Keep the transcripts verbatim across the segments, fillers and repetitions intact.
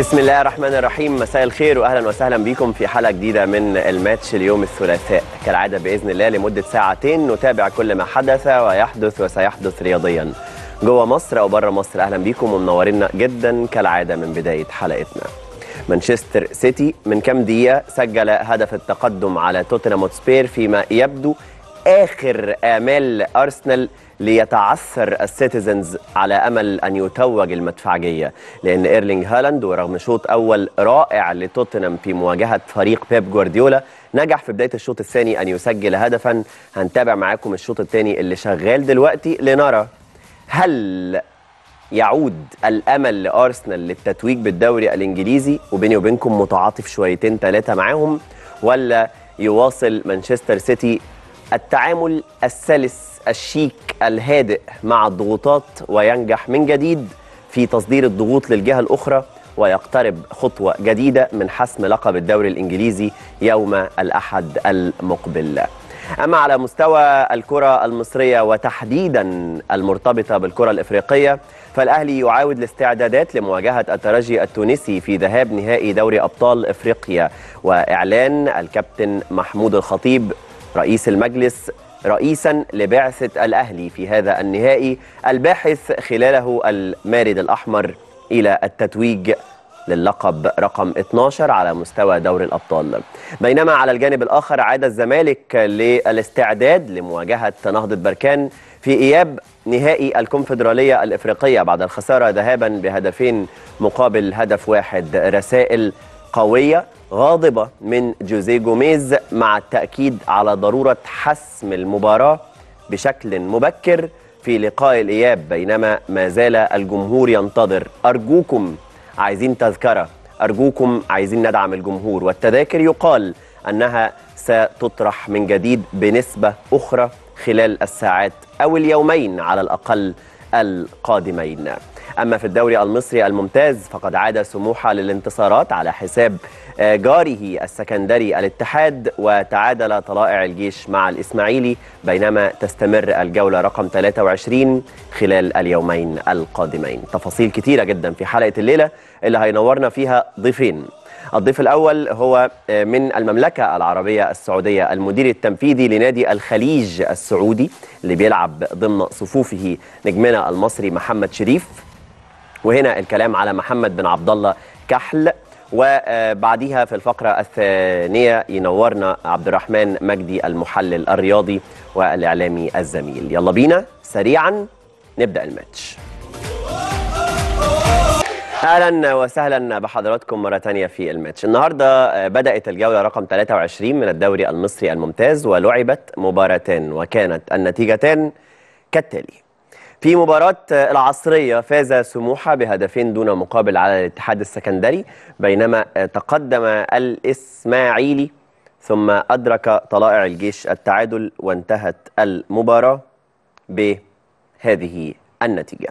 بسم الله الرحمن الرحيم. مساء الخير واهلا وسهلا بكم في حلقه جديده من الماتش اليوم الثلاثاء كالعاده باذن الله لمده ساعتين نتابع كل ما حدث ويحدث وسيحدث رياضيا جوه مصر او بره مصر. اهلا بكم ومنورينا جدا كالعاده. من بدايه حلقتنا مانشستر سيتي من كام دقيقه سجل هدف التقدم على توتنهام هوتسبير فيما يبدو اخر امال ارسنال ليتعثر السيتيزنز على امل ان يتوج المدفعجيه، لان ايرلينج هالاند ورغم شوط اول رائع لتوتنهام في مواجهه فريق بيب جوارديولا نجح في بدايه الشوط الثاني ان يسجل هدفا. هنتابع معاكم الشوط الثاني اللي شغال دلوقتي لنرى هل يعود الامل لارسنال للتتويج بالدوري الانجليزي، وبيني وبينكم متعاطف شويتين ثلاثه معاهم، ولا يواصل مانشستر سيتي التعامل السلس الشيك الهادئ مع الضغوطات وينجح من جديد في تصدير الضغوط للجهة الأخرى ويقترب خطوة جديدة من حسم لقب الدوري الإنجليزي يوم الأحد المقبل. أما على مستوى الكرة المصرية وتحديدا المرتبطة بالكرة الإفريقية فالأهلي يعاود الاستعدادات لمواجهة الترجي التونسي في ذهاب نهائي دوري أبطال إفريقيا، وإعلان الكابتن محمود الخطيب رئيس المجلس رئيسا لبعثة الأهلي في هذا النهائي الباحث خلاله المارد الأحمر إلى التتويج للقب رقم اثناشر على مستوى دوري الأبطال. بينما على الجانب الآخر عاد الزمالك للاستعداد لمواجهة نهضة بركان في إياب نهائي الكونفدرالية الإفريقية بعد الخسارة ذهابا بهدفين مقابل هدف واحد. رسائل قوية غاضبة من جوزيه جوميز مع التأكيد على ضرورة حسم المباراة بشكل مبكر في لقاء الإياب، بينما ما زال الجمهور ينتظر. أرجوكم عايزين تذكرة، أرجوكم عايزين ندعم الجمهور، والتذاكر يقال أنها ستطرح من جديد بنسبة أخرى خلال الساعات أو اليومين على الأقل القادمين. أما في الدوري المصري الممتاز فقد عاد سموحة للانتصارات على حساب جاره السكندري الاتحاد وتعادل طلائع الجيش مع الإسماعيلي، بينما تستمر الجولة رقم ثلاثة وعشرين خلال اليومين القادمين. تفاصيل كتيرة جدا في حلقة الليلة اللي هينورنا فيها ضيفين. الضيف الأول هو من المملكة العربية السعودية المدير التنفيذي لنادي الخليج السعودي اللي بيلعب ضمن صفوفه نجمنا المصري محمد شريف، وهنا الكلام على محمد بن عبد الله كحل. وبعديها في الفقرة الثانية ينورنا عبد الرحمن مجدي المحلل الرياضي والإعلامي الزميل. يلا بينا سريعا نبدأ الماتش. اهلا وسهلا بحضراتكم مره ثانيه في الماتش. النهارده بدات الجوله رقم ثلاثة وعشرين من الدوري المصري الممتاز ولعبت مباراتان وكانت النتيجتان كالتالي. في مباراه العصريه فاز سموحه بهدفين دون مقابل على الاتحاد السكندري، بينما تقدم الاسماعيلي ثم ادرك طلائع الجيش التعادل وانتهت المباراه بهذه النتيجه.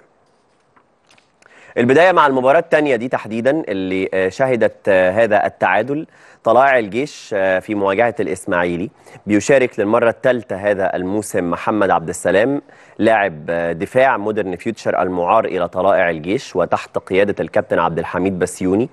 البداية مع المباراة الثانية دي تحديدا اللي شهدت هذا التعادل. طلائع الجيش في مواجهة الإسماعيلي بيشارك للمرة الثالثة هذا الموسم محمد عبد السلام لاعب دفاع مودرن فيوتشر المعار إلى طلائع الجيش وتحت قيادة الكابتن عبد الحميد بسيوني.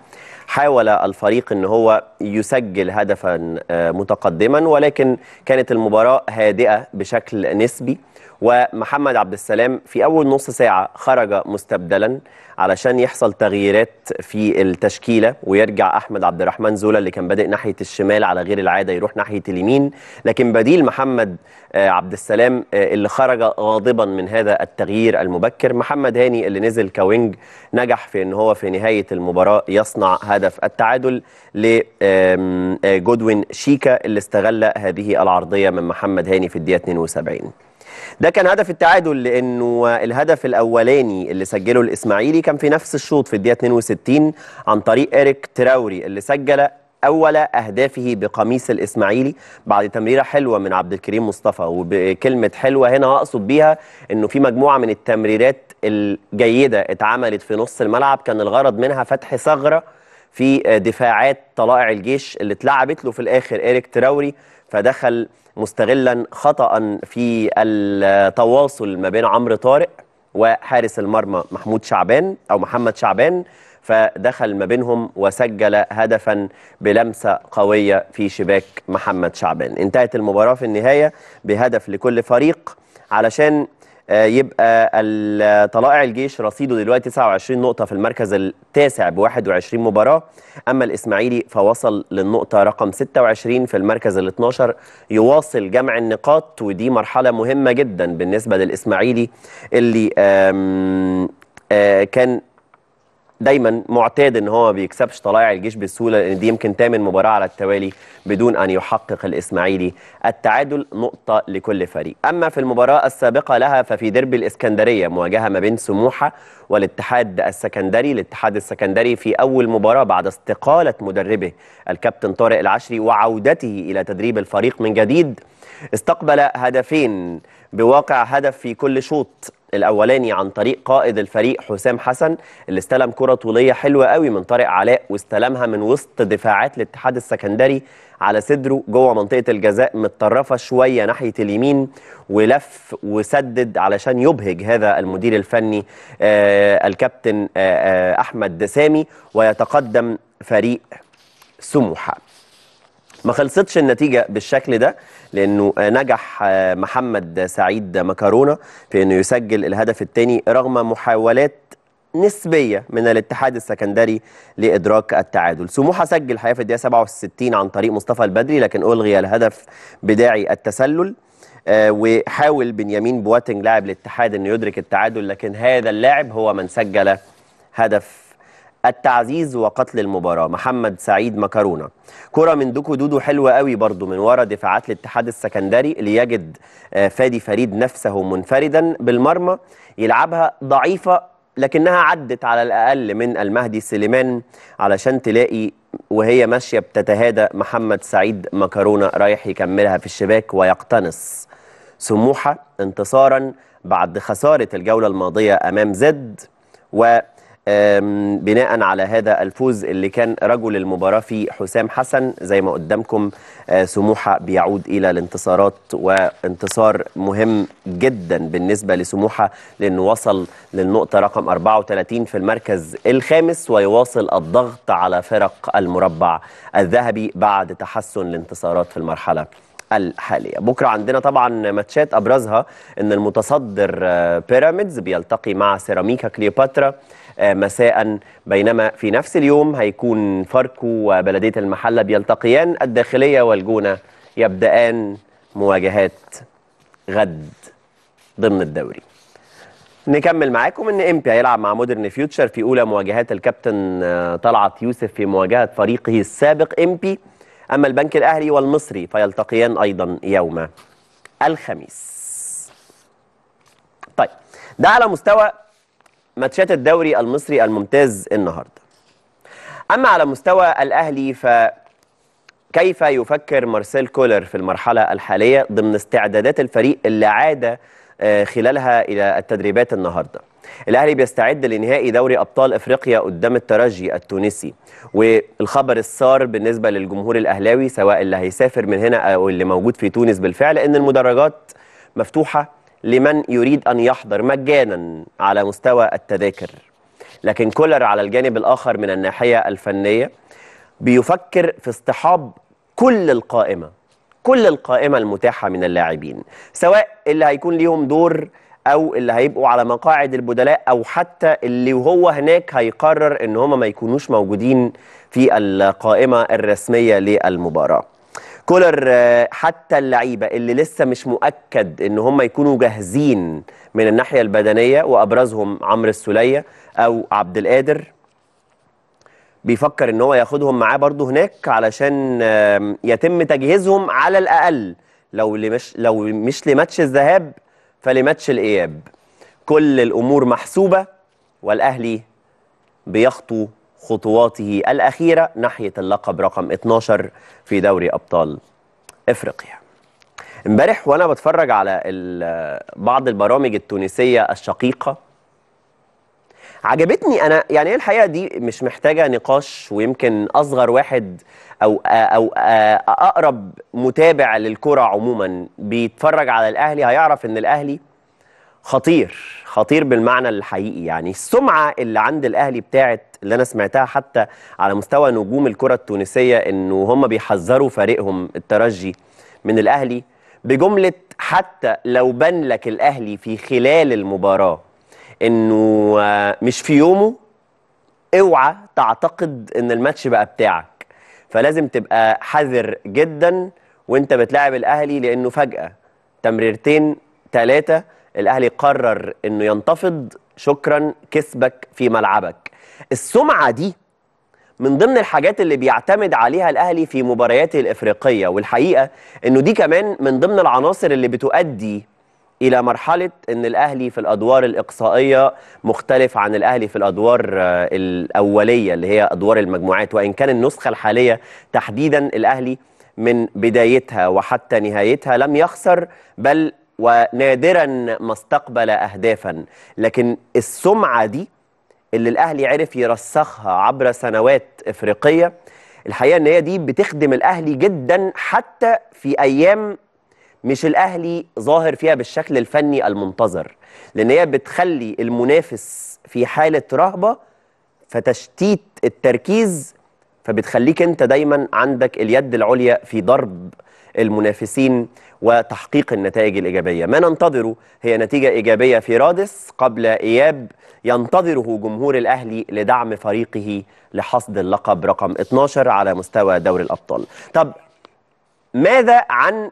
حاول الفريق ان هو يسجل هدفا متقدما ولكن كانت المباراة هادئة بشكل نسبي، ومحمد عبد السلام في أول نص ساعة خرج مستبدلا علشان يحصل تغييرات في التشكيلة ويرجع أحمد عبد الرحمن زولا اللي كان بادئ ناحية الشمال على غير العادة يروح ناحية اليمين، لكن بديل محمد عبد السلام اللي خرج غاضبا من هذا التغيير المبكر محمد هاني اللي نزل كوينج نجح في أن هو في نهاية المباراة يصنع هدف التعادل لجودوين شيكا اللي استغل هذه العرضية من محمد هاني في الدقيقة اثنين وسبعين. ده كان هدف التعادل، لأنه الهدف الأولاني اللي سجله الإسماعيلي كان في نفس الشوط في الدقيقة اثنين وستين عن طريق إيريك تراوري اللي سجل أول أهدافه بقميص الإسماعيلي بعد تمريرة حلوة من عبد الكريم مصطفى. وبكلمة حلوة هنا أقصد بيها أنه في مجموعة من التمريرات الجيدة اتعملت في نص الملعب كان الغرض منها فتح ثغرة في دفاعات طلائع الجيش اللي اتلعبت له في الآخر إيريك تراوري، فدخل مستغلا خطأ في التواصل ما بين عمرو طارق وحارس المرمى محمود شعبان أو محمد شعبان، فدخل ما بينهم وسجل هدفا بلمسة قوية في شباك محمد شعبان. انتهت المباراة في النهاية بهدف لكل فريق، علشان يبقى طلائع الجيش رصيده دلوقتي تسعة وعشرين نقطة في المركز التاسع ب واحد وعشرين مباراة، أما الإسماعيلي فوصل للنقطة رقم ستة وعشرين في المركز ال اتناشر، يواصل جمع النقاط، ودي مرحلة مهمة جدا بالنسبة للإسماعيلي اللي آم آم كان دايما معتاد ان هو ما بيكسبش طلائع الجيش بسهوله، لان دي يمكن تامن مباراه على التوالي بدون ان يحقق الاسماعيلي التعادل، نقطه لكل فريق. اما في المباراه السابقه لها ففي ديربي الاسكندريه، مواجهه ما بين سموحه والاتحاد السكندري، الاتحاد السكندري في اول مباراه بعد استقاله مدربه الكابتن طارق العشري وعودته الى تدريب الفريق من جديد، استقبل هدفين بواقع هدف في كل شوط، الاولاني عن طريق قائد الفريق حسام حسن اللي استلم كره طوليه حلوه قوي من طارق علاء واستلمها من وسط دفاعات الاتحاد السكندري على صدره جوه منطقه الجزاء، متطرفه شويه ناحيه اليمين، ولف وسدد علشان يبهج هذا المدير الفني آه الكابتن آه آه احمد سامي، ويتقدم فريق سموحه. ما خلصتش النتيجة بالشكل ده، لأنه نجح محمد سعيد مكرونة في أنه يسجل الهدف الثاني رغم محاولات نسبية من الاتحاد السكندري لإدراك التعادل. سموحة سجل حقيقة في الدقيقة سبعة وستين عن طريق مصطفى البدري، لكن ألغي الهدف بداعي التسلل، وحاول بنيامين بواتنج لاعب الاتحاد أنه يدرك التعادل، لكن هذا اللاعب هو من سجل هدف التعزيز وقتل المباراة، محمد سعيد مكرونة. كرة من دوكو دودو حلوة قوي برضو من ورا دفاعات الاتحاد السكندري، ليجد فادي فريد نفسه منفردا بالمرمى، يلعبها ضعيفة لكنها عدت على الأقل من المهدي سليمان، علشان تلاقي وهي ماشية بتتهادى محمد سعيد مكرونة رايح يكملها في الشباك، ويقتنص سموحة انتصارا بعد خسارة الجولة الماضية أمام زد، و بناء على هذا الفوز اللي كان رجل المباراة في حسام حسن زي ما قدامكم، سموحة بيعود إلى الانتصارات، وانتصار مهم جدا بالنسبة لسموحة لأنه وصل للنقطة رقم أربعة وثلاثين في المركز الخامس، ويواصل الضغط على فرق المربع الذهبي بعد تحسن الانتصارات في المرحلة الحالية. بكرة عندنا طبعا ماتشات أبرزها أن المتصدر بيراميدز بيلتقي مع سيراميكا كليوباترا مساء، بينما في نفس اليوم هيكون فاركو وبلدية المحلة بيلتقيان، الداخلية والجونة يبدأان مواجهات غد ضمن الدوري. نكمل معاكم ان امبي هيلعب مع مودرن فيوتشر في اولى مواجهات الكابتن طلعت يوسف في مواجهة فريقه السابق امبي، اما البنك الاهلي والمصري فيلتقيان ايضا يوم الخميس. طيب ده على مستوى ماتشات الدوري المصري الممتاز النهارده. أما على مستوى الأهلي فكيف يفكر مارسيل كولر في المرحلة الحالية ضمن استعدادات الفريق اللي عاد خلالها إلى التدريبات النهارده؟ الأهلي بيستعد لنهائي دوري أبطال إفريقيا قدام الترجي التونسي، والخبر السار بالنسبة للجمهور الأهلاوي سواء اللي هيسافر من هنا أو اللي موجود في تونس بالفعل إن المدرجات مفتوحة لمن يريد أن يحضر مجانا على مستوى التذاكر. لكن كولر على الجانب الآخر من الناحية الفنية بيفكر في اصطحاب كل القائمة كل القائمة المتاحة من اللاعبين، سواء اللي هيكون ليهم دور أو اللي هيبقوا على مقاعد البدلاء، أو حتى اللي وهو هناك هيقرر إن هم ما يكونوش موجودين في القائمة الرسمية للمباراة. كولر حتى اللعيبة اللي لسه مش مؤكد ان هم يكونوا جاهزين من الناحية البدنية، وابرزهم عمرو السولية او عبد القادر، بيفكر ان هو ياخدهم معاه برضو هناك علشان يتم تجهيزهم على الاقل لو مش لو مش لماتش الذهاب فلماتش الاياب. كل الامور محسوبة، والاهلي بيخطو خطواته الأخيرة ناحية اللقب رقم اتناشر في دوري أبطال إفريقيا. امبارح وأنا بتفرج على بعض البرامج التونسية الشقيقة عجبتني أنا، يعني الحقيقة دي مش محتاجة نقاش، ويمكن أصغر واحد أو أو أقرب متابع للكرة عموما بيتفرج على الأهلي هيعرف إن الأهلي خطير خطير بالمعنى الحقيقي. يعني السمعة اللي عند الأهلي بتاعت اللي أنا سمعتها حتى على مستوى نجوم الكرة التونسية إنه هم بيحذروا فريقهم الترجي من الأهلي بجملة حتى لو بان لك الأهلي في خلال المباراة إنه مش في يومه اوعى تعتقد إن الماتش بقى بتاعك، فلازم تبقى حذر جدا وإنت بتلاعب الأهلي لأنه فجأة تمريرتين ثلاثة الأهلي قرر إنه ينتفض، شكرا كسبك في ملعبك. السمعة دي من ضمن الحاجات اللي بيعتمد عليها الأهلي في مبارياته الإفريقية، والحقيقة إنه دي كمان من ضمن العناصر اللي بتؤدي إلى مرحلة إن الأهلي في الأدوار الإقصائية مختلف عن الأهلي في الأدوار الأولية اللي هي أدوار المجموعات، وإن كان النسخة الحالية تحديدا الأهلي من بدايتها وحتى نهايتها لم يخسر بل ونادرا ما استقبل أهدافا، لكن السمعة دي اللي الأهلي عرف يرسخها عبر سنوات إفريقية الحقيقة إن هي دي بتخدم الأهلي جدا حتى في أيام مش الأهلي ظاهر فيها بالشكل الفني المنتظر، لأن هي بتخلي المنافس في حالة رهبة فتشتيت التركيز فبتخليك أنت دايما عندك اليد العليا في ضرب المنافسين وتحقيق النتائج الإيجابية. ما ننتظره هي نتيجة إيجابية في رادس قبل إياب ينتظره جمهور الأهلي لدعم فريقه لحصد اللقب رقم اثناشر على مستوى دوري الأبطال. طب ماذا عن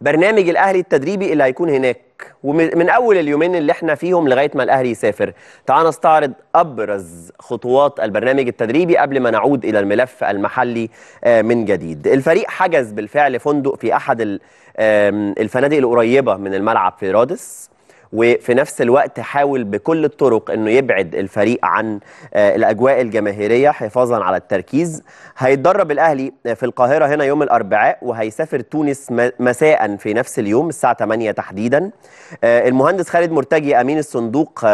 برنامج الأهلي التدريبي اللي هيكون هناك ومن أول اليومين اللي احنا فيهم لغاية ما الأهلي يسافر؟ تعال نستعرض أبرز خطوات البرنامج التدريبي قبل ما نعود إلى الملف المحلي من جديد. الفريق حجز بالفعل فندق في أحد الفنادق القريبة من الملعب في رادس، وفي نفس الوقت حاول بكل الطرق انه يبعد الفريق عن الاجواء الجماهيريه حفاظا على التركيز. هيتدرب الاهلي في القاهره هنا يوم الاربعاء وهيسافر تونس مساء في نفس اليوم الساعه ثمانية تحديدا. المهندس خالد مرتجي امين الصندوق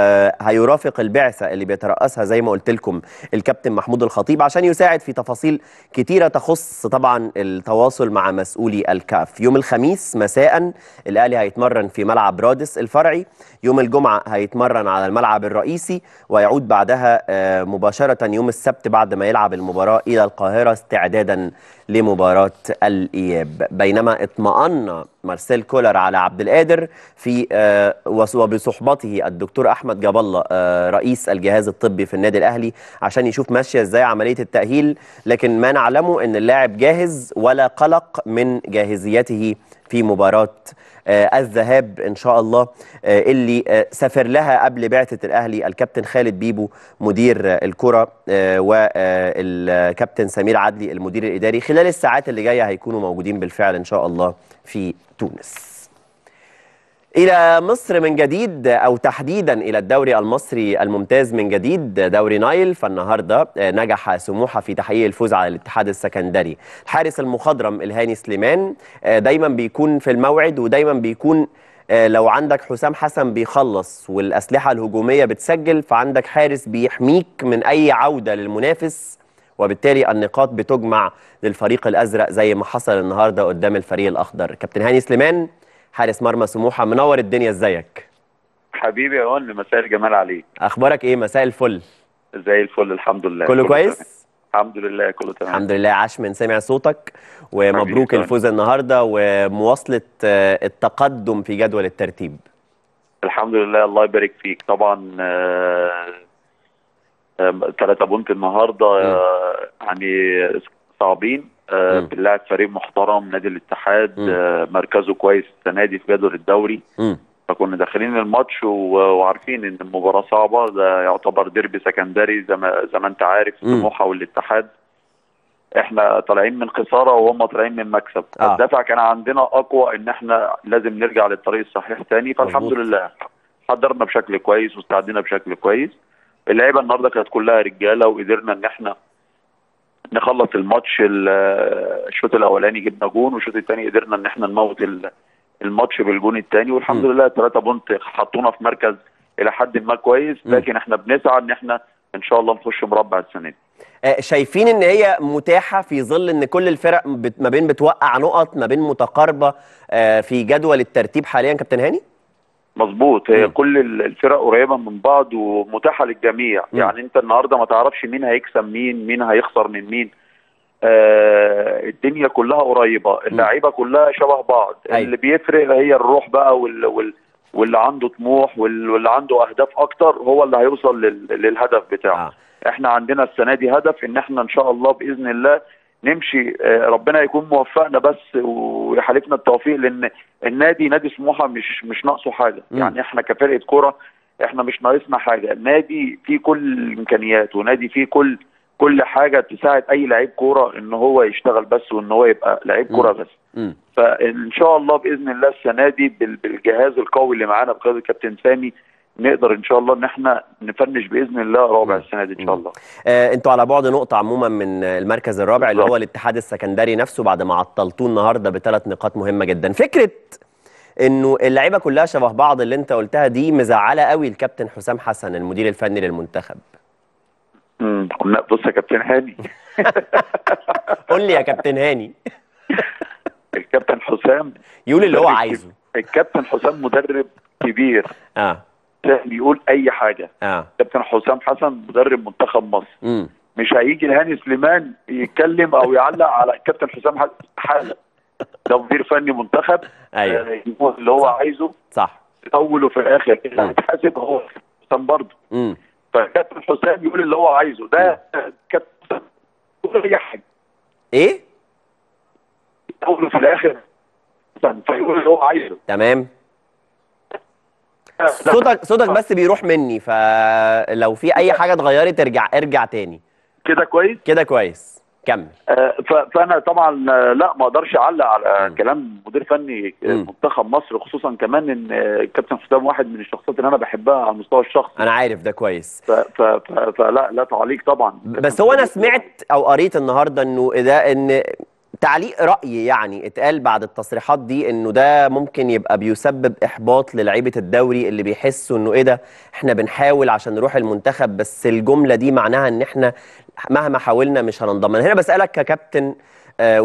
هيرافق البعثه اللي بيترأسها زي ما قلت لكم الكابتن محمود الخطيب عشان يساعد في تفاصيل كتيره تخص طبعا التواصل مع مسؤولي الكاف. يوم الخميس مساء الاهلي هيتمرن في ملعب رادس الفرعي، يوم الجمعة هيتمرن على الملعب الرئيسي ويعود بعدها مباشرة يوم السبت بعد ما يلعب المباراة إلى القاهرة استعدادا لمباراة الإياب. بينما اطمأن مارسيل كولر على عبد القادر في وبصحبته الدكتور أحمد جاب الله رئيس الجهاز الطبي في النادي الأهلي عشان يشوف ماشية إزاي عملية التأهيل، لكن ما نعلمه أن اللاعب جاهز ولا قلق من جاهزيته في مباراة آه الذهاب إن شاء الله آه اللي آه سافر لها قبل بعثة الأهلي الكابتن خالد بيبو مدير آه الكرة آه والكابتن سمير عدلي المدير الإداري. خلال الساعات اللي جاية هيكونوا موجودين بالفعل إن شاء الله في تونس. إلى مصر من جديد أو تحديدا إلى الدوري المصري الممتاز من جديد دوري نايل، فالنهاردة نجح سموحة في تحقيق الفوز على الاتحاد السكندري. الحارس المخضرم الهاني سليمان دايما بيكون في الموعد ودايما بيكون لو عندك حسام حسن بيخلص والأسلحة الهجومية بتسجل فعندك حارس بيحميك من أي عودة للمنافس، وبالتالي النقاط بتجمع للفريق الأزرق زي ما حصل النهاردة قدام الفريق الأخضر. كابتن هاني سليمان حارس مرمى سموحه منور الدنيا، ازيك؟ حبيبي يا هون، مساء الجمال عليك. اخبارك ايه؟ مساء الفل. زي الفل الحمد لله. كله, كله كويس؟ تمام. الحمد لله كله تمام. الحمد لله. عاش من سمع صوتك ومبروك الفوز النهارده ومواصله التقدم في جدول الترتيب. الحمد لله الله يبارك فيك. طبعا ثلاثة بونت النهارده يعني صعبين. آه بنلاعب فريق محترم نادي الاتحاد آه مركزه كويس السنه دي في جدول الدوري، مم. فكنا داخلين الماتش وعارفين ان المباراه صعبه، ده يعتبر ديربي سكندري زي ما زي ما انت عارف، سموحه والاتحاد. احنا طالعين من خساره وهم طالعين من مكسب، آه. الدفع كان عندنا اقوى ان احنا لازم نرجع للطريق الصحيح تاني، فالحمد مم. لله حضرنا بشكل كويس واستعدينا بشكل كويس. اللعيبه النهارده كانت كلها رجاله وقدرنا ان احنا نخلص الماتش. الشوط الاولاني جبنا جون والشوط الثاني قدرنا ان احنا نموت الماتش بالجون الثاني، والحمد م. لله ثلاثة بونت حطونا في مركز الى حد ما كويس، لكن احنا بنسعى ان احنا ان شاء الله نخش مربع السنه دي. شايفين ان هي متاحه في ظل ان كل الفرق ما بين بتوقع نقط ما بين متقاربه في جدول الترتيب حاليا كابتن هاني؟ مظبوط، هي كل الفرق قريبه من بعض ومتاحه للجميع، يعني انت النهارده ما تعرفش مين هيكسب مين، مين هيخسر من مين. آه الدنيا كلها قريبه، اللعيبه كلها شبه بعض، أيوة. اللي بيفرق هي الروح بقى وال وال واللي عنده طموح واللي عنده اهداف اكتر هو اللي هيوصل لل للهدف بتاعه. آه. احنا عندنا السنه دي هدف ان احنا ان شاء الله باذن الله نمشي، ربنا يكون موفقنا بس ويحالفنا التوفيق، لان النادي نادي سموحه مش مش ناقصه حاجه، م. يعني احنا كفرقه كوره احنا مش ناقصنا حاجه، النادي فيه كل الامكانيات ونادي فيه كل كل حاجه تساعد اي لعيب كوره ان هو يشتغل بس وان هو يبقى لعيب كوره بس. م. فان شاء الله باذن الله السنه دي بالجهاز القوي اللي معانا بقياده الكابتن سامي نقدر ان شاء الله ان احنا نفنش باذن الله رابع السنه دي ان شاء الله. آه انتوا على بعد نقطه عموما من المركز الرابع اللي هو الاتحاد السكندري نفسه بعد ما عطلتوه النهارده بثلاث نقاط مهمه جدا. فكره انه اللعيبه كلها شبه بعض اللي انت قلتها دي مزعله قوي الكابتن حسام حسن المدير الفني للمنتخب. امم بص يا كابتن هاني قول لي يا كابتن هاني الكابتن حسام يقول اللي هو عايزه. الكابتن حسام مدرب كبير، اه بيقول اي حاجه. آه. كابتن حسام حسن مدرب منتخب مصر. مم. مش هيجي الهاني سليمان يتكلم او يعلق على الكابتن حسام حسن، حاله ده مدير فني منتخب. ايوه آه اللي هو صح. عايزه صح اول وفي الاخر هيتحاسب هو حسام برضه. امم فكابتن حسام يقول اللي هو عايزه ده كابتن اي حاجه ايه اول وفي الاخر فيقول اللي هو عايزه. تمام، صوتك صوتك بس بيروح مني، فلو في اي حاجه اتغيرت ارجع ارجع تاني. كده كويس؟ كده كويس، كمل. آه فانا طبعا لا ما اقدرش اعلق على م. كلام مدير فني منتخب مصر، خصوصا كمان ان الكابتن حسام واحد من الشخصيات اللي انا بحبها على المستوى الشخصي. انا عارف ده كويس. فلا لا تعليق طبعا. بس هو انا سمعت او قريت النهارده انه ده ان تعليق رأي يعني اتقال بعد التصريحات دي انه ده ممكن يبقى بيسبب احباط للعيبه الدوري اللي بيحسوا انه ايه ده احنا بنحاول عشان نروح المنتخب، بس الجمله دي معناها ان احنا مهما حاولنا مش هننضم. انا هنا بسألك ككابتن آه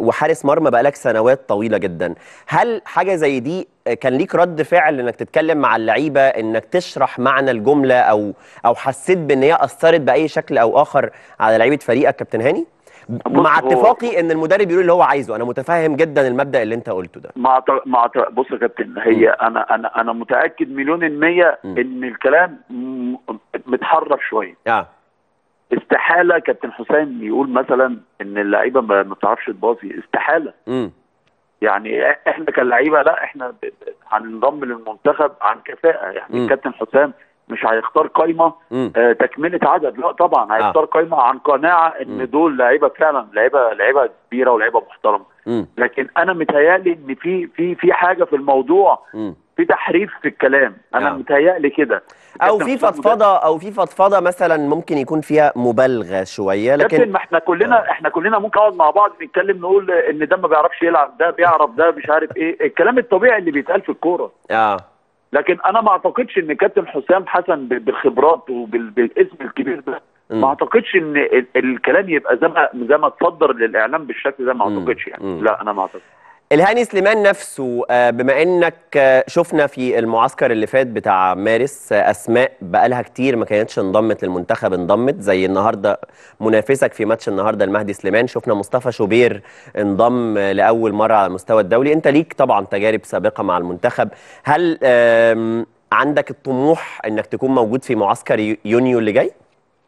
وحارس مرمى بقالك سنوات طويله جدا، هل حاجه زي دي كان ليك رد فعل انك تتكلم مع اللعيبه، انك تشرح معنى الجمله، او او حسيت بان هي اثرت باي شكل او اخر على لعيبه فريقك كابتن هاني؟ مع اتفاقي ان المدرب يقول اللي هو عايزه، انا متفاهم جدا المبدا اللي انت قلته ده. مع مع بص يا كابتن، هي انا انا انا متاكد مليون المية ان الكلام متحرف شويه. اه استحاله كابتن حسام يقول مثلا ان اللعيبه ما بتعرفش تباصي، استحاله. امم يعني احنا كلاعيبه لا احنا هننضم للمنتخب عن كفاءه، يعني الكابتن حسام مش هيختار قايمه آه تكمله عدد، لا طبعا هيختار آه. قايمه عن قناعه ان م. دول لعيبه فعلا لعيبه لعيبه كبيره ولعيبه محترمه، لكن انا متهيألي ان في في في حاجه في الموضوع، م. في تحريف في الكلام، انا آه. متهيألي كده، او في فضفضه او في فضفضه مثلا ممكن يكون فيها مبالغه شويه. لكن ما احنا كلنا آه. احنا كلنا ممكن نقعد مع بعض نتكلم نقول ان ده ما بيعرفش يلعب، ده بيعرف، ده مش عارف ايه، الكلام الطبيعي اللي بيتقال في الكوره. اه لكن انا ما اعتقدش ان كابتن حسام حسن بالخبرات وبالاسم الكبير ده ما اعتقدش ان الكلام يبقى زي ما زي ما اتصدر للاعلام بالشكل ده، ما اعتقدش يعني. لا انا ما اعتقدش. الهاني سليمان نفسه بما انك شفنا في المعسكر اللي فات بتاع مارس اسماء بقالها كتير ما كانتش انضمت للمنتخب انضمت، زي النهارده منافسك في ماتش النهارده المهدي سليمان، شفنا مصطفى شوبير انضم لاول مره على المستوى الدولي، انت ليك طبعا تجارب سابقه مع المنتخب، هل عندك الطموح انك تكون موجود في معسكر يونيو اللي جاي؟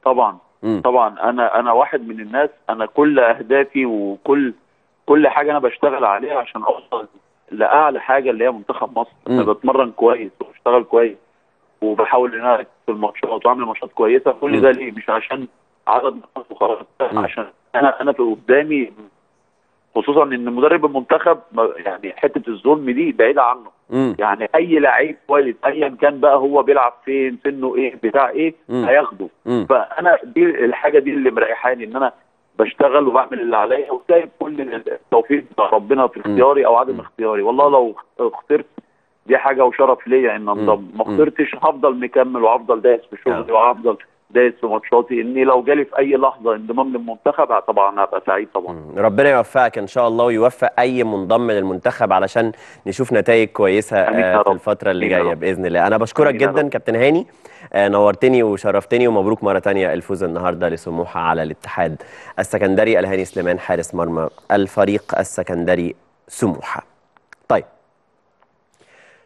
طبعا م. طبعا انا انا واحد من الناس، انا كل اهدافي وكل كل حاجه انا بشتغل عليها عشان اوصل لاعلى حاجه اللي هي منتخب مصر. انا بتمرن كويس وبشتغل كويس وبحاول ان انا اركز في الماتشات واعمل ماتشات كويسه، كل ده ليه؟ مش عشان عدد نقاط وخلاص، عشان انا انا في قدامي، خصوصا ان مدرب المنتخب يعني حته الظلم دي بعيده عنه. مم. يعني اي لعيب كويس ايا كان بقى هو بيلعب فين، سنه ايه، بتاع ايه، مم. هياخده. مم. فانا دي الحاجه دي اللي مريحاني، ان انا بشتغل وبعمل اللي عليا وسايب كل التوفيق بتاع ربنا في اختياري او عدم اختياري. والله لو اخترت دي حاجه وشرف ليا ان انضم، ما اخترتش هفضل مكمل وهفضل دايس في شغلي وهفضل دايس في ماتشاتي، اني لو جالي في اي لحظه انضمام للمنتخب طبعا هبقى سعيد. طبعا ربنا يوفقك ان شاء الله ويوفق اي منضم للمنتخب علشان نشوف نتائج كويسه في الفتره اللي جايه باذن الله. انا بشكرك جدا كابتن هاني، نورتني وشرفتني، ومبروك مره ثانيه الفوز النهارده لسموحه على الاتحاد السكندري. الهاني سليمان حارس مرمى الفريق السكندري سموحه. طيب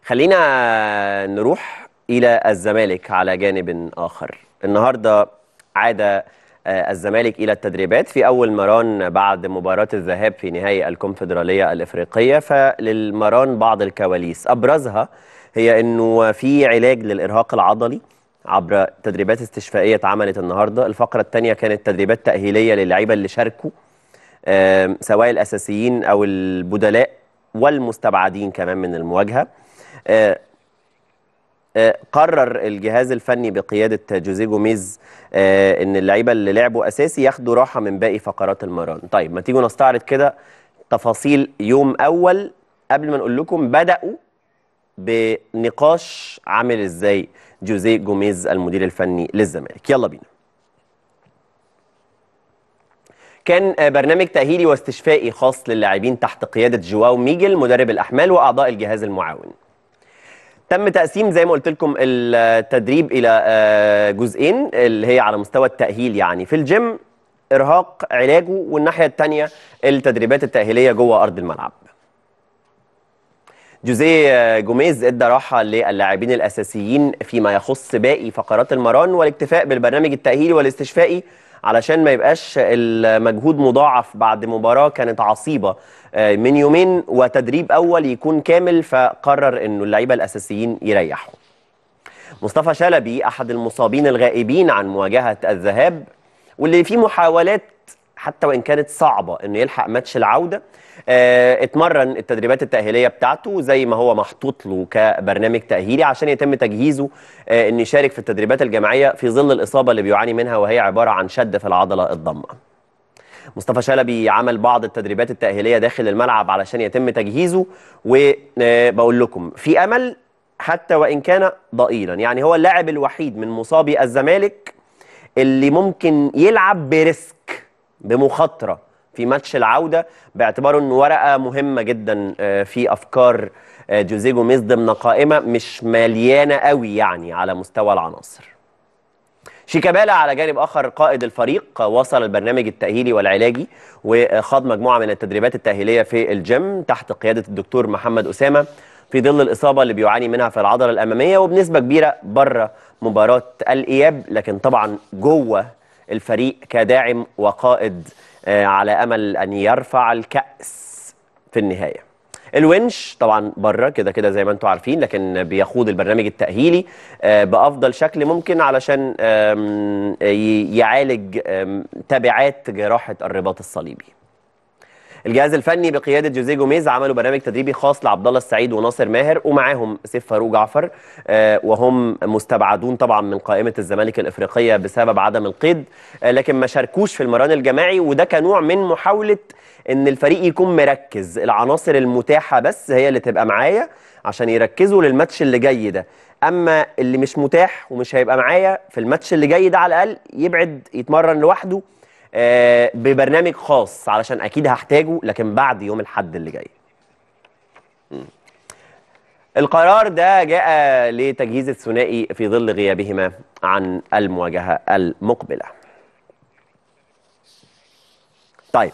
خلينا نروح الى الزمالك على جانب اخر. النهارده عاد الزمالك الى التدريبات في اول مران بعد مباراه الذهاب في نهائي الكونفدراليه الافريقيه، فللمران بعض الكواليس ابرزها هي انه في علاج للارهاق العضلي عبر تدريبات استشفائيه اتعملت النهارده. الفقره الثانيه كانت تدريبات تاهيليه للعيبه اللي شاركوا سواء الاساسيين او البدلاء والمستبعدين كمان من المواجهه. قرر الجهاز الفني بقيادة جوزيه جوميز ان اللعيبة اللي لعبوا أساسي ياخدوا راحة من باقي فقرات المران. طيب ما تيجوا نستعرض كده تفاصيل يوم أول. قبل ما نقول لكم بدأوا بنقاش عامل ازاي جوزيه جوميز المدير الفني للزمالك. يلا بينا. كان برنامج تأهيلي واستشفائي خاص للاعبين تحت قيادة جواو ميجل مدرب الأحمال وأعضاء الجهاز المعاون. تم تقسيم زي ما قلت لكم التدريب إلى جزئين اللي هي على مستوى التأهيل، يعني في الجيم إرهاق علاجه، والناحية التانية التدريبات التأهيلية جوه أرض الملعب. جوزيه جوميز ادى راحة للاعبين الأساسيين فيما يخص باقي فقرات المران والاكتفاء بالبرنامج التأهيلي والاستشفائي علشان ما يبقاش المجهود مضاعف بعد مباراة كانت عصيبة من يومين وتدريب أول يكون كامل، فقرر أنه اللعيبة الأساسيين يريحوا. مصطفى شلبي أحد المصابين الغائبين عن مواجهة الذهاب واللي فيه محاولات حتى وإن كانت صعبة أنه يلحق ماتش العودة، اتمرن التدريبات التأهيلية بتاعته زي ما هو محطوط له كبرنامج تأهيلي عشان يتم تجهيزه أنه يشارك في التدريبات الجماعية في ظل الإصابة اللي بيعاني منها وهي عبارة عن شد في العضلة الضمة. مصطفى شلبي عمل بعض التدريبات التأهيلية داخل الملعب علشان يتم تجهيزه، وبقول لكم في أمل حتى وإن كان ضئيلا. يعني هو اللاعب الوحيد من مصابي الزمالك اللي ممكن يلعب بريسك بمخاطرة في ماتش العودة باعتباره أنه ورقة مهمة جدا في أفكار جوزيه جوميز ضمن قائمة مش مليانة قوي يعني على مستوى العناصر. شيكابالا على جانب آخر قائد الفريق وصل البرنامج التأهيلي والعلاجي وخاض مجموعة من التدريبات التأهيلية في الجيم تحت قيادة الدكتور محمد أسامة في ظل الإصابة اللي بيعاني منها في العضلة الأمامية وبنسبة كبيرة بره مباراة الإياب، لكن طبعا جوه الفريق كداعم وقائد على أمل أن يرفع الكأس في النهاية. الونش طبعا بره كده كده زي ما انتم عارفين، لكن بيخوض البرنامج التأهيلي بأفضل شكل ممكن علشان يعالج تبعات جراحة الرباط الصليبي. الجهاز الفني بقيادة جوزيه جوميز عملوا برنامج تدريبي خاص لعبد الله السعيد وناصر ماهر ومعاهم سيف فاروق جعفر، وهم مستبعدون طبعا من قائمة الزمالك الإفريقية بسبب عدم القيد، لكن ما شاركوش في المران الجماعي، وده كنوع من محاولة ان الفريق يكون مركز، العناصر المتاحه بس هي اللي تبقى معايا عشان يركزوا للماتش اللي جاي ده، اما اللي مش متاح ومش هيبقى معايا في الماتش اللي جاي ده على الاقل يبعد يتمرن لوحده آه ببرنامج خاص علشان اكيد هحتاجه لكن بعد يوم الاحد اللي جاي. القرار ده جاء لتجهيز الثنائي في ظل غيابهما عن المواجهه المقبله. طيب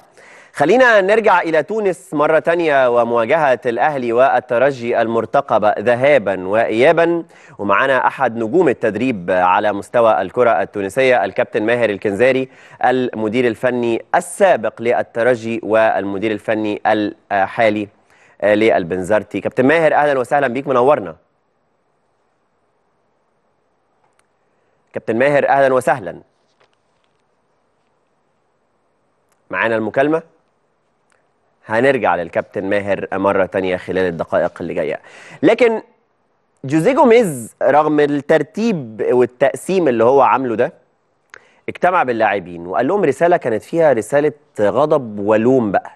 خلينا نرجع إلى تونس مرة تانية ومواجهة الأهلي والترجي المرتقبة ذهابا وإيابا، ومعنا أحد نجوم التدريب على مستوى الكرة التونسية الكابتن ماهر الكنزاري المدير الفني السابق للترجي والمدير الفني الحالي للبنزرتي. كابتن ماهر أهلا وسهلا بيك، منورنا. كابتن ماهر أهلا وسهلا، معانا المكالمة؟ هنرجع للكابتن ماهر مرة تانية خلال الدقائق اللي جاية. لكن جوزيه جوميز رغم الترتيب والتقسيم اللي هو عامله ده اجتمع باللاعبين وقال لهم رسالة كانت فيها رسالة غضب ولوم. بقى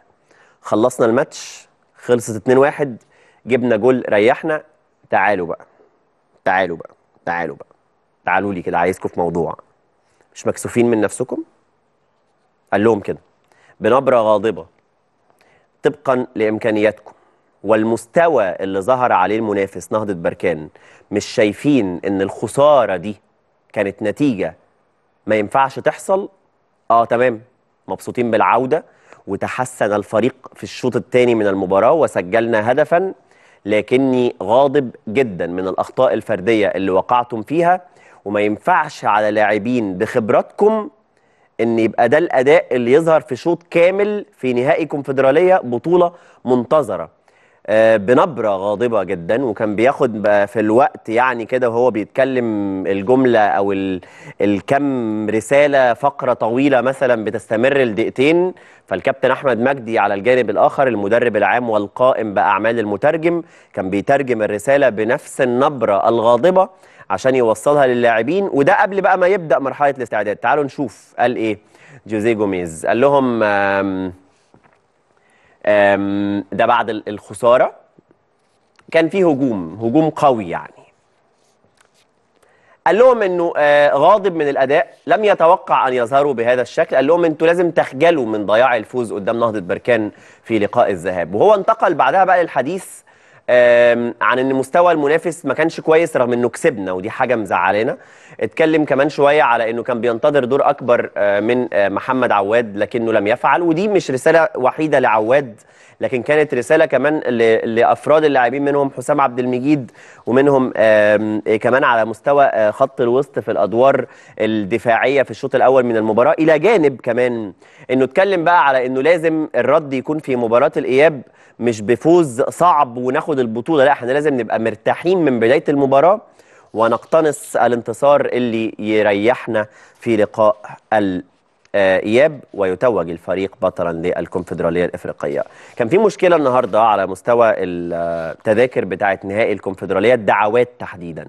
خلصنا الماتش، خلصت اتنين واحد، جبنا جول ريحنا، تعالوا بقى تعالوا بقى تعالوا بقى تعالوا لي كده عايزكم في موضوع. مش مكسوفين من نفسكم؟ قال لهم كده بنبرة غاضبة، طبقا لإمكانياتكم والمستوى اللي ظهر عليه المنافس نهضة بركان، مش شايفين إن الخسارة دي كانت نتيجة ما ينفعش تحصل؟ آه تمام، مبسوطين بالعودة، وتحسن الفريق في الشوط الثاني من المباراة وسجلنا هدفا، لكني غاضب جدا من الأخطاء الفردية اللي وقعتم فيها، وما ينفعش على لاعبين بخبراتكم ان يبقى ده الاداء اللي يظهر في شوط كامل في نهائي كونفدراليه بطوله منتظره. آه بنبره غاضبه جدا، وكان بياخد بقى في الوقت يعني كده وهو بيتكلم الجمله او الكم رساله فقره طويله مثلا بتستمر لدقيقتين. فالكابتن احمد مجدي على الجانب الاخر المدرب العام والقائم باعمال المترجم كان بيترجم الرساله بنفس النبره الغاضبه عشان يوصلها للاعبين، وده قبل بقى ما يبدأ مرحلة الاستعداد. تعالوا نشوف قال ايه جوزيه جوميز. قال لهم آم آم ده بعد الخسارة كان في هجوم هجوم قوي يعني، قال لهم انه غاضب من الأداء، لم يتوقع أن يظهروا بهذا الشكل، قال لهم انتوا لازم تخجلوا من ضياع الفوز قدام نهضة بركان في لقاء الذهاب. وهو انتقل بعدها بقى للحديث عن ان مستوى المنافس ما كانش كويس رغم انه كسبنا ودي حاجه مزعلانا. اتكلم كمان شويه على انه كان بينتظر دور اكبر من محمد عواد لكنه لم يفعل، ودي مش رساله وحيده لعواد لكن كانت رساله كمان لافراد اللاعبين، منهم حسام عبد المجيد ومنهم كمان على مستوى خط الوسط في الادوار الدفاعيه في الشوط الاول من المباراه. الى جانب كمان انه اتكلم بقى على انه لازم الرد يكون في مباراه الاياب، مش بفوز صعب وناخد البطوله، لا احنا لازم نبقى مرتاحين من بدايه المباراه ونقتنص الانتصار اللي يريحنا في لقاء الاياب ويتوج الفريق بطلا للكونفدراليه الافريقيه. كان في مشكله النهارده على مستوى التذاكر بتاعه نهائي الكونفدراليه، الدعوات تحديدا.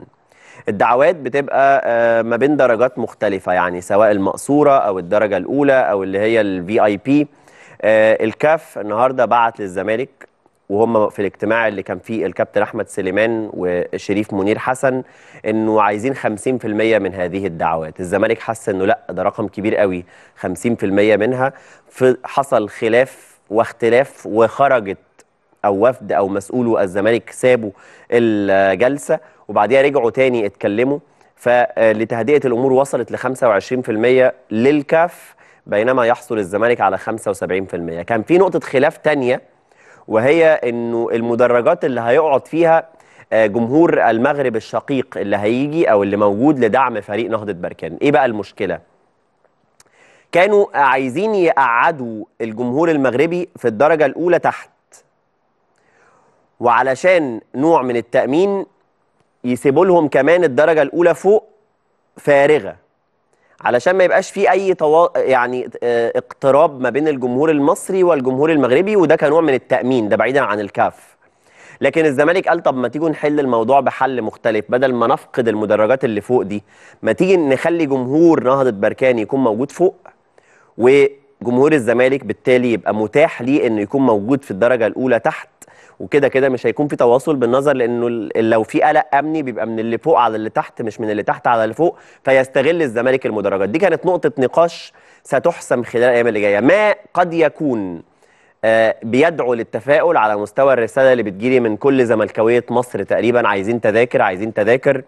الدعوات بتبقى ما بين درجات مختلفه يعني، سواء المقصوره او الدرجه الاولى او اللي هي الفي اي بي. الكاف النهارده بعت للزمالك وهم في الاجتماع اللي كان فيه الكابتن احمد سليمان وشريف منير حسن انه عايزين خمسين بالمية من هذه الدعوات. الزمالك حس انه لا ده رقم كبير قوي، خمسين بالمية منها. حصل خلاف واختلاف وخرجت او وفد او مسؤوله الزمالك سابوا الجلسه وبعديها رجعوا تاني اتكلموا، فلتهدئه الامور وصلت ل خمسة وعشرين بالمية للكاف بينما يحصل الزمالك على خمسة وسبعين بالمية. كان في نقطة خلاف تانية وهي انه المدرجات اللي هيقعد فيها جمهور المغرب الشقيق اللي هيجي او اللي موجود لدعم فريق نهضة بركان. ايه بقى المشكلة؟ كانوا عايزين يقعدوا الجمهور المغربي في الدرجة الأولى تحت، وعلشان نوع من التأمين يسيبوا لهم كمان الدرجة الأولى فوق فارغة علشان ما يبقاش في اي طو... يعني اقتراب ما بين الجمهور المصري والجمهور المغربي، وده كنوع من التأمين ده بعيدا عن الكاف. لكن الزمالك قال طب ما تيجوا نحل الموضوع بحل مختلف، بدل ما نفقد المدرجات اللي فوق دي ما تيجي نخلي جمهور نهضة بركان يكون موجود فوق، وجمهور الزمالك بالتالي يبقى متاح ليه انه يكون موجود في الدرجة الأولى تحت، وكده كده مش هيكون في تواصل بالنظر لانه لو في قلق امني بيبقى من اللي فوق على اللي تحت مش من اللي تحت على اللي فوق، فيستغل الزمالك المدرجات دي. كانت نقطه نقاش ستحسم خلال الايام اللي جايه، ما قد يكون بيدعو للتفاؤل على مستوى الرساله اللي بتجيلي من كل زملكاويه مصر تقريبا، عايزين تذاكر عايزين تذاكر،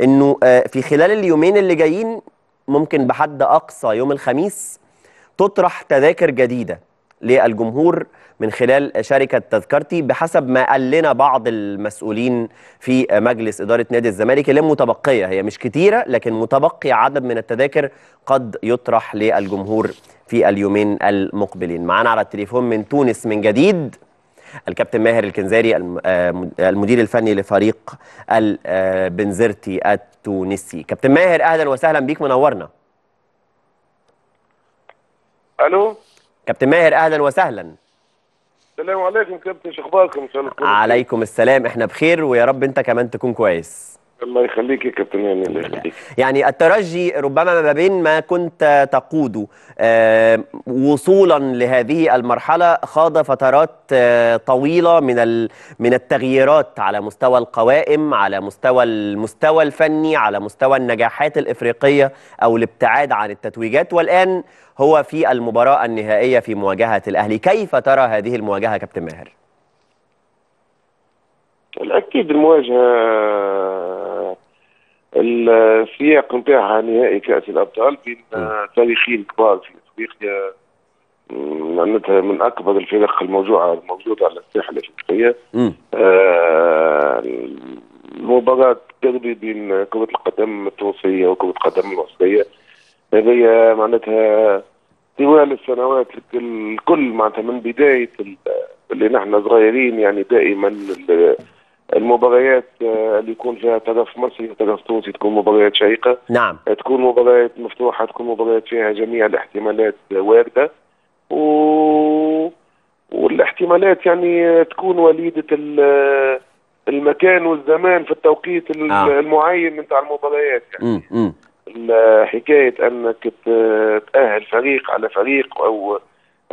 انه في خلال اليومين اللي جايين ممكن بحد اقصى يوم الخميس تطرح تذاكر جديده للجمهور من خلال شركة تذكرتي بحسب ما قال لنا بعض المسؤولين في مجلس إدارة نادي الزمالك اللي متبقية، هي مش كتيرة لكن متبقي عدد من التذاكر قد يطرح للجمهور في اليومين المقبلين. معانا على التليفون من تونس من جديد الكابتن ماهر الكنزاري المدير الفني لفريق البنزرتي التونسي. كابتن ماهر أهلا وسهلا بيك، منورنا. ألو كابتن ماهر أهلا وسهلا. السلام عليكم كابتن، شو اخباركم؟ عليكم السلام، احنا بخير ويا رب انت كمان تكون كويس. الله يخليك يا كابتن هاني، الله يخليك. يعني الترجي ربما ما بين ما كنت تقوده وصولا لهذه المرحله خاض فترات طويله من من التغييرات على مستوى القوائم، على مستوى المستوى الفني، على مستوى النجاحات الافريقيه او الابتعاد عن التتويجات، والان هو في المباراه النهائيه في مواجهه الاهلي. كيف ترى هذه المواجهه يا كابتن ماهر؟ اكيد المواجهه السياق نتاعها نهائي كاس الابطال بين تاريخين كبار في افريقيا، معناتها من اكبر الفرق الموجوده الموجوده على الساحه الافريقيه. آه مباراه تربي بين كره القدم التونسيه وكره القدم المصريه، هذه معناتها طوال السنوات الكل، معناتها من بدايه اللي نحن صغيرين يعني دائما المباريات اللي يكون فيها طرف مصري وطرف تونسي تكون مباريات شيقه، نعم، تكون مباريات مفتوحه، تكون مباريات فيها جميع الاحتمالات وارده، و... والاحتمالات يعني تكون وليده المكان والزمان في التوقيت آه. المعين نتاع المباريات. يعني م -م. حكايه انك تاهل فريق على فريق او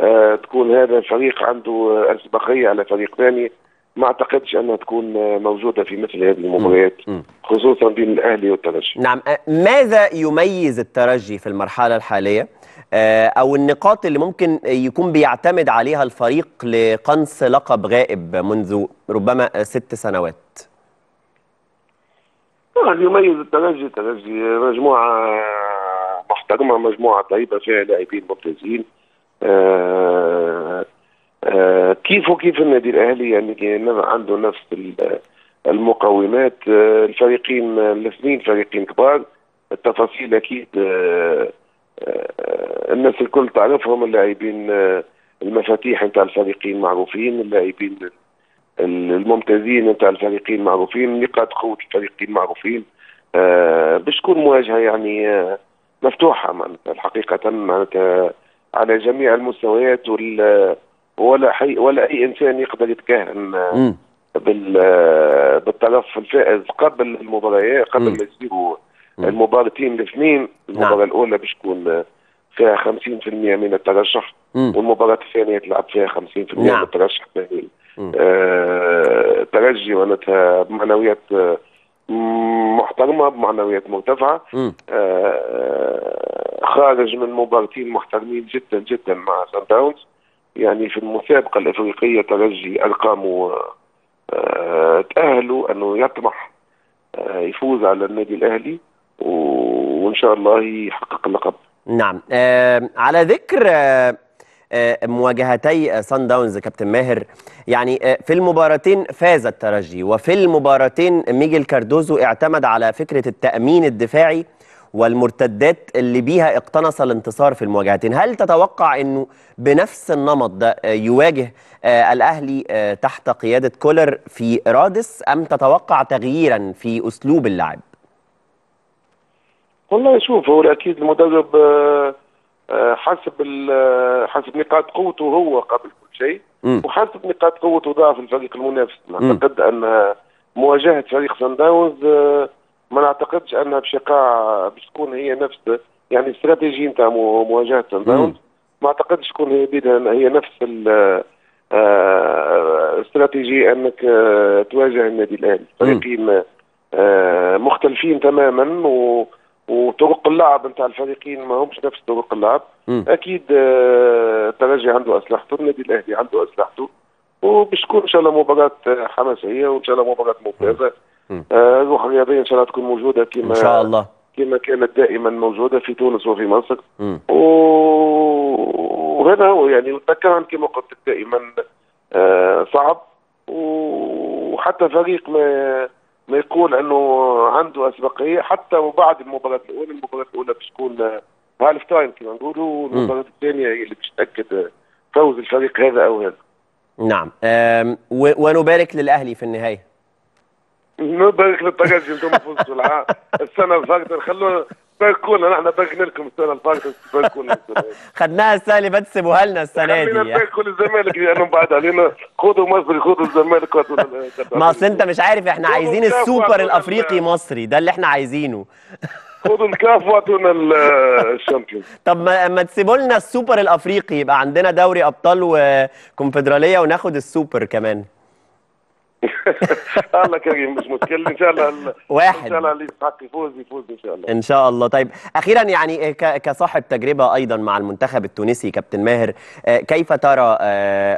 آه تكون هذا الفريق عنده أسبقية على فريق ثاني، ما أعتقدش أنها تكون موجودة في مثل هذه المباريات، خصوصا بين الأهلي والترجي. نعم، ماذا يميز الترجي في المرحلة الحالية آه أو النقاط اللي ممكن يكون بيعتمد عليها الفريق لقنص لقب غائب منذ ربما ست سنوات؟ يميز الترجي الترجي مجموعة محترمة، مجموعة طيبة فيها لاعبين ممتازين، آه آه كيف وكيف النادي الاهلي، يعني عنده نفس المقومات. آه الفريقين الاثنين فريقين كبار، التفاصيل اكيد آه آه الناس الكل تعرفهم، اللاعبين آه المفاتيح نتاع الفريقين معروفين، اللاعبين الممتازين نتاع الفريقين معروفين، نقاط قوه الفريقين معروفين. آه باش تكون مواجهه يعني آه مفتوحه معناتها حقيقه، معناتها على جميع المستويات، ولا ولا, حي ولا اي انسان يقدر يتكهن بالطرف الفائز قبل المباريات، قبل ما يصيروا المباراتين الاثنين. المباراه نعم. الاولى باش تكون فيها خمسين بالمئة من الترشح، والمباراه الثانيه تلعب فيها خمسين بالمئة من نعم. الترشح. آه ترجي معناتها بمعنويات محترمه، بمعنويات مرتفعه، آه خارج من مباراتين محترمين جدا جدا مع سان داونز. يعني في المسابقه الافريقيه ترجي ارقامه آه تاهلوا انه يطمح آه يفوز على النادي الاهلي، وان شاء الله يحقق اللقب. نعم، آه على ذكر آه مواجهتي سان داونز كابتن ماهر، يعني في المباراتين فاز الترجي، وفي المباراتين ميجيل كاردوزو اعتمد على فكرة التأمين الدفاعي والمرتدات اللي بيها اقتنص الانتصار في المواجهتين. هل تتوقع انه بنفس النمط ده يواجه الاهلي تحت قيادة كولر في رادس، ام تتوقع تغييرا في اسلوب اللعب؟ والله شوف، هو اكيد المدرب حسب حسب نقاط قوته هو قبل كل شيء، وحسب نقاط قوته ضعف الفريق المنافس. نعتقد ان مواجهه فريق سان داونز ما نعتقدش انها بشقاع باش تكون هي نفس، يعني الاستراتيجيه نتاع مواجهه سان داونز ما اعتقدش تكون هي بيدها هي نفس الاستراتيجيه انك تواجه النادي الاهلي. فريقين مختلفين تماما، و وطرق اللعب نتاع الفريقين ما همش نفس طرق اللعب. م. اكيد الترجي عنده اسلحته، النادي الاهلي عنده اسلحته، وباش تكون ان شاء الله مباراه حماسيه، وان شاء الله مباراه ممتازه. الروح الرياضيه ان شاء الله تكون موجوده كما ان شاء الله كما كانت دائما موجوده في تونس وفي مصر، و... وهذا هو يعني نتذكر كما قلت دائما آه صعب، وحتى فريق ما ما يقول انه عنده اسبقيه حتى وبعد المباراه الاولى. المباراه الاولى باش تكون هالف تايم كما نقولوا، والمباراه الثانيه هي اللي باش تاكد فوز الفريق هذا او هذا. نعم، ونبارك للاهلي في النهايه. نبارك للترجي، انتم فزتوا السنه الفاقده، خلونا تباركونا، نحن باركنا لكم السنه اللي فاتت، تباركونا خدناها السنه اللي فاتت، سيبوها لنا السنه دي. خلينا نباركوا للزمالك لانهم بعد علينا، خدوا مصر خدوا الزمالك. ما اصل انت مش عارف، احنا عايزين السوبر الافريقي مصري، ده اللي احنا عايزينه. خدوا الكاف وقتونا الشامبيونز. طب ما ما تسيبوا لنا السوبر الافريقي، يبقى عندنا دوري ابطال وكونفدراليه وناخد السوبر كمان. الله كريم، مش مشكلة ان شاء الله. واحد ان شاء الله اللي يستحق يفوز يفوز ان شاء الله. ان شاء الله. طيب اخيرا يعني كصاحب تجربة ايضا مع المنتخب التونسي كابتن ماهر، كيف ترى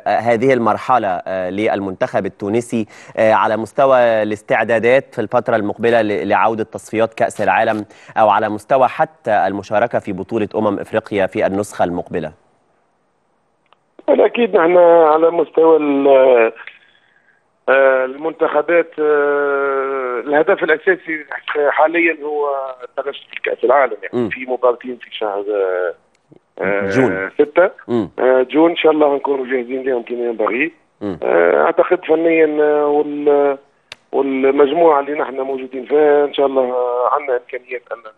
هذه المرحلة للمنتخب التونسي على مستوى الاستعدادات في الفترة المقبلة لعودة تصفيات كأس العالم، او على مستوى حتى المشاركة في بطولة امم افريقيا في النسخة المقبلة؟ بالأكيد نحن على مستوى المنتخبات، الهدف الاساسي حاليا هو الترشح لكاس العالم، يعني م. في مباراتين في شهر جون ستة جون ان شاء الله هنكونوا جاهزين لهم كما ينبغي. اعتقد فنيا والمجموعه اللي نحن موجودين فيها ان شاء الله عندنا امكانيات، ان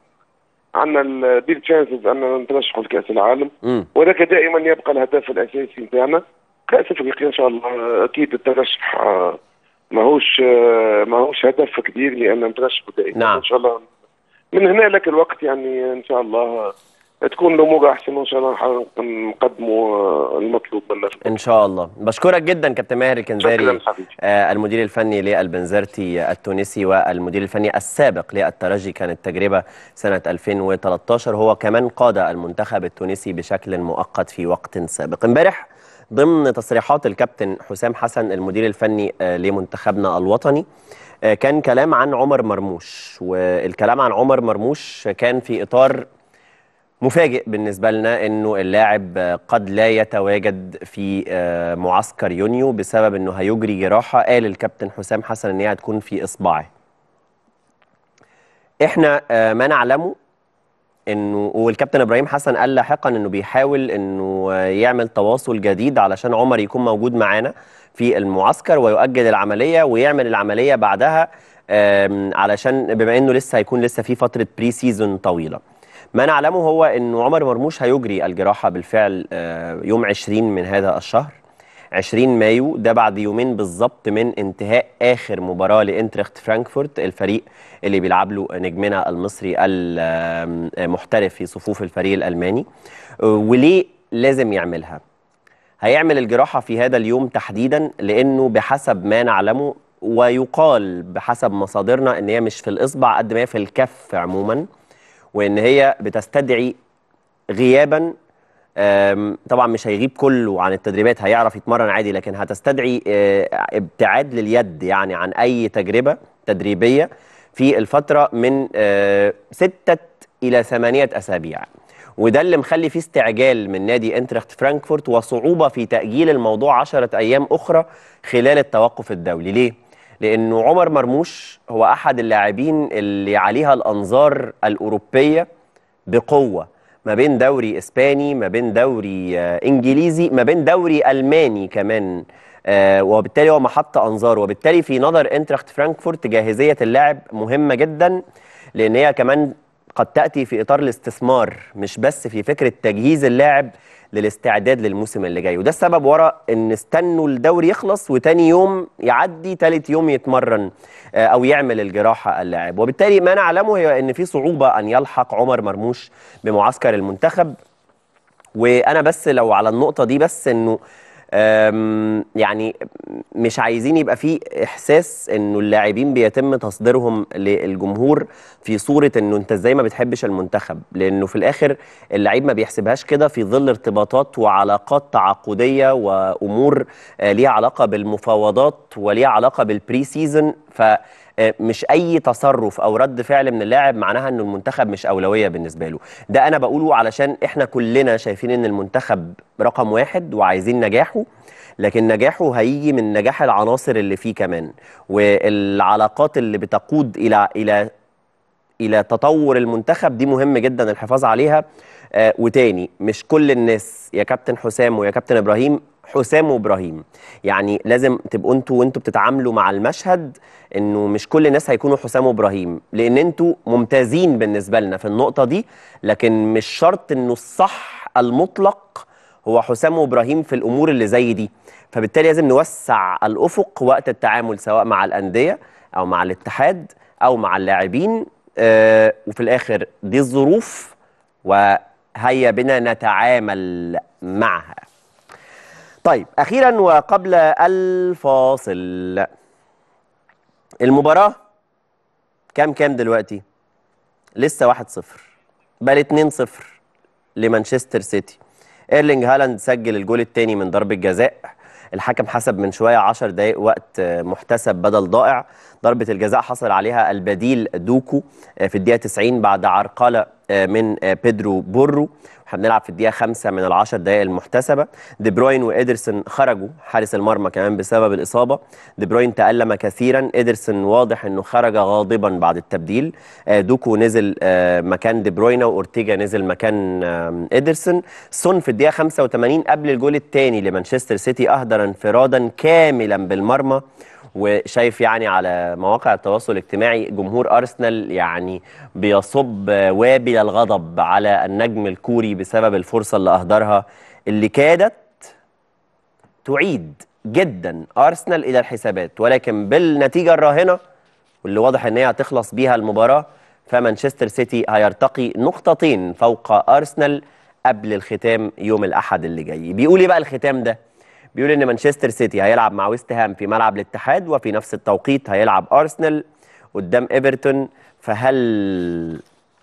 عندنا البيج تشانسز ان نترشحوا لكاس العالم، وذاك دائما يبقى الهدف الاساسي بتاعنا كأس افريقيا ان شاء الله. اكيد الترشح ماهوش ماهوش هدف كبير لان نترشح دائما. نعم. ان شاء الله من هنا لك الوقت، يعني ان شاء الله تكون الامور احسن، وان شاء الله نقدموا المطلوب منا ان شاء الله. بشكرك جدا كابتن ماهر الكنزاري، المدير الفني للبنزرتي التونسي والمدير الفني السابق للترجي، كانت تجربه سنه ألفين وثلاثة عشر، هو كمان قاد المنتخب التونسي بشكل مؤقت في وقت سابق. امبارح ضمن تصريحات الكابتن حسام حسن المدير الفني لمنتخبنا الوطني كان كلام عن عمر مرموش، والكلام عن عمر مرموش كان في إطار مفاجئ بالنسبة لنا، أنه اللاعب قد لا يتواجد في معسكر يونيو بسبب أنه هيجري جراحة، قال الكابتن حسام حسن أنها هتكون في إصبعه. إحنا ما نعلمه انه، والكابتن ابراهيم حسن قال لاحقا انه بيحاول انه يعمل تواصل جديد علشان عمر يكون موجود معانا في المعسكر ويؤجل العمليه ويعمل العمليه بعدها، علشان بما انه لسه هيكون لسه في فتره بري سيزون طويله. ما نعلمه هو انه عمر مرموش هيجري الجراحه بالفعل يوم عشرين من هذا الشهر، عشرين مايو، ده بعد يومين بالظبط من انتهاء اخر مباراه لانترخت فرانكفورت، الفريق اللي بيلعب له نجمنا المصري المحترف في صفوف الفريق الالماني. وليه لازم يعملها؟ هيعمل الجراحه في هذا اليوم تحديدا لانه بحسب ما نعلمه، ويقال بحسب مصادرنا، ان هي مش في الاصبع قد ما هي في الكف عموما، وان هي بتستدعي غيابا، طبعا مش هيغيب كله عن التدريبات، هيعرف يتمرن عادي، لكن هتستدعي ابتعاد لليد يعني عن اي تجربه تدريبيه في الفتره من ستة الى ثمانية اسابيع، وده اللي مخلي فيه استعجال من نادي انترخت فرانكفورت وصعوبه في تاجيل الموضوع عشرة ايام اخرى خلال التوقف الدولي. ليه؟ لانه عمر مرموش هو احد اللاعبين اللي عليها الانظار الاوروبيه بقوه، ما بين دوري اسباني، ما بين دوري انجليزي، ما بين دوري الماني كمان، وبالتالي هو محط انظار، وبالتالي في نظر انترخت فرانكفورت جاهزيه اللاعب مهمه جدا، لان هي كمان قد تاتي في اطار الاستثمار، مش بس في فكره تجهيز اللاعب للاستعداد للموسم اللي جاي. وده السبب وراء ان استنوا الدوري يخلص وتاني يوم يعدي، تالت يوم يتمرن او يعمل الجراحه اللاعب. وبالتالي ما نعلمه هي ان في صعوبه ان يلحق عمر مرموش بمعسكر المنتخب. وانا بس لو على النقطه دي بس، انه يعني مش عايزين يبقى في احساس انه اللاعبين بيتم تصديرهم للجمهور في صوره انه انت ازاي ما بتحبش المنتخب، لانه في الاخر اللعيب ما بيحسبهاش كده، في ظل ارتباطات وعلاقات تعاقديه وامور ليها علاقه بالمفاوضات وليها علاقه بالبري سيزون، فمش اي تصرف او رد فعل من اللاعب معناها انه المنتخب مش اولويه بالنسبه له. ده انا بقوله علشان احنا كلنا شايفين ان المنتخب رقم واحد وعايزين نجاحه، لكن نجاحه هيجي من نجاح العناصر اللي فيه كمان، والعلاقات اللي بتقود الى الى الى تطور المنتخب دي مهم جدا الحفاظ عليها. آه وتاني، مش كل الناس يا كابتن حسام ويا كابتن ابراهيم حسام وابراهيم. يعني لازم تبقوا انتوا وانتوا بتتعاملوا مع المشهد انه مش كل الناس هيكونوا حسام وابراهيم، لان انتوا ممتازين بالنسبه لنا في النقطه دي، لكن مش شرط انه الصح المطلق هو حسام وابراهيم في الامور اللي زي دي. فبالتالي لازم نوسع الافق وقت التعامل سواء مع الانديه او مع الاتحاد او مع اللاعبين، آه وفي الاخر دي الظروف وهيا بنا نتعامل معها. طيب أخيرا وقبل الفاصل، المباراة كام كام دلوقتي؟ لسه واحد صفر بل اتنين صفر لمانشستر سيتي. ايرلينج هالاند سجل الجول الثاني من ضربة جزاء، الحكم حسب من شوية عشر دقايق وقت محتسب بدل ضائع. ضربة الجزاء حصل عليها البديل دوكو في الدقيقة تسعين بعد عرقلة من بيدرو بورو. احنا بنلعب في الدقيقة خمسة من العشر دقائق المحتسبة. ديبروين وادرسن خرجوا، حارس المرمى كمان بسبب الإصابة. ديبروين تألم كثيرا، ادرسن واضح انه خرج غاضبا بعد التبديل. دوكو نزل مكان ديبروين وأورتيجا نزل مكان ادرسن. سون في الدقيقة خمسة وثمانين قبل الجول الثاني لمانشستر سيتي أهدر انفرادا كاملا بالمرمى. وشايف يعني على مواقع التواصل الاجتماعي جمهور أرسنال يعني بيصب وابل الغضب على النجم الكوري بسبب الفرصة اللي أهدرها، اللي كادت تعيد جدا أرسنال إلى الحسابات، ولكن بالنتيجة الراهنة واللي واضح إن هي هتخلص بيها المباراة فمانشستر سيتي هيرتقي نقطتين فوق أرسنال قبل الختام يوم الأحد اللي جاي. بيقول إيه بقى الختام ده؟ بيقول ان مانشستر سيتي هيلعب مع ويست هام في ملعب الاتحاد، وفي نفس التوقيت هيلعب ارسنال قدام ايفرتون. فهل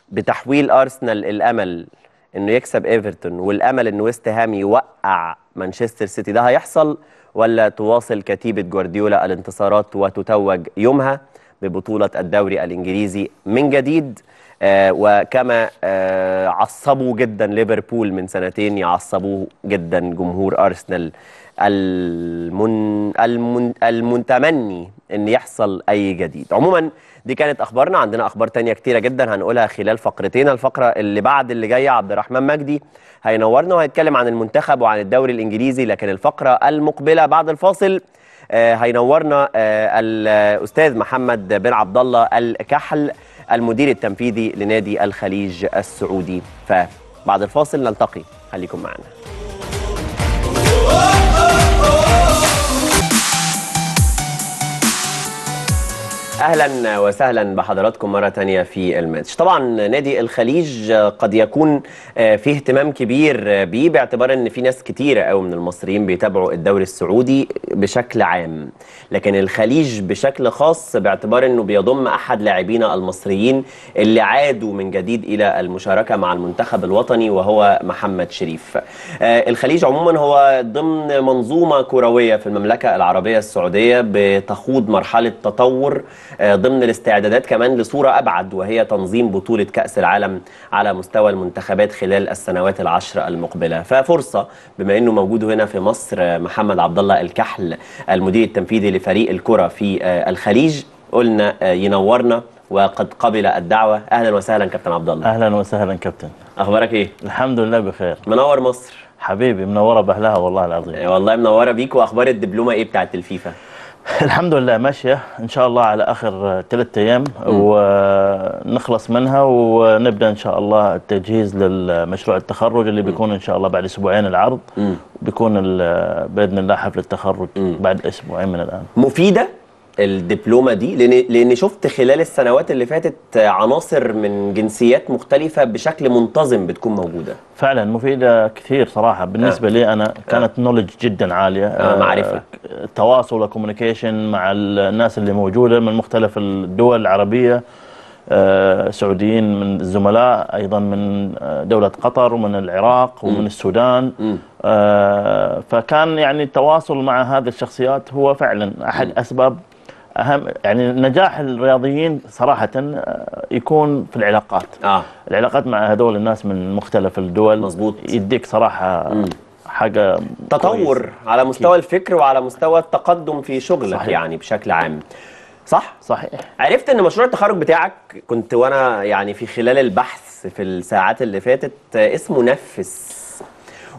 بتحويل ارسنال الامل انه يكسب ايفرتون والامل ان ويست هام يوقع مانشستر سيتي ده هيحصل، ولا تواصل كتيبه جوارديولا الانتصارات وتتوج يومها ببطوله الدوري الانجليزي من جديد؟ آه وكما آه عصبوا جدا ليفربول من سنتين يعصبوه جدا جمهور ارسنال المن... المن... المتمني ان يحصل اي جديد. عموما دي كانت اخبارنا، عندنا اخبار تانية كتيرة جدا هنقولها خلال فقرتين. الفقرة اللي بعد اللي جاية عبد الرحمن مجدي هينورنا وهيتكلم عن المنتخب وعن الدوري الانجليزي، لكن الفقرة المقبلة بعد الفاصل آه هينورنا آه الاستاذ محمد بن عبد الله الكحل المدير التنفيذي لنادي الخليج السعودي. فبعد الفاصل نلتقي، خليكم معنا. اهلا وسهلا بحضراتكم مره ثانيه في الماتش. طبعا نادي الخليج قد يكون فيه اهتمام كبير بيه باعتبار ان في ناس كتيره قوي من المصريين بيتابعوا الدوري السعودي بشكل عام، لكن الخليج بشكل خاص باعتبار انه بيضم احد لاعبينا المصريين اللي عادوا من جديد الى المشاركه مع المنتخب الوطني وهو محمد شريف. الخليج عموما هو ضمن منظومه كرويه في المملكه العربيه السعوديه بتخوض مرحله تطور ضمن الاستعدادات كمان لصورة أبعد، وهي تنظيم بطولة كأس العالم على مستوى المنتخبات خلال السنوات العشر المقبلة. ففرصة بما أنه موجود هنا في مصر محمد عبد الله الكحل المدير التنفيذي لفريق الكرة في الخليج، قلنا ينورنا وقد قبل الدعوة. أهلا وسهلا كابتن عبد الله. أهلا وسهلا كابتن، أخبارك إيه؟ الحمد لله بخير، منور مصر حبيبي، منورة بأهلها والله العظيم. والله منورة بيك. وأخبار الدبلومة إيه بتاعت الفيفا؟ الحمد لله ماشية إن شاء الله على آخر ثلاثة أيام ونخلص منها ونبدأ إن شاء الله التجهيز للمشروع التخرج اللي بيكون إن شاء الله بعد أسبوعين العرض، بيكون بإذن الله حفل التخرج بعد أسبوعين من الآن. مفيدة الدبلومة دي لأن لأن شفت خلال السنوات اللي فاتت عناصر من جنسيات مختلفة بشكل منتظم بتكون موجودة. فعلا مفيدة كثير صراحة بالنسبة آه. لي أنا كانت آه. نولج جدا عالية، آه معرفة، آه تواصل وكوميونيكيشن مع الناس اللي موجودة من مختلف الدول العربية، آه سعوديين من الزملاء أيضا من دولة قطر ومن العراق ومن م. السودان م. آه فكان يعني التواصل مع هذه الشخصيات هو فعلا أحد م. أسباب أهم يعني نجاح الرياضيين صراحة، يكون في العلاقات، آه. العلاقات مع هذول الناس من مختلف الدول. مظبوط. يديك صراحة مم. حاجة تطور كويس على مستوى كي. الفكر وعلى مستوى التقدم في شغلك. صحيح. يعني بشكل عام. صح؟ صحيح. عرفت ان مشروع التخرج بتاعك كنت وانا يعني في خلال البحث في الساعات اللي فاتت اسمه نفس،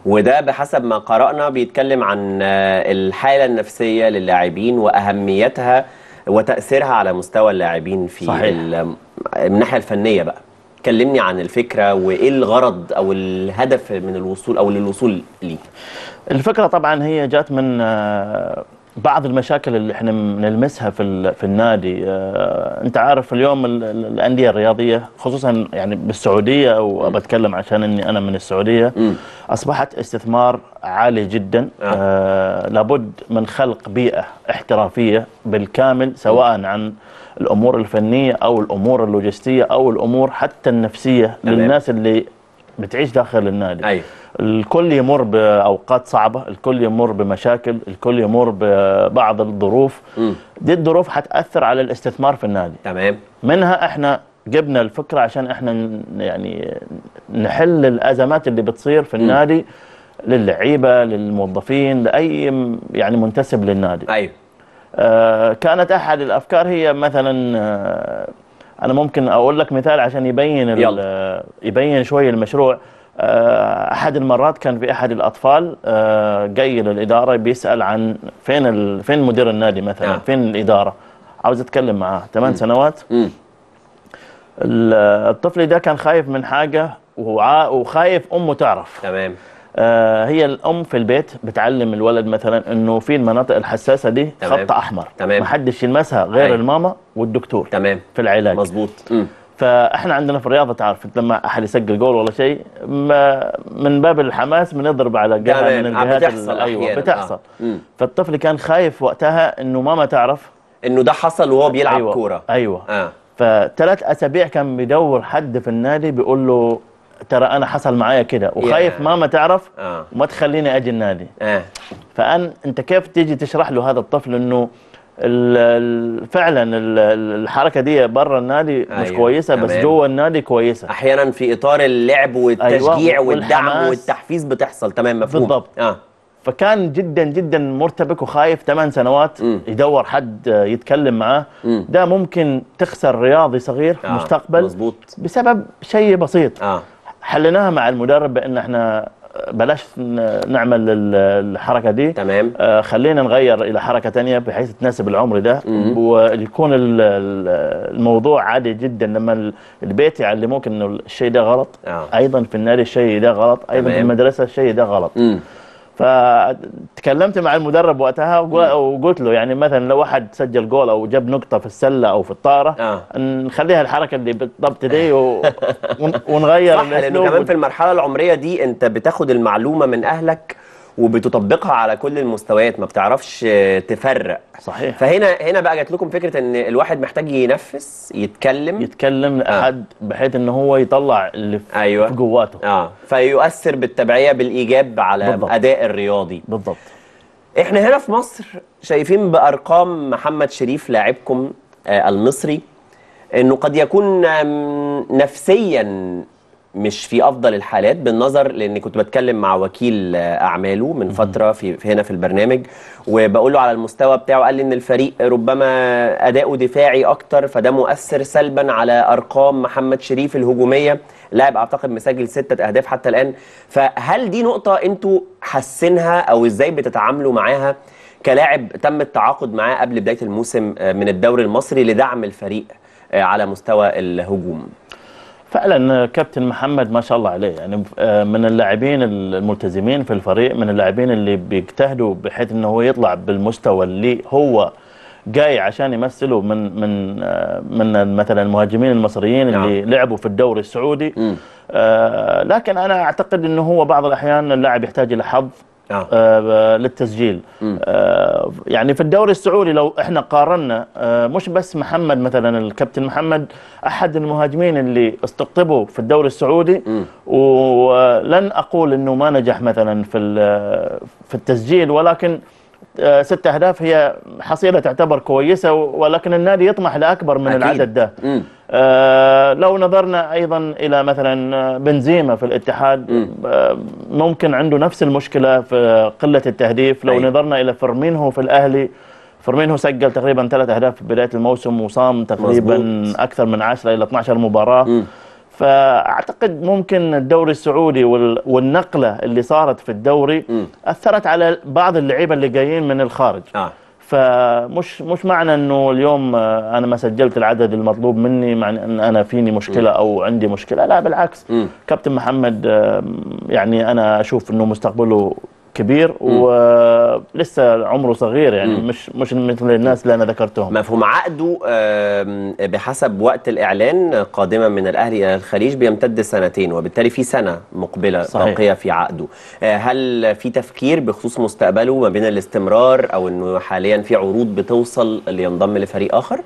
وده بحسب ما قرأنا بيتكلم عن الحالة النفسية للاعبين وأهميتها وتأثيرها على مستوى اللاعبين في الناحية الفنية. بقى كلمني عن الفكرة وإيه الغرض أو الهدف من الوصول أو للوصول ليه. الفكرة طبعا هي جات من بعض المشاكل اللي احنا بنلمسها في في النادي. اه انت عارف اليوم الانديه الرياضيه خصوصا يعني بالسعوديه او بتكلم عشان اني انا من السعوديه م. اصبحت استثمار عالي جدا. اه. اه لابد من خلق بيئه احترافيه بالكامل سواء م. عن الامور الفنيه او الامور اللوجستيه او الامور حتى النفسيه أمين. للناس اللي بتعيش داخل النادي. أيوه. الكل يمر بأوقات صعبة، الكل يمر بمشاكل، الكل يمر ببعض الظروف. م. دي الظروف هتأثر على الاستثمار في النادي. تمام. منها احنا جبنا الفكرة عشان احنا يعني نحل الأزمات اللي بتصير في النادي للعيبة، للموظفين، لأي يعني منتسب للنادي. أيوه. آه كانت أحد الأفكار هي مثلا آه أنا ممكن أقول لك مثال عشان يبين يبين شوية المشروع. أحد المرات كان في أحد الأطفال جاي للإدارة بيسأل عن فين فين مدير النادي مثلا، آه. فين الإدارة، عاوز أتكلم معاه. ثمان سنوات. م. الطفل ده كان خايف من حاجة وخايف أمه تعرف. تمام. هي الأم في البيت بتعلم الولد مثلا إنه في المناطق الحساسة دي خط أحمر، تمام، محدش يلمسها غير هاي. الماما والدكتور، تمام، في العلاج. مظبوط. م. فاحنا عندنا في الرياضه تعرف لما احد يسجل جول ولا شيء من باب الحماس بنضرب على جهه من الجهات. بتحصل. ايوه بتحصل. آه. فالطفل كان خايف وقتها انه ماما تعرف انه ده حصل وهو بيلعب. أيوة. كوره. ايوه. آه. فثلاث اسابيع كان بيدور حد في النادي بيقول له ترى انا حصل معايا كده وخايف ماما تعرف. آه. وما تخليني اجي النادي. آه. فان انت كيف تيجي تشرح له هذا الطفل انه فعلا الحركه دي بره النادي مش أيوة. كويسه، بس جوه النادي كويسه. احيانا في اطار اللعب والتشجيع. أيوة. والدعم والتحفيز بتحصل. تمام، مفهوم بالضبط. آه. فكان جدا جدا مرتبك وخايف. ثمان سنوات. م. يدور حد يتكلم معاه. م. ده ممكن تخسر رياضي صغير في آه. المستقبل. مزبوط. بسبب شيء بسيط. آه. حليناها مع المدرب بان احنا بلاش نعمل الحركه دي. تمام. آه خلينا نغير الى حركه ثانيه بحيث تناسب العمر ده. مم. ويكون الموضوع عادي جدا. لما البيت يعلموك انه الشيء ده غلط، آه. ايضا في النادي الشيء ده غلط، ايضا. تمام. في المدرسه الشيء ده غلط. مم. فتكلمت مع المدرب وقتها وقلت له يعني مثلا لو واحد سجل جول او جاب نقطه في السله او في الطاره، آه. نخليها الحركه اللي بالضبط دي و... ونغير. صح، لانه كمان في المرحله العمريه دي انت بتاخد المعلومه من اهلك وبتطبقها على كل المستويات، ما بتعرفش تفرق. صحيح. فهنا هنا بقى جات لكم فكره ان الواحد محتاج ينفس، يتكلم يتكلم لحد آه. بحيث ان هو يطلع اللي في أيوة. جواته. اه فيؤثر بالتبعيه بالايجاب على بالضبط. اداء الرياضي. بالضبط. احنا هنا في مصر شايفين بارقام محمد شريف لاعبكم آه المصري انه قد يكون نفسيا مش في افضل الحالات بالنظر، لان كنت بتكلم مع وكيل اعماله من فتره في هنا في البرنامج وبقول له على المستوى بتاعه، قال لي ان الفريق ربما اداؤه دفاعي اكتر فده مؤثر سلبا على ارقام محمد شريف الهجوميه، لاعب اعتقد مسجل سته اهداف حتى الان. فهل دي نقطه انتوا حاسينها او ازاي بتتعاملوا معاها كلاعب تم التعاقد معاه قبل بدايه الموسم من الدوري المصري لدعم الفريق على مستوى الهجوم؟ فعلا كابتن محمد ما شاء الله عليه يعني من اللاعبين الملتزمين في الفريق، من اللاعبين اللي بيجتهدوا بحيث انه هو يطلع بالمستوى اللي هو جاي عشان يمثله من من من مثلا المهاجمين المصريين اللي نعم. لعبوا في الدوري السعودي. آه لكن انا اعتقد انه هو بعض الاحيان اللاعب يحتاج الى حظ آه. آه للتسجيل. آه يعني في الدوري السعودي لو احنا قارنا آه مش بس محمد، مثلا الكابتن محمد احد المهاجمين اللي استقطبوا في الدوري السعودي. م. ولن اقول انه ما نجح مثلا في في التسجيل، ولكن آه ست اهداف هي حصيله تعتبر كويسه، ولكن النادي يطمح لاكبر من أكيد. العدد ده. م. آه لو نظرنا ايضا الى مثلا بنزيما في الاتحاد، آه ممكن عنده نفس المشكله في قله التهديف. لو أي. نظرنا الى فيرمينهو في الاهلي، فيرمينهو سجل تقريبا ثلاث اهداف في بدايه الموسم وصام تقريبا مزبوط. اكثر من عشرة الى اثني عشر مباراه. م. فاعتقد ممكن الدوري السعودي والنقله اللي صارت في الدوري م. اثرت على بعض اللعيبه اللي جايين من الخارج. آه. فمش مش معنى انه اليوم انا ما سجلت العدد المطلوب مني معنى ان انا فيني مشكله او عندي مشكله، لا بالعكس. م. كابتن محمد يعني انا اشوف انه مستقبله كبير ولسه عمره صغير، يعني م. مش مش مثل الناس اللي انا ذكرتهم. مفهوم. عقده بحسب وقت الاعلان قادما من الاهلي الى الخليج بيمتد سنتين، وبالتالي في سنه مقبله باقيه في عقده. هل في تفكير بخصوص مستقبله ما بين الاستمرار او انه حاليا في عروض بتوصل لينضم لفريق اخر؟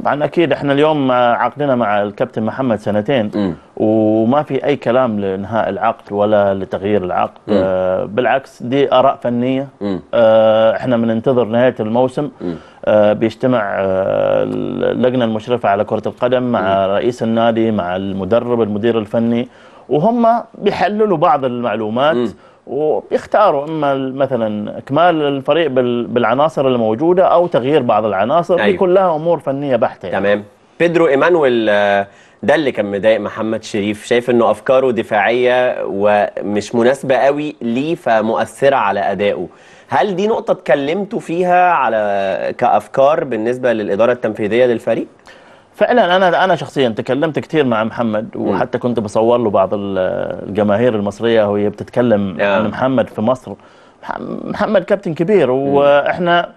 طبعا اكيد احنا اليوم عقدنا مع الكابتن محمد سنتين م. وما في اي كلام لانهاء العقد ولا لتغيير العقد. آه بالعكس دي اراء فنيه. آه احنا بننتظر نهايه الموسم. آه بيجتمع آه اللجنه المشرفه على كره القدم مع م. رئيس النادي مع المدرب المدير الفني، وهم بيحللوا بعض المعلومات م. وبيختاروا اما مثلا اكمال الفريق بالعناصر الموجوده او تغيير بعض العناصر. أيوة. دي كلها امور فنيه بحته. تمام يعني. بيدرو ايمانويل ده اللي كان مضايق محمد شريف، شايف انه افكاره دفاعيه ومش مناسبه قوي ليه فمؤثره على ادائه، هل دي نقطه اتكلمتوا فيها على كافكار بالنسبه للاداره التنفيذيه للفريق؟ فعلا انا انا شخصيا تكلمت كثير مع محمد، وحتى كنت بصور له بعض الجماهير المصريه وهي بتتكلم آه. عن محمد في مصر. محمد كابتن كبير، واحنا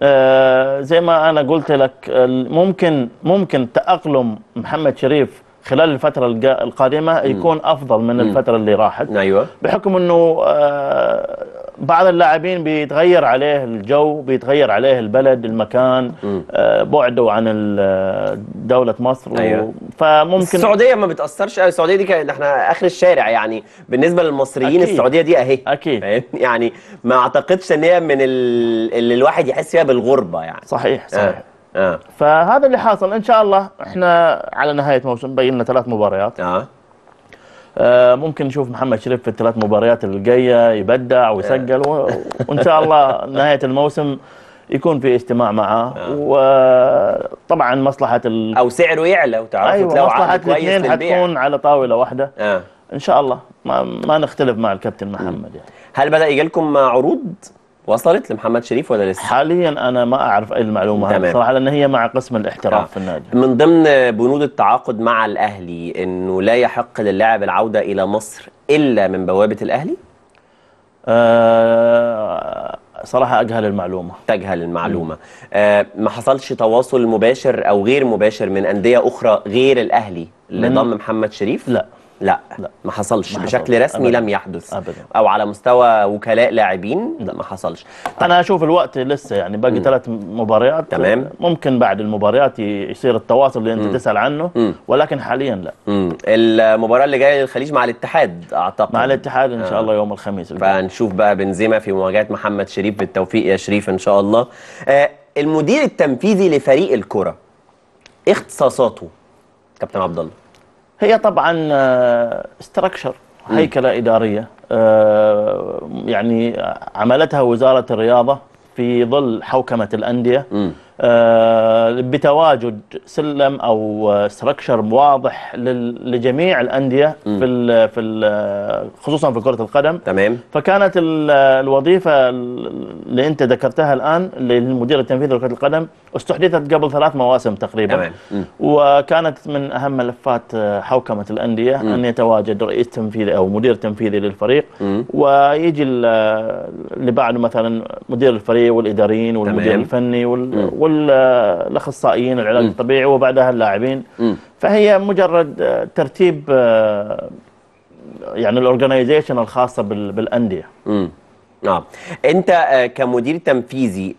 آه زي ما انا قلت لك ممكن ممكن تاقلم محمد شريف خلال الفتره القادمه يكون افضل من الفتره اللي راحت. ايوه، بحكم انه آه بعض اللاعبين بيتغير عليه الجو، بيتغير عليه البلد، المكان، آه بعده عن دولة مصر. أيوة. فممكن السعودية ما بتأثرش، السعودية دي كان احنا آخر الشارع يعني بالنسبة للمصريين. أكيد. السعودية دي أهي أكيد يعني ما أعتقدش إن هي من اللي الواحد يحس فيها بالغربة يعني. صحيح صحيح. آه. آه. فهذا اللي حاصل. إن شاء الله احنا على نهاية موسم باقي لنا ثلاث مباريات. آه. ممكن نشوف محمد شريف في الثلاث مباريات الجايه يبدع ويسجل، وان شاء الله نهايه الموسم يكون في اجتماع معاه، وطبعا مصلحه ال... او سعره يعلى وتعرفوا. أيوة، لو مصلحه الاثنين حتكون على طاوله واحده. آه. ان شاء الله ما ما نختلف مع الكابتن محمد يعني. هل بدا يجي لكم عروض وصلت لمحمد شريف ولا لسه؟ حاليا انا ما اعرف اي المعلومه هذه بصراحه، لان هي مع قسم الاحتراف. آه. في النادي من ضمن بنود التعاقد مع الاهلي انه لا يحق للاعب العوده الى مصر الا من بوابه الاهلي؟ آه صراحه اجهل المعلومه. تجهل المعلومه. آه ما حصلش تواصل مباشر او غير مباشر من انديه اخرى غير الاهلي لضم محمد شريف؟ لا لا, لا ما حصلش ما بشكل حصل. رسمي أبداً. لم يحدث أبداً. او على مستوى وكلاء لاعبين لا ما حصلش. طيب. انا اشوف الوقت لسه يعني باقي ثلاث مباريات. تمام. ممكن بعد المباريات يصير التواصل اللي انت مم. تسال عنه. مم. ولكن حاليا لا. مم. المباراه اللي جايه للخليج مع الاتحاد اعتقد. مع الاتحاد ان شاء الله يوم الخميس. فنشوف بقى بنزيما في مواجهه محمد شريف. بالتوفيق يا شريف ان شاء الله. آه المدير التنفيذي لفريق الكره اختصاصاته كابتن عبد الله؟ هي طبعا استراكشر، هيكله اداريه يعني عملتها وزاره الرياضه في ظل حوكمه الانديه بتواجد سلم او استراكشر واضح لجميع الانديه في في خصوصا في كره القدم. تمام. فكانت الوظيفه اللي انت ذكرتها الان للمدير التنفيذي لكره القدم استحدثت قبل ثلاث مواسم تقريبا. تمام. وكانت من اهم ملفات حوكمه الانديه م. ان يتواجد رئيس تنفيذي او مدير تنفيذي للفريق م. ويجي اللي بعده مثلا مدير الفريق والاداريين والمدير تمام. الفني وال والاخصائيين العلاج م. الطبيعي وبعدها اللاعبين. م. فهي مجرد ترتيب يعني الاورجنايزيشن الخاصه بالانديه. امم نعم. انت كمدير تنفيذي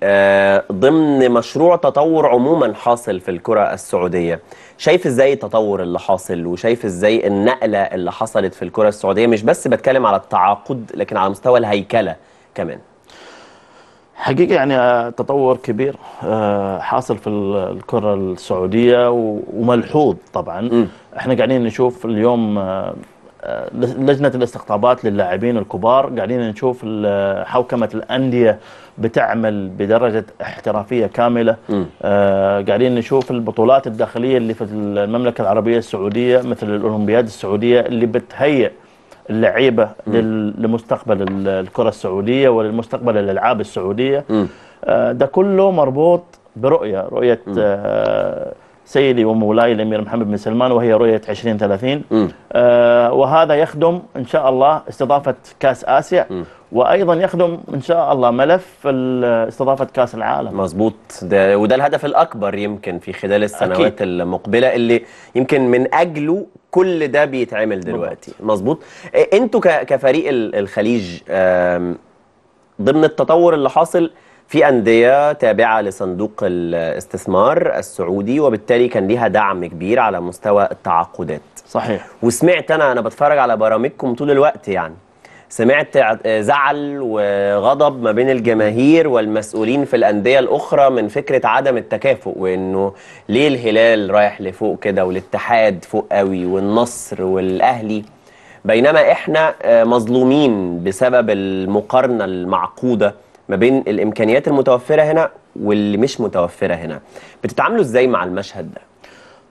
ضمن مشروع تطور عموما حاصل في الكره السعوديه، شايف ازاي التطور اللي حاصل وشايف ازاي النقله اللي حصلت في الكره السعوديه؟ مش بس بتكلم على التعاقد لكن على مستوى الهيكله كمان. حقيقة يعني تطور كبير حاصل في الكرة السعودية وملحوظ طبعا. م. احنا قاعدين نشوف اليوم لجنه الاستقطابات للاعبين الكبار قاعدين نشوف حوكمه الانديه بتعمل بدرجه احترافيه كامله. آه قاعدين نشوف البطولات الداخليه اللي في المملكه العربيه السعوديه مثل الاولمبياد السعوديه اللي بتهيئ اللعيبه لمستقبل الكره السعوديه ولمستقبل الالعاب السعوديه. آه ده كله مربوط برؤيه رؤيه آه سيدي ومولاي الامير محمد بن سلمان، وهي رؤيه عشرين ثلاثين. آه وهذا يخدم ان شاء الله استضافه كاس اسيا، م. وايضا يخدم ان شاء الله ملف استضافه كاس العالم. مظبوط، ده وده الهدف الاكبر يمكن في خلال السنوات أكيد. المقبله اللي يمكن من اجله كل ده بيتعمل دلوقتي. مظبوط، انتوا كفريق الخليج ضمن التطور اللي حاصل في أندية تابعة لصندوق الاستثمار السعودي، وبالتالي كان ليها دعم كبير على مستوى التعاقدات. صحيح. وسمعت أنا أنا بتفرج على برامجكم طول الوقت، يعني سمعت زعل وغضب ما بين الجماهير والمسؤولين في الأندية الأخرى من فكرة عدم التكافؤ، وإنه ليه الهلال رايح لفوق كده والاتحاد فوق قوي والنصر والأهلي، بينما إحنا مظلومين بسبب المقارنة المعقودة ما بين الامكانيات المتوفره هنا واللي مش متوفره هنا. بتتعاملوا ازاي مع المشهد ده؟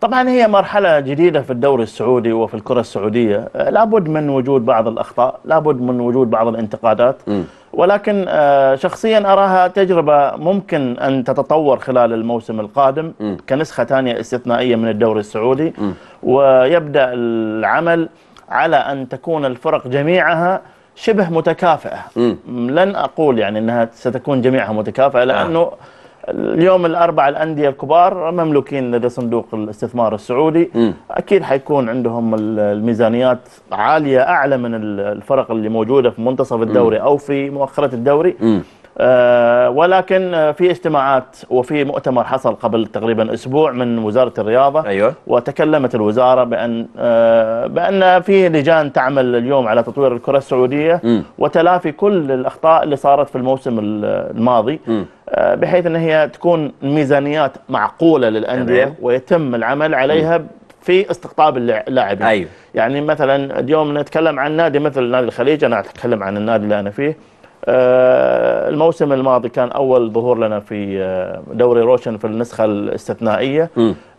طبعا هي مرحله جديده في الدوري السعودي وفي الكره السعوديه، لابد من وجود بعض الاخطاء، لابد من وجود بعض الانتقادات، م. ولكن شخصيا اراها تجربه ممكن ان تتطور خلال الموسم القادم، م. كنسخه ثانيه استثنائيه من الدوري السعودي، م. ويبدا العمل على ان تكون الفرق جميعها شبه متكافئة. م. لن أقول يعني أنها ستكون جميعها متكافئة، لأنه آه. اليوم الأربع الأندية الكبار مملوكين لدى صندوق الاستثمار السعودي، م. أكيد حيكون عندهم الميزانيات عالية أعلى من الفرق اللي موجودة في منتصف الدوري م. أو في مؤخرة الدوري. م. آه ولكن في اجتماعات وفي مؤتمر حصل قبل تقريبا اسبوع من وزاره الرياضه. أيوة. وتكلمت الوزاره بان آه بان في لجان تعمل اليوم على تطوير الكره السعوديه، م. وتلافي كل الاخطاء اللي صارت في الموسم الماضي، آه بحيث ان هي تكون ميزانيات معقوله للانديه ويتم العمل عليها م. في استقطاب اللاعبين. أيوة. يعني مثلا اليوم نتكلم عن نادي مثل نادي الخليج، انا اتكلم عن النادي اللي انا فيه. آه الموسم الماضي كان أول ظهور لنا في آه دوري روشن في النسخة الاستثنائية.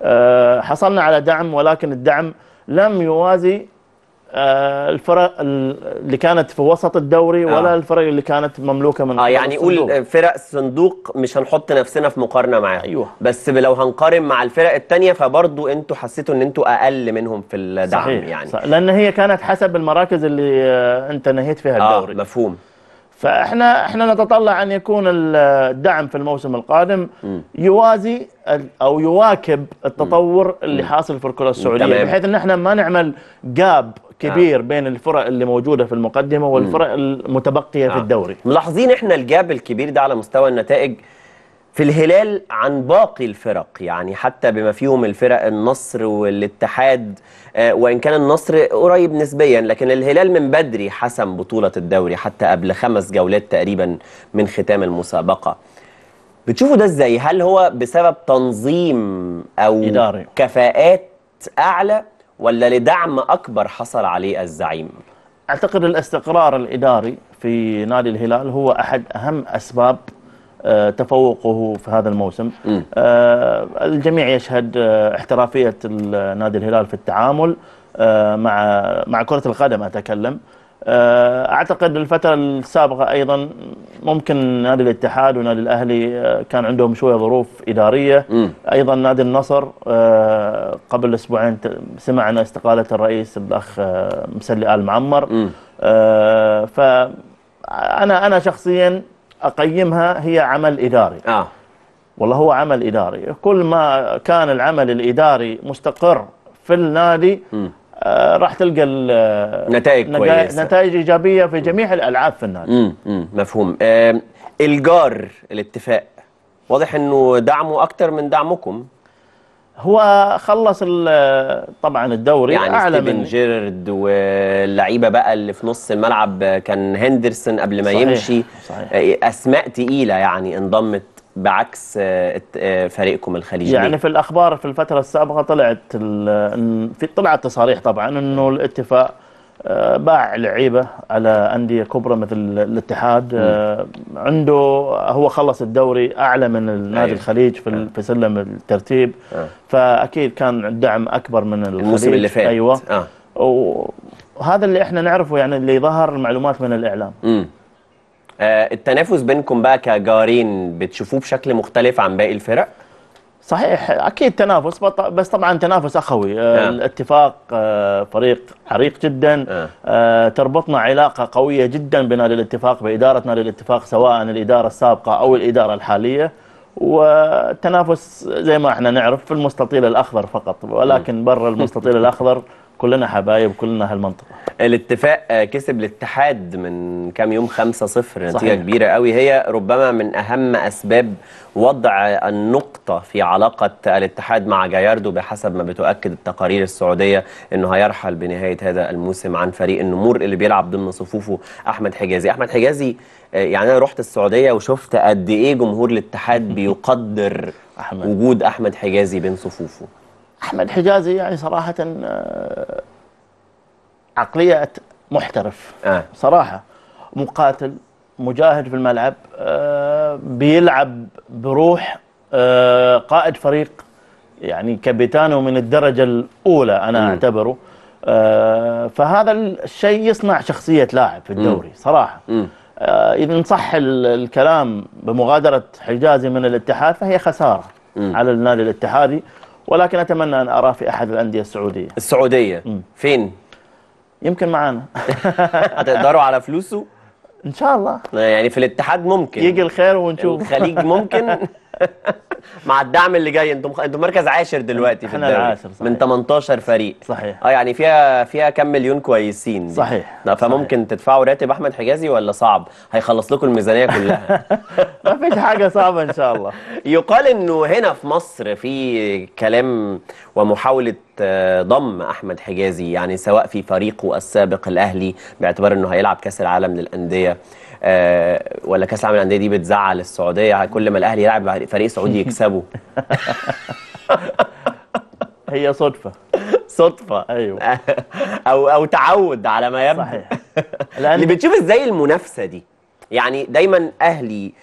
آه حصلنا على دعم، ولكن الدعم لم يوازي آه الفرق اللي كانت في وسط الدوري ولا آه. الفرق اللي كانت مملوكة من آه يعني قول فرق الصندوق مش هنحط نفسنا في مقارنة معاها. أيوه. بس لو هنقارن مع الفرق التانية فبرضه انتوا حسيتوا ان انتوا أقل منهم في الدعم. صحيح. يعني صح. لأن هي كانت حسب المراكز اللي آه انت نهيت فيها الدوري. آه مفهوم. فاحنا احنا نتطلع ان يكون الدعم في الموسم القادم م. يوازي او يواكب التطور م. اللي حاصل في الكره السعوديه، تمام. بحيث ان احنا ما نعمل جاب كبير آه. بين الفرق اللي موجوده في المقدمه والفرق المتبقيه آه. في الدوري. ملاحظين احنا الجاب الكبير ده على مستوى النتائج في الهلال عن باقي الفرق، يعني حتى بما فيهم الفرق النصر والاتحاد، وإن كان النصر قريب نسبيا، لكن الهلال من بدري حسم بطولة الدوري حتى قبل خمس جولات تقريبا من ختام المسابقة. بتشوفوا ده ازاي؟ هل هو بسبب تنظيم أو إداري، كفاءات أعلى، ولا لدعم أكبر حصل عليه الزعيم؟ أعتقد الاستقرار الإداري في نادي الهلال هو أحد أهم أسباب تفوقه في هذا الموسم. آه الجميع يشهد آه احترافية نادي الهلال في التعامل آه مع مع كرة القدم أتكلم. آه أعتقد الفترة السابقة أيضا ممكن نادي الاتحاد ونادي الأهلي آه كان عندهم شوية ظروف إدارية. م. أيضا نادي النصر آه قبل أسبوعين سمعنا استقالة الرئيس الأخ آه مسلي آل معمر. آه فأنا أنا شخصيا أقيمها هي عمل إداري. آه. والله هو عمل إداري، كل ما كان العمل الإداري مستقر في النادي آه راح تلقى نتائج كويسة، نتائج إيجابية في جميع الألعاب في النادي. مم. مم. مفهوم. آه الجار الاتفاق واضح أنه دعمه أكتر من دعمكم. هو خلص طبعا الدوري يعني اعلى من جيرارد، واللعيبه بقى اللي في نص الملعب كان هندرسون قبل ما صحيح. يمشي صحيح. اسماء تقيله يعني انضمت بعكس فريقكم الخليجي. يعني في الاخبار في الفتره السابقه طلعت في طلعت تصاريح طبعا انه الاتفاق باع لعيبه على انديه كبرى مثل الاتحاد. عنده هو خلص الدوري اعلى من نادي الخليج في في سلم الترتيب، فاكيد كان الدعم اكبر من الخليج الموسم اللي فات. ايوه آه. وهذا اللي احنا نعرفه، يعني اللي ظهر المعلومات من الاعلام. امم آه التنافس بينكم بقى كجارين بتشوفوه بشكل مختلف عن باقي الفرق؟ صحيح، اكيد تنافس، بس طبعا تنافس اخوي. آه. الاتفاق آه فريق حريق جدا. آه. آه تربطنا علاقه قويه جدا بنادي الاتفاق، باداره نادي الاتفاق، سواء الاداره السابقه او الاداره الحاليه. والتنافس زي ما احنا نعرف في المستطيل الاخضر فقط، ولكن برا المستطيل الاخضر كلنا حبايب، كلنا هالمنطقه. الاتفاق كسب الاتحاد من كام يوم خمسة صفر، نتيجه كبيره قوي، هي ربما من اهم اسباب وضع النقطه في علاقه الاتحاد مع جاياردو، بحسب ما بتؤكد التقارير السعوديه انه هيرحل بنهايه هذا الموسم عن فريق النمور اللي بيلعب ضمن صفوفه احمد حجازي. احمد حجازي يعني انا رحت السعوديه وشفت قد ايه جمهور الاتحاد بيقدر أحمد. وجود احمد حجازي بين صفوفه. أحمد حجازي يعني صراحة عقلية محترف آه. صراحة مقاتل، مجاهد في الملعب، بيلعب بروح قائد فريق، يعني كابتنه من الدرجة الأولى أنا م. أعتبره. فهذا الشيء يصنع شخصية لاعب في الدوري صراحة. م. إذا إن صح الكلام بمغادرة حجازي من الاتحاد فهي خسارة م. على النادي الاتحادي، ولكن أتمنى أن أراه في أحد الأندية السعودية. السعودية؟ م. فين؟ يمكن معانا. هتقدروا على فلوسه؟ إن شاء الله. يعني في الاتحاد ممكن. يجي الخير ونشوف. الخليج ممكن. مع الدعم اللي جاي انتم خ... انتم مركز عاشر دلوقتي في الدوري. العاشر صحيح. من ثمانية عشر فريق. صحيح. اه يعني فيها فيها كم مليون كويسين دي. صحيح. فممكن صحيح. تدفعوا راتب احمد حجازي ولا صعب؟ هيخلص لكم الميزانيه كلها. ما فيش حاجه صعبه ان شاء الله. يقال انه هنا في مصر في كلام ومحاوله ضم احمد حجازي، يعني سواء في فريقه السابق الاهلي باعتبار انه هيلعب كاس العالم للانديه، أه ولا كاس العالم للانديه دي بتزعل السعوديه، كل ما الاهلي يلعب فريق سعودي يكسبه. هي صدفه. صدفه ايوه. او او تعود على ما يبدو. صحيح. اللي بتشوف ازاي المنافسه دي؟ يعني دايما اهلي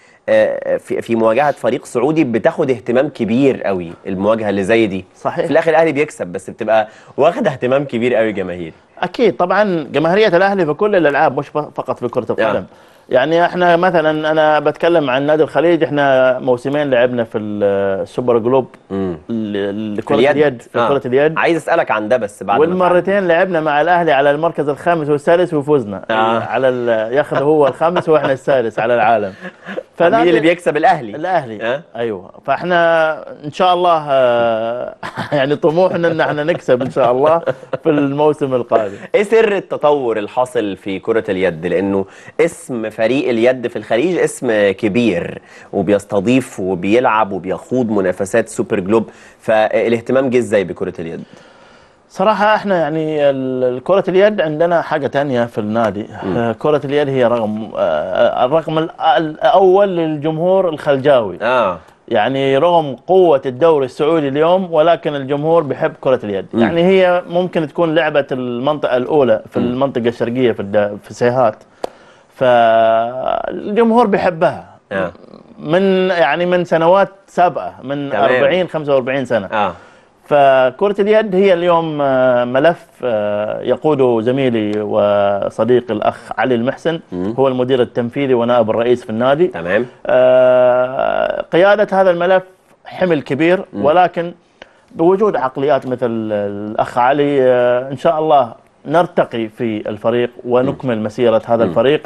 في في مواجهه فريق سعودي بتاخد اهتمام كبير قوي، المواجهه اللي زي دي صحيح في الاخر الاهلي بيكسب، بس بتبقى واخد اهتمام كبير قوي جماهيري. اكيد طبعا جماهيريه الاهلي في كل الالعاب مش فقط في كره القدم. آه. يعني احنا مثلا انا بتكلم عن نادي الخليج، احنا موسمين لعبنا في السوبر جلوب لكره اليد. اليد في آه. كره اليد عايز اسالك عن ده بس بعد. والمرتين لعبنا مع الاهلي على المركز الخامس والسادس وفوزنا. آه. على ياخذ هو الخامس واحنا السادس على العالم. مين اللي بيكسب؟ الاهلي. الاهلي أه؟ ايوه. فاحنا ان شاء الله يعني طموحنا ان احنا نكسب ان شاء الله في الموسم القادم. ايه سر التطور الحاصل في كرة اليد؟ لانه اسم فريق اليد في الخليج اسم كبير وبيستضيف وبيلعب وبيخوض منافسات سوبر جلوب، فالاهتمام جه ازاي بكرة اليد؟ صراحة احنا يعني كرة اليد عندنا حاجة تانية في النادي. م. كرة اليد هي رقم الرقم الأول للجمهور الخلجاوي. آه. يعني رغم قوة الدوري السعودي اليوم ولكن الجمهور بيحب كرة اليد. م. يعني هي ممكن تكون لعبة المنطقة الأولى في م. المنطقة الشرقية في في سيهات، فالجمهور بيحبها. آه. من يعني من سنوات سابقة، من تمام. أربعين خمسة وأربعين سنة. آه. فكرة اليد هي اليوم ملف يقوده زميلي وصديقي الأخ علي المحسن، هو المدير التنفيذي ونائب الرئيس في النادي. تمام. قيادة هذا الملف حمل كبير، ولكن بوجود عقليات مثل الأخ علي إن شاء الله نرتقي في الفريق ونكمل مسيرة هذا الفريق.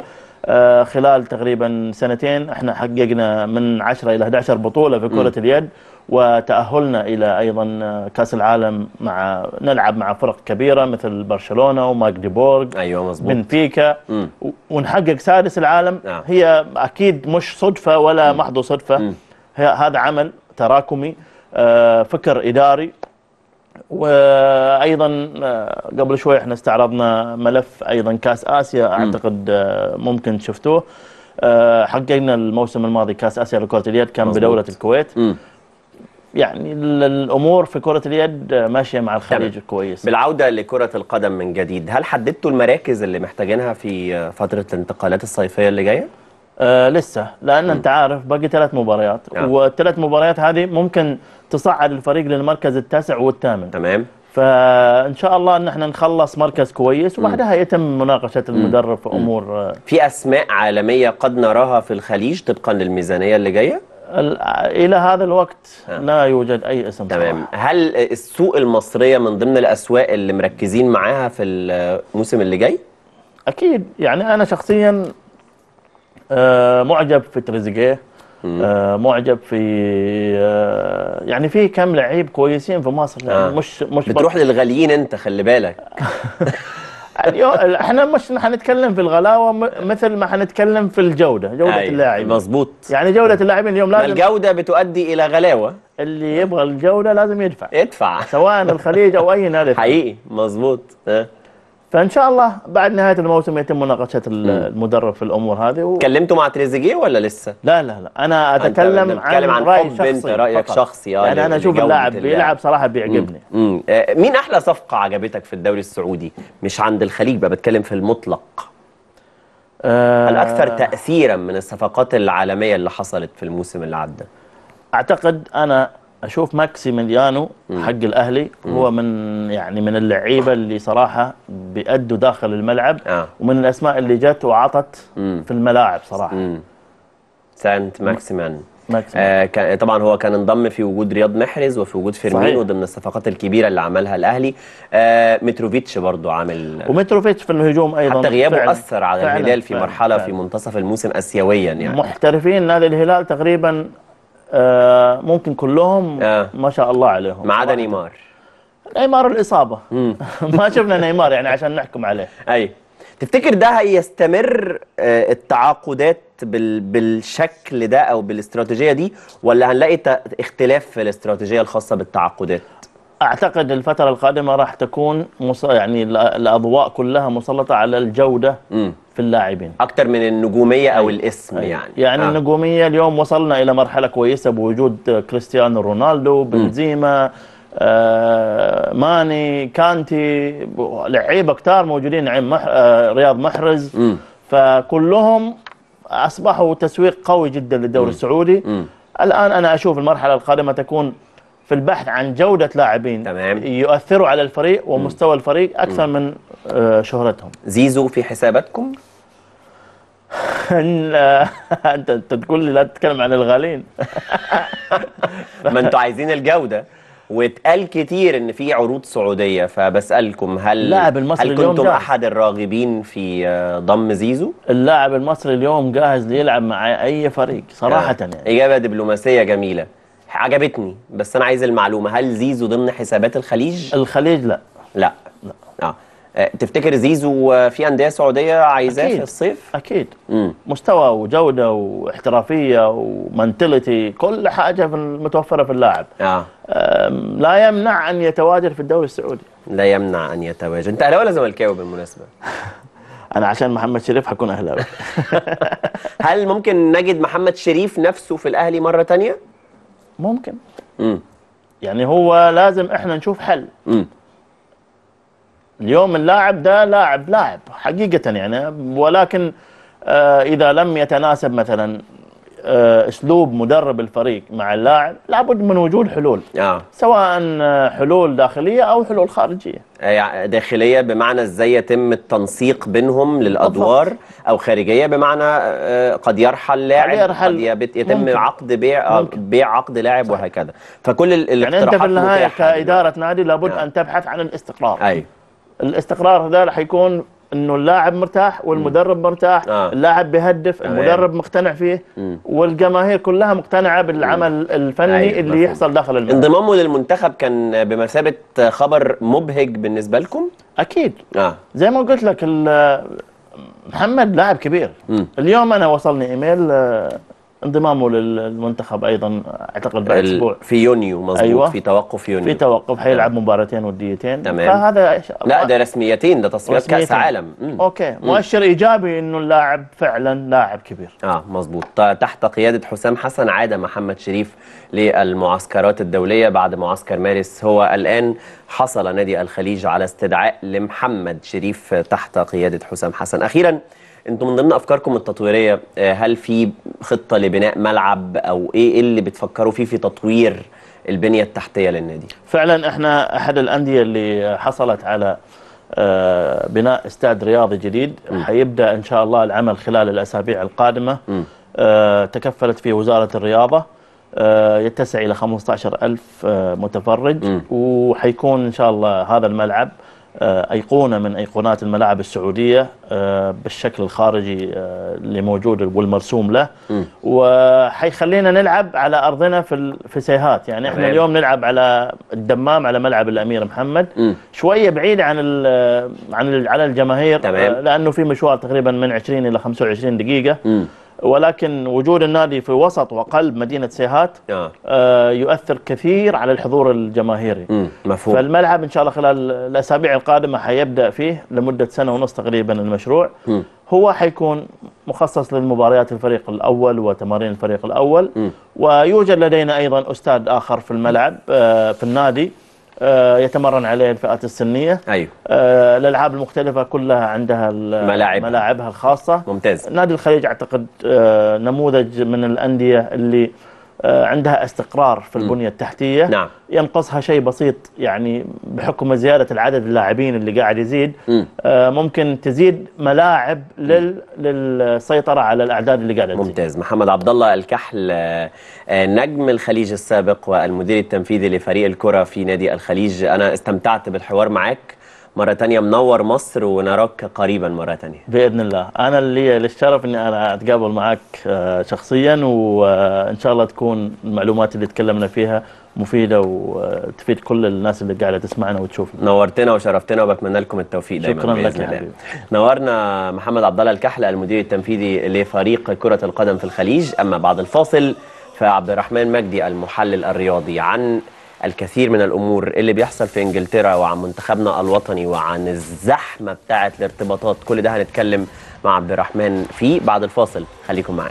خلال تقريبا سنتين احنا حققنا من عشرة إلى إحدى عشرة بطولة في كرة اليد، وتأهلنا إلى أيضا كأس العالم، مع نلعب مع فرق كبيرة مثل برشلونة وماجديبورغ. أيوة مظبوط. بنفيكا، ونحقق سادس العالم. آه. هي أكيد مش صدفة ولا محض صدفة، هذا عمل تراكمي، آه فكر إداري. وأيضا قبل شوي احنا استعرضنا ملف أيضا كأس آسيا، أعتقد ممكن شفتوه. آه حققنا الموسم الماضي كأس آسيا لكرة اليد، كان مزبوط. بدولة الكويت. م. يعني الامور في كره اليد ماشيه مع الخليج كويس. بالعوده لكره القدم من جديد، هل حددتوا المراكز اللي محتاجينها في فتره الانتقالات الصيفيه اللي جايه؟ آه لسه، لان م. انت عارف باقي ثلاث مباريات آه. والثلاث مباريات هذه ممكن تصعد الفريق للمركز التاسع والثامن. تمام. فان شاء الله ان احنا نخلص مركز كويس وبعدها يتم مناقشه المدرب في امور. في اسماء عالميه قد نراها في الخليج طبقا للميزانيه اللي جايه؟ الى هذا الوقت آه. لا يوجد اي اسم. تمام. هل السوق المصريه من ضمن الاسواق اللي مركزين معاها في الموسم اللي جاي؟ اكيد، يعني انا شخصيا آه معجب في تريزيجيه، آه معجب في آه يعني في كم لعيب كويسين في مصر يعني. آه. مش مش بتروح للغاليين انت، خلي بالك. اليوم احنا مش هنتكلم في الغلاوه مثل ما هنتكلم في الجوده، جوده أيوة. اللاعبين. مظبوط، يعني جوده اللاعبين اليوم لازم، الجوده بتؤدي الى غلاوه. اللي يبغى الجوده لازم يدفع يدفع سواء الخليج او اي نادي حقيقي. مظبوط. أه. فان شاء الله بعد نهايه الموسم يتم مناقشه المدرب في الامور هذه و... كلمتوا مع تريزيجيه ولا لسه؟ لا لا لا، انا اتكلم عن, عن راي شخصي. انت رايك فقط. شخصي يعني. يعني انا اشوف اللاعب بيلعب صراحه بيعجبني. مم. مم. مين احلى صفقه عجبتك في الدوري السعودي؟ مش عند الخليج بقى، بتكلم في المطلق. أه... الاكثر تاثيرا من الصفقات العالميه اللي حصلت في الموسم اللي عدى. اعتقد انا اشوف ماكسيميليانو حق الاهلي مم. هو من يعني من اللعيبه اللي صراحه بيأدوا داخل الملعب آه. ومن الاسماء اللي جت وعطت مم. في الملاعب صراحه. مم. سانت ماكسيمان آه كان طبعا هو كان انضم في وجود رياض محرز وفي وجود فيرمينو ضمن الصفقات الكبيره اللي عملها الاهلي. آه متروفيتش برضه عامل، ومتروفيتش في الهجوم ايضا حتى غيابه فعلا. اثر على فعلا. الهلال في فعلا. مرحله فعلا. في منتصف الموسم اسيويا يعني. محترفين نادي الهلال تقريبا آه ممكن كلهم آه. ما شاء الله عليهم ما عدا نيمار. نيمار الاصابه ما شفنا نيمار يعني عشان نحكم عليه. اي تفتكر ده هيستمر آه التعاقدات بال بالشكل ده او بالاستراتيجيه دي، ولا هنلاقي اختلاف في الاستراتيجيه الخاصه بالتعاقدات؟ اعتقد الفتره القادمه راح تكون يعني الاضواء كلها مسلطه على الجوده م. في اللاعبين اكتر من النجوميه او أي. الاسم أي. يعني يعني آه. النجوميه اليوم وصلنا الى مرحله كويسه بوجود كريستيانو رونالدو، بنزيما، آه ماني، كانتي، لعيبه كتار موجودين، آه رياض محرز م. فكلهم اصبحوا تسويق قوي جدا للدوري السعودي. م. الان انا اشوف المرحله القادمه تكون في البحث عن جودة لاعبين تمام. يؤثروا على الفريق ومستوى م. الفريق أكثر م. من شهرتهم. زيزو في حساباتكم؟ أنت تقول لي لا تتكلم عن الغالين. ما أنتوا عايزين الجودة، واتقال كتير إن في عروض سعودية، فبسألكم هل هل كنتم أحد الراغبين في ضم زيزو؟ اللاعب المصري اليوم جاهز ليلعب مع أي فريق صراحة يعني. إجابة دبلوماسية جميلة عجبتني، بس انا عايز المعلومه، هل زيزو ضمن حسابات الخليج؟ الخليج لا لا لا اه, آه. تفتكر زيزو في انديه سعوديه عايزاه في الصيف؟ اكيد مم. مستوى وجوده واحترافيه ومنتاليتي، كل حاجه متوفره في اللاعب آه. آه لا يمنع ان يتواجد في الدوري السعودي، لا يمنع ان يتواجد. انت اهلاوي ولا زملكاوي بالمناسبه؟ انا عشان محمد شريف هكون اهلاوي. هل ممكن نجد محمد شريف نفسه في الاهلي مره ثانيه؟ ممكن. مم. يعني هو لازم احنا نشوف حل. مم. اليوم اللاعب ده لاعب لاعب حقيقة يعني، ولكن آه إذا لم يتناسب مثلا آه أسلوب مدرب الفريق مع اللاعب، لابد من وجود حلول آه. سواء حلول داخلية أو حلول خارجية. يعني داخلية بمعنى ازاي يتم التنسيق بينهم للأدوار بالضبط. أو خارجية بمعنى قد يرحل لاعب، قد يتم ممكن. عقد بيع ممكن. بيع عقد لاعب صحيح. وهكذا. فكل الاقتراحات يعني انت في النهاية كإدارة نادي لابد آه. أن تبحث عن الاستقرار. أي. الاستقرار ده حيكون انه اللاعب مرتاح والمدرب مرتاح آه. اللاعب بيهدف، المدرب مقتنع فيه م. والجماهير كلها مقتنعه بالعمل م. الفني أيوة اللي مفهوم. يحصل داخل الملعب. انضمامه للمنتخب كان بمثابه خبر مبهج بالنسبه لكم؟ اكيد آه. زي ما قلت لك محمد لاعب كبير م. اليوم انا وصلني ايميل انضمامه للمنتخب ايضا اعتقد بعد اسبوع في يونيو. مظبوط. أيوة. في توقف يونيو. في توقف هيلعب مباراتين وديتين. تمام. فهذا لا ده رسميتين، ده تصفيات كاس عالم. مم. اوكي. مؤشر مم. ايجابي انه اللاعب فعلا لاعب كبير. اه مظبوط. تحت قياده حسام حسن عاد محمد شريف للمعسكرات الدوليه بعد معسكر مارس. هو الان حصل نادي الخليج على استدعاء لمحمد شريف تحت قياده حسام حسن. اخيرا انتم من ضمن افكاركم التطويريه هل في خطه لبناء ملعب او ايه اللي بتفكروا فيه في تطوير البنيه التحتيه للنادي؟ فعلا احنا احد الانديه اللي حصلت على بناء استاد رياضي جديد هيبدا ان شاء الله العمل خلال الاسابيع القادمه. م. تكفلت فيه وزاره الرياضه، يتسع الى خمسة عشر ألف متفرج. م. وحيكون ان شاء الله هذا الملعب أيقونة من أيقونات الملاعب السعودية بالشكل الخارجي اللي موجود والمرسوم له، وحيخلينا نلعب على أرضنا في في سيهات. يعني إحنا اليوم نلعب على الدمام على ملعب الأمير محمد. م. شوية بعيد عن ال عن ال على الجماهير. تمام. لأنه في مشوار تقريبا من عشرين إلى خمسة وعشرين دقيقة. م. ولكن وجود النادي في وسط وقلب مدينة سيهات آه. آه يؤثر كثير على الحضور الجماهيري. مم. مفهوم. فالملعب إن شاء الله خلال الأسابيع القادمة حيبدأ فيه لمدة سنة ونص تقريبا المشروع. مم. هو حيكون مخصص للمباريات الفريق الأول وتمارين الفريق الأول. مم. ويوجد لدينا أيضا أستاذ آخر في الملعب آه في النادي يتمرن عليه الفئات السنيه. ايوه. الالعاب المختلفه كلها عندها ملاعب. ملاعبها الخاصه. ممتاز. نادي الخليج اعتقد نموذج من الانديه اللي عندها استقرار في البنيه التحتيه. نعم. ينقصها شيء بسيط يعني بحكم زياده العدد اللاعبين اللي قاعد يزيد. م. ممكن تزيد ملاعب لل... للسيطره على الاعداد اللي قاعده تزيد. ممتاز. محمد عبد الله الكحل نجم الخليج السابق والمدير التنفيذي لفريق الكره في نادي الخليج، انا استمتعت بالحوار معك مرة تانية. منور مصر ونراك قريبا مرة تانية بإذن الله. أنا اللي للشرف أني أنا أتقابل معك شخصيا، وإن شاء الله تكون المعلومات اللي تكلمنا فيها مفيدة وتفيد كل الناس اللي قاعدة تسمعنا وتشوفنا. نورتنا وشرفتنا وبتمنى لكم التوفيق دايما. شكرا لك يا حبيبي. نورنا محمد عبد الله الكحل المدير التنفيذي لفريق كرة القدم في الخليج. أما بعد الفاصل فعبد الرحمن مجدي المحلل الرياضي عن الكثير من الأمور اللي بيحصل في إنجلترا وعن منتخبنا الوطني وعن الزحمة بتاعت الارتباطات. كل ده هنتكلم مع عبد الرحمن فيه بعد الفاصل، خليكم معنا.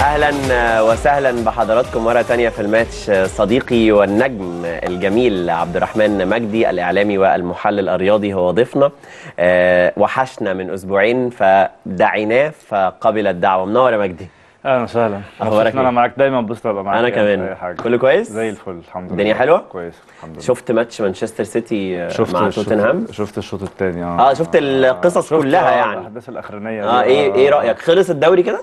أهلا وسهلا بحضراتكم مرة تانية في الماتش. صديقي والنجم الجميل عبد الرحمن مجدي الإعلامي والمحلل الرياضي هو ضيفنا. أه وحشنا من أسبوعين فدعيناه فقبل الدعوة. منور يا مجدي. أهلا وسهلا. أخبارك إيه؟ أنا معاك دايما ببسط أبقى معاك. أنا كمان كله كويس؟ زي الفل الحمد لله. الدنيا حلوة؟ كويس الحمد لله. شفت ماتش مانشستر سيتي مع توتنهام؟ شفت الشوط الثاني. أه شفت القصص آه كلها. آه يعني الأحداث الأخرانية. أه إيه إيه رأيك؟ خلص الدوري كده؟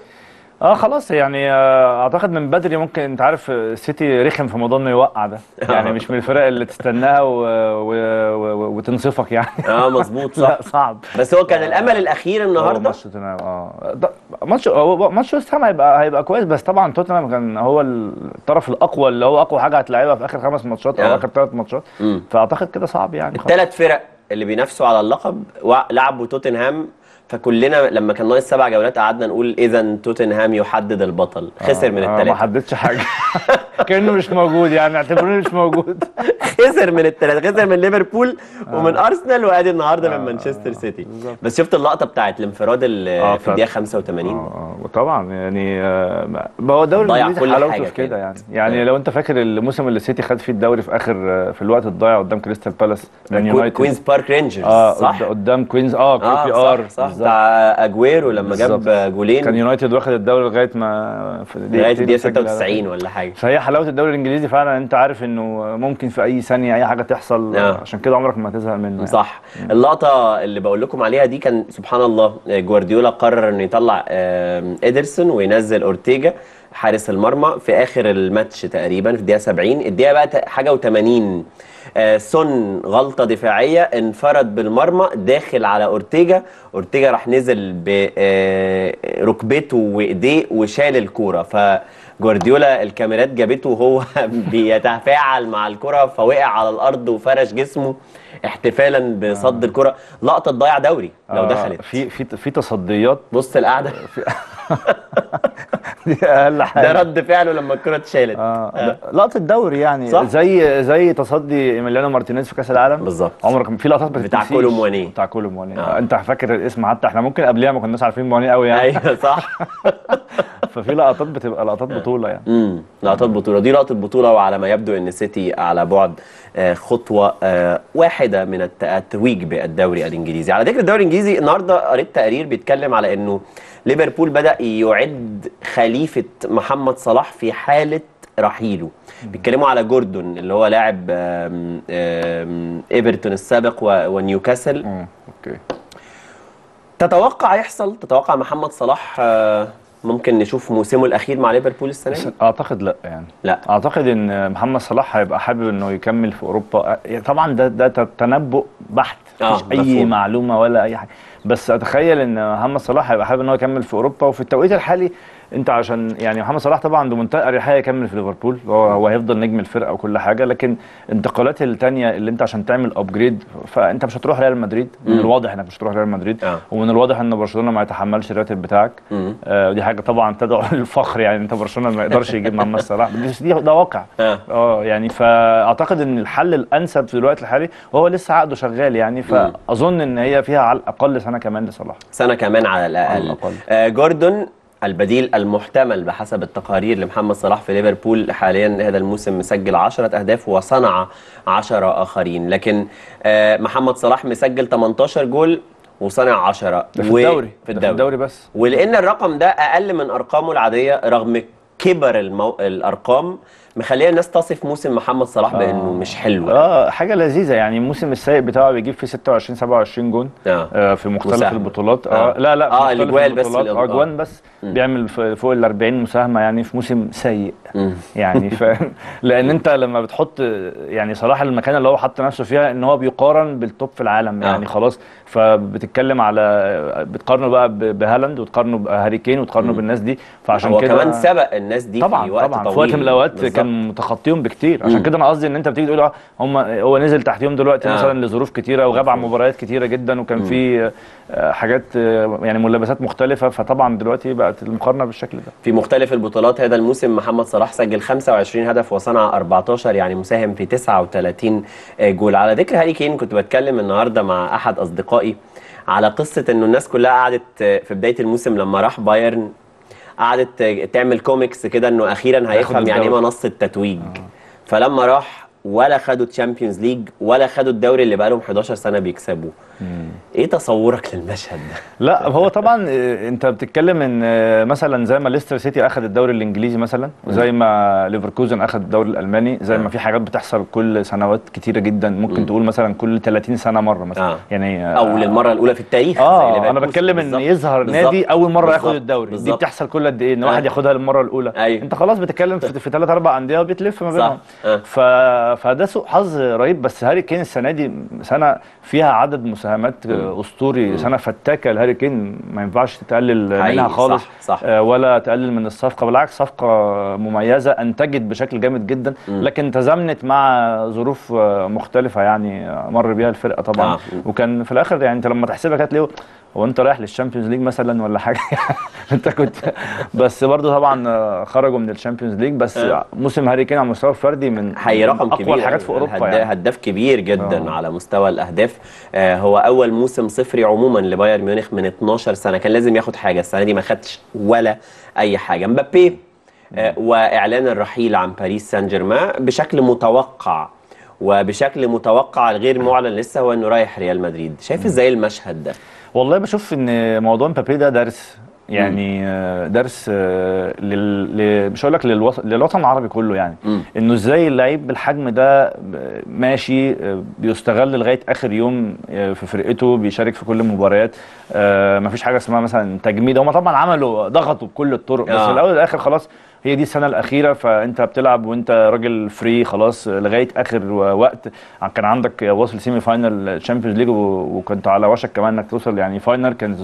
اه خلاص يعني اعتقد من بدري. ممكن انت عارف السيتي رخم في موضوع انه يوقع ده، يعني مش من الفرق اللي تستناها و... و... و... وتنصفك يعني. اه مظبوط صح. صعب. بس هو كان الامل الاخير النهارده ماتش توتنهام. اه ماتش ماتش وست هام هيبقى هيبقى كويس، بس طبعا توتنهام كان هو الطرف الاقوى اللي هو اقوى حاجه هتلاعبها في اخر خمس ماتشات او اخر ثلاث ماتشات. م. فاعتقد كده صعب يعني. الثلاث فرق اللي بينافسوا على اللقب لعبوا توتنهام، فكلنا لما كان ناقص سبع جولات قعدنا نقول اذا توتنهام يحدد البطل. خسر من الثلاثه. ما حددش حاجه كانه مش موجود يعني، اعتبروني مش موجود. خسر من الثلاثه، خسر من ليفربول ومن ارسنال وادي النهارده من مانشستر سيتي. بس شفت اللقطه بتاعت الانفراد في الدقيقه خمسة وثمانين؟ اه وطبعا يعني هو الدوري الانجليزي حلاوته في كده يعني. يعني لو انت فاكر الموسم اللي السيتي خد فيه الدوري في اخر في الوقت الضايع قدام كريستال بالاس مان يونايتد، كوينز بارك رينجرز صح؟ قدام كوينز اه كيو بي ار بتاع اجويرو لما جاب جولين. كان يونايتد واخد الدوري لغايه ما لغايه الدقيقه ستة وتسعين ولا حاجه. فهي حلاوه الدوري الانجليزي فعلا، انت عارف انه ممكن في اي ثانيه اي حاجه تحصل. آه. عشان كده عمرك ما هتزهق منه. صح. يعني. اللقطه اللي بقول لكم عليها دي كان سبحان الله جوارديولا قرر انه يطلع ادرسن وينزل اورتيجا حارس المرمى في اخر الماتش تقريبا في الدقيقه سبعين. الدقيقه بقى حاجه وثمانين آه سون غلطه دفاعيه انفرد بالمرمى داخل على اورتيجا، اورتيجا راح نزل بركبته وايديه وشال الكوره، ف جوارديولا الكاميرات جابته وهو بيتفاعل مع الكره فوقع على الارض وفرش جسمه احتفالا بصد آه. الكره. لقطه تضيع دوري لو دخلت. في في في تصديات بص القعده دي اقل حاجه. ده رد فعله لما الكره اتشالت آه. آه. لقطه الدوري يعني صح؟ زي زي تصدي ايميليانو مارتينيز في كاس العالم بالظبط. عمرك في لقطات بتاع كولو موانيه بتاع كولو موانيه آه. انت فاكر الاسم حتى، احنا ممكن قبلها ما كناش عارفين موانيه قوي يعني. ايوه صح. ففي لقطات بتبقى لقطات بطوله يعني امم لقطات بطوله. دي لقطه بطوله، وعلى ما يبدو ان سيتي على بعد خطوه واحده من التتويج بالدوري الانجليزي. على ذكر الدوري الانجليزي، النهارده قريت تقرير بيتكلم على انه ليفربول بدأ يعد خليفه محمد صلاح في حاله رحيله. بيتكلموا على جوردون اللي هو لاعب ايفرتون السابق ونيوكاسل. اوكي، تتوقع يحصل؟ تتوقع محمد صلاح ممكن نشوف موسمه الاخير مع ليفربول السنه دي؟ اعتقد لا يعني لا. اعتقد ان محمد صلاح هيبقى حابب انه يكمل في اوروبا. طبعا ده ده تنبؤ بحت، مفيش آه اي معلومه ولا اي حاجه، بس اتخيل ان محمد صلاح هيبقى حابب ان هو يكمل في اوروبا. وفي التوقيت الحالي انت عشان يعني محمد صلاح طبعا بمنتهى الاريحيه يكمل في ليفربول، هو هيفضل نجم الفرقه وكل حاجه، لكن الانتقالات الثانيه اللي انت عشان تعمل ابجريد فانت مش هتروح ريال مدريد. من الواضح انك مش هتروح ريال مدريد آه. ومن الواضح ان برشلونه ما يتحملش الراتب بتاعك آه، ودي حاجه طبعا تدعو للفخر يعني. انت برشلونه ما يقدرش يجيب محمد صلاح، دي ده واقع اه, آه يعني. فاعتقد ان الحل الانسب في الوقت الحالي، وهو لسه عقده شغال يعني، فاظن ان هي فيها على الاقل سنه كمان لصلاح، سنه كمان على الاقل. آه جوردون البديل المحتمل بحسب التقارير لمحمد صلاح في ليفربول حاليا، هذا الموسم مسجل عشرة أهداف وصنع عشرة آخرين، لكن محمد صلاح مسجل ثمانية عشر جول وصنع عشرة في الدوري. في الدوري. الدوري بس، ولأن الرقم ده أقل من أرقامه العادية رغم كبر المو... الأرقام، مخليه الناس تصف موسم محمد صلاح آه. بانه مش حلو اه حاجه لذيذه يعني. الموسم السيء بتاعه بيجيب فيه ستة وعشرين سبعة وعشرين جون آه. آه في مختلف مساهمة. البطولات آه. آه. لا لا اه الاجوال بس آه. اجوان بس م. بيعمل فوق ال أربعين مساهمه يعني في موسم سيء م. يعني فاهم. لان انت لما بتحط يعني صلاح المكان اللي هو حط نفسه فيها ان هو بيقارن بالتوب في العالم يعني آه. خلاص، فبتتكلم على بتقارنه بقى بهالاند وتقارنه بهاري كين وتقارنه بالناس دي، فعشان كده هو كمان سبق الناس دي طبعا في وقت طبعا طويل. في وقت من الاوقات متخطيهم بكتير، عشان كده انا قصدي ان انت بتيجي تقول هم هو نزل تحتيهم دلوقتي آه. مثلا لظروف كتيره وغاب عن مباريات كتيره جدا، وكان مم. في حاجات يعني ملابسات مختلفه، فطبعا دلوقتي بقت المقارنه بالشكل ده. في مختلف البطولات هذا الموسم محمد صلاح سجل خمسة وعشرين هدف وصنع أربعة عشر، يعني مساهم في تسعة وثلاثين جول. على ذكر هاري كين، كنت بتكلم النهارده مع احد اصدقائي على قصه انه الناس كلها قعدت في بدايه الموسم لما راح بايرن قعدت تعمل كوميكس كده انه اخيرا هيفهم يعني ايه منصه تتويج آه. فلما راح ولا خدوا تشامبيونز ليج ولا خدوا الدوري اللي بقالهم إحدى عشرة سنه بيكسبوه. ايه تصورك للمشهد ده؟ لا هو طبعا انت بتتكلم ان مثلا زي ما ليستر سيتي اخذ الدوري الانجليزي مثلا، وزي ما ليفركوزن اخذ الدوري الالماني، زي ما في حاجات بتحصل كل سنوات كتيره جدا، ممكن تقول مثلا كل ثلاثين سنه مره مثلا آه. يعني او للمره الاولى في التاريخ اه انا بتكلم ان يظهر نادي اول مره ياخد الدوري بالزبط. دي بتحصل كل قد ايه ان واحد ياخدها للمره الاولى أيوه. انت خلاص بتتكلم في ثلاث اربع انديه بتلف ما بينهم آه. ف فده سوء حظ رهيب. بس هاري كين السنه دي سنه فيها عدد مساهمات م. اسطوري م. سنه فتاكه لهاري كين، ما ينفعش تقلل منها خالص صح صح. ولا تقلل من الصفقه، بالعكس صفقه مميزه انتجت بشكل جامد جدا م. لكن تزامنت مع ظروف مختلفه يعني مر بيها الفرقه طبعا آه. وكان في الاخر يعني انت لما تحسبها كانت ليه هو انت رايح للشامبيونز ليج مثلا ولا حاجه انت كنت بس برضه طبعا خرجوا من الشامبيونز ليج. بس موسم هاري كين على المستوى الفردي من رقم كبير، اقوى الحاجات في اوروبا يعني، هداف كبير جدا آه. على مستوى الاهداف آه. هو اول موسم صفري عموما لبايرن ميونخ من اتناشر سنه، كان لازم ياخد حاجه السنه دي ما خدش ولا اي حاجه. مبابي آه واعلان الرحيل عن باريس سان جيرمان بشكل متوقع، وبشكل متوقع الغير معلن لسه هو انه رايح ريال مدريد. شايف ازاي المشهد ده؟ والله بشوف ان موضوع مبابي ده درس يعني مم. درس لل... مش هقول لك للوط... للوطن العربي كله يعني مم. انه ازاي اللعيب بالحجم ده ماشي بيستغل لغايه اخر يوم في فرقته، بيشارك في كل المباريات آه، مفيش حاجه اسمها مثلا تجميد. هم طبعا عملوا ضغطوا بكل الطرق آه. بس في الاول والاخر خلاص هي دي السنه الاخيره، فانت بتلعب وانت راجل فري خلاص لغايه اخر وقت. كان عندك واصل سيمي فاينل تشامبيونز ليج وكنت على وشك كمان انك توصل يعني فاينل، كانت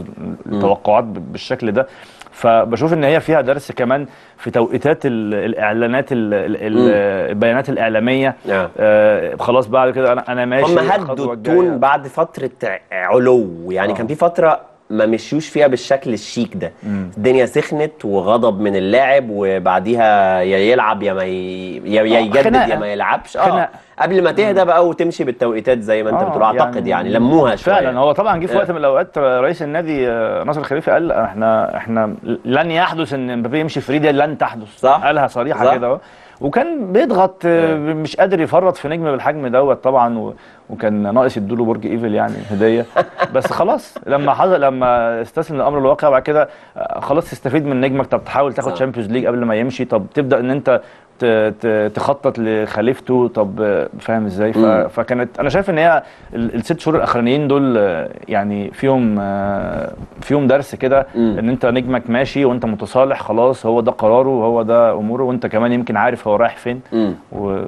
التوقعات بالشكل ده. فبشوف ان هي فيها درس كمان في توقيتات الاعلانات البيانات الاعلاميه. آه خلاص بعد كده انا انا ماشي. هم هدوا التون بعد فتره علو يعني. آه. كان في فتره ما مشيوش فيها بالشكل الشيك ده. مم. الدنيا سخنت وغضب من اللاعب وبعديها يا يلعب يا ما يا يجدد يا ما يلعبش. اه قبل ما تهدى بقى وتمشي بالتوقيتات زي ما انت بتقول. اعتقد يعني, يعني لموها شويه فعلا. هو طبعا جه في وقت من الاوقات رئيس النادي ناصر الخليفي قال احنا احنا لن يحدث ان مبابي يمشي في ريديا، لن تحدث. صح. قالها صريحه كده اهو، وكان بيضغط مش قادر يفرط في نجم بالحجم دوت طبعا، وكان ناقص يدوله برج ايفل يعني هديه بس خلاص لما حصل لما استسلم للامر الواقع وبعد كده خلاص تستفيد من نجمك. طب تحاول تاخد شامبيونز ليج قبل ما يمشي، طب تبدا ان انت تخطط لخليفته، طب فاهم ازاي؟ فكانت انا شايف ان هي الست شهور الاخرانيين دول يعني فيهم فيهم درس كده، ان انت نجمك ماشي وانت متصالح خلاص، هو ده قراره وهو ده اموره، وانت كمان يمكن عارف هو رايح فين.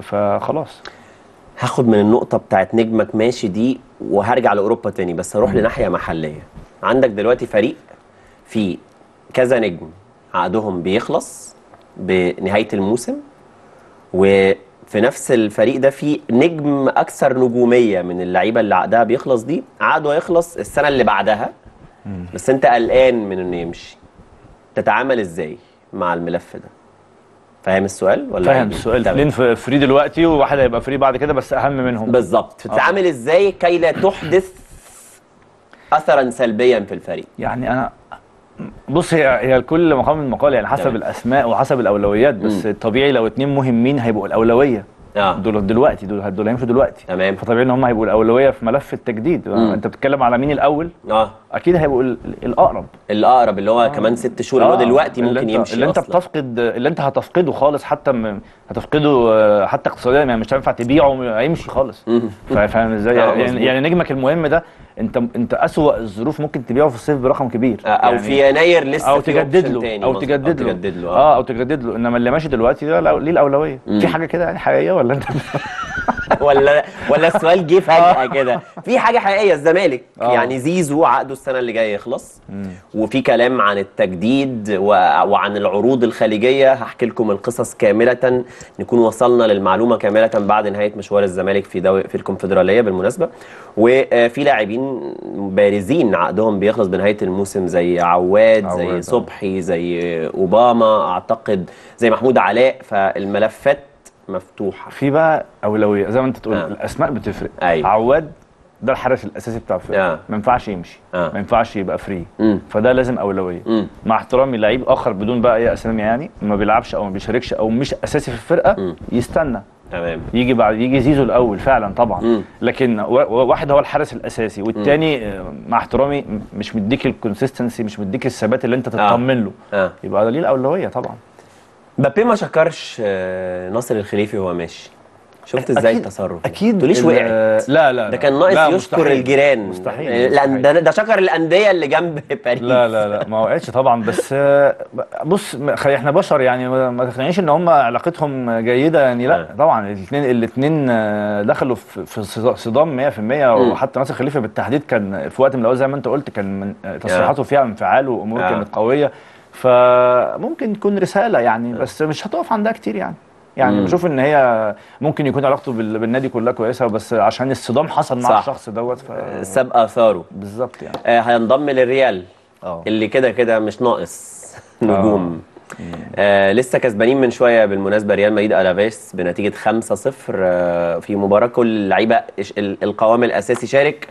فخلاص هاخد من النقطه بتاعت نجمك ماشي دي وهرجع لاوروبا تاني، بس هروح لناحيه محليه. عندك دلوقتي فريق في كذا نجم عقدهم بيخلص بنهايه الموسم، وفي نفس الفريق ده في نجم اكثر نجوميه من اللعيبه اللي عقدها بيخلص دي، عقده هيخلص السنه اللي بعدها، بس انت قلقان من انه يمشي. تتعامل ازاي مع الملف ده؟ فاهم السؤال ولا؟ فاهم السؤال. اثنين فري دلوقتي وواحد هيبقى فري بعد كده، بس اهم منهم بالظبط. تتعامل ازاي كي لا تحدث اثرا سلبيا في الفريق؟ يعني انا بص، هي هي الكل مقام من مقال يعني، حسب الاسماء وحسب الاولويات. بس مم. طبيعي لو اتنين مهمين هيبقوا الاولويه. آه. دول دلوقتي دول دول هيمشوا دلوقتي. تمام. فطبيعي ان هم هيبقوا الاولويه في ملف التجديد. مم. انت بتتكلم على مين الاول؟ اه اكيد هيبقوا الاقرب. الاقرب اللي هو آه. كمان ست شهور. آه. اللي هو دلوقتي ممكن اللي يمشي اللي انت بتفقد، اللي انت هتفقده خالص، حتى م... هتفقده حتى اقتصاديا يعني، مش هينفع تبيعه، هيمشي خالص. فاهم ازاي؟ آه يعني, يعني نجمك المهم ده انت انت اسوأ الظروف ممكن تبيعه في الصيف برقم كبير. آه او يعني في يناير لسه، او تجدد له او تجدد له تجدد له اه او تجدد له. انما اللي ماشي دلوقتي ده ليه الاولويه؟ في حاجه كده يعني حقيقيه ولا انت ولا ولا السؤال جه فجاه كده؟ في حاجه حقيقيه. الزمالك يعني زيزو عقده السنه اللي جايه يخلص، وفي كلام عن التجديد وعن العروض الخليجيه. هحكي لكم القصص كامله، نكون وصلنا للمعلومه كامله بعد نهايه مشوار الزمالك في دو... في الكونفدراليه بالمناسبه. وفي لاعبين بارزين عقدهم بيخلص بنهايه الموسم، زي عواد، زي صبحي، زي اوباما اعتقد، زي محمود علاء. فالملفات مفتوحه. في بقى اولويه زي ما انت تقول. آه. الاسماء بتفرق. أيوة. عواد ده الحارس الاساسي بتاع الفريق. آه. ما ينفعش يمشي. آه. ما ينفعش يبقى فري. م. فده لازم اولويه. م. مع احترامي لعيب اخر بدون بقى اي اسامي يعني، ما بيلعبش او ما بيشاركش او مش اساسي في الفرقه. م. يستنى. تمام. يجي بعد يجي زيزو الاول فعلا طبعا. م. لكن واحد هو الحارس الاساسي، والثاني مع احترامي مش مديك الكونسستنسي، مش مديك الثبات اللي انت تطمن له. آه. آه. يبقى ده ليه الاولويه طبعا. مبابي ما شكرش ناصر الخليفي وهو ماشي. شفت ازاي التصرف؟ اكيد تقوليش وقعت. لا لا ده كان ناقص يشكر الجيران. مستحيل. لا ده ده شكر الانديه اللي جنب باريس. لا لا لا ما وقعتش طبعا. بس بص احنا بشر يعني، ما تقنعنيش ان هم علاقتهم جيده يعني. لا طبعا الاثنين الاثنين دخلوا في صدام مية في المية. وحتى ناصر الخليفي بالتحديد كان في وقت من الاول زي ما انت قلت، كان تصريحاته فيها انفعال واموره كانت قويه، فممكن تكون رساله يعني، بس مش هتقف عندها كتير يعني. يعني بشوف ان هي ممكن يكون علاقته بالنادي كلها كويسه، بس عشان الصدام حصل مع الشخص دوت ف ساب اثاره بالظبط يعني. آه هينضم للريال. أوه. اللي كده كده مش ناقص نجوم. آه لسه كسبانين من شويه بالمناسبه ريال مدريد الافيس بنتيجه خمسة صفر. آه في مباراه كل اللعيبه القوام الاساسي شارك،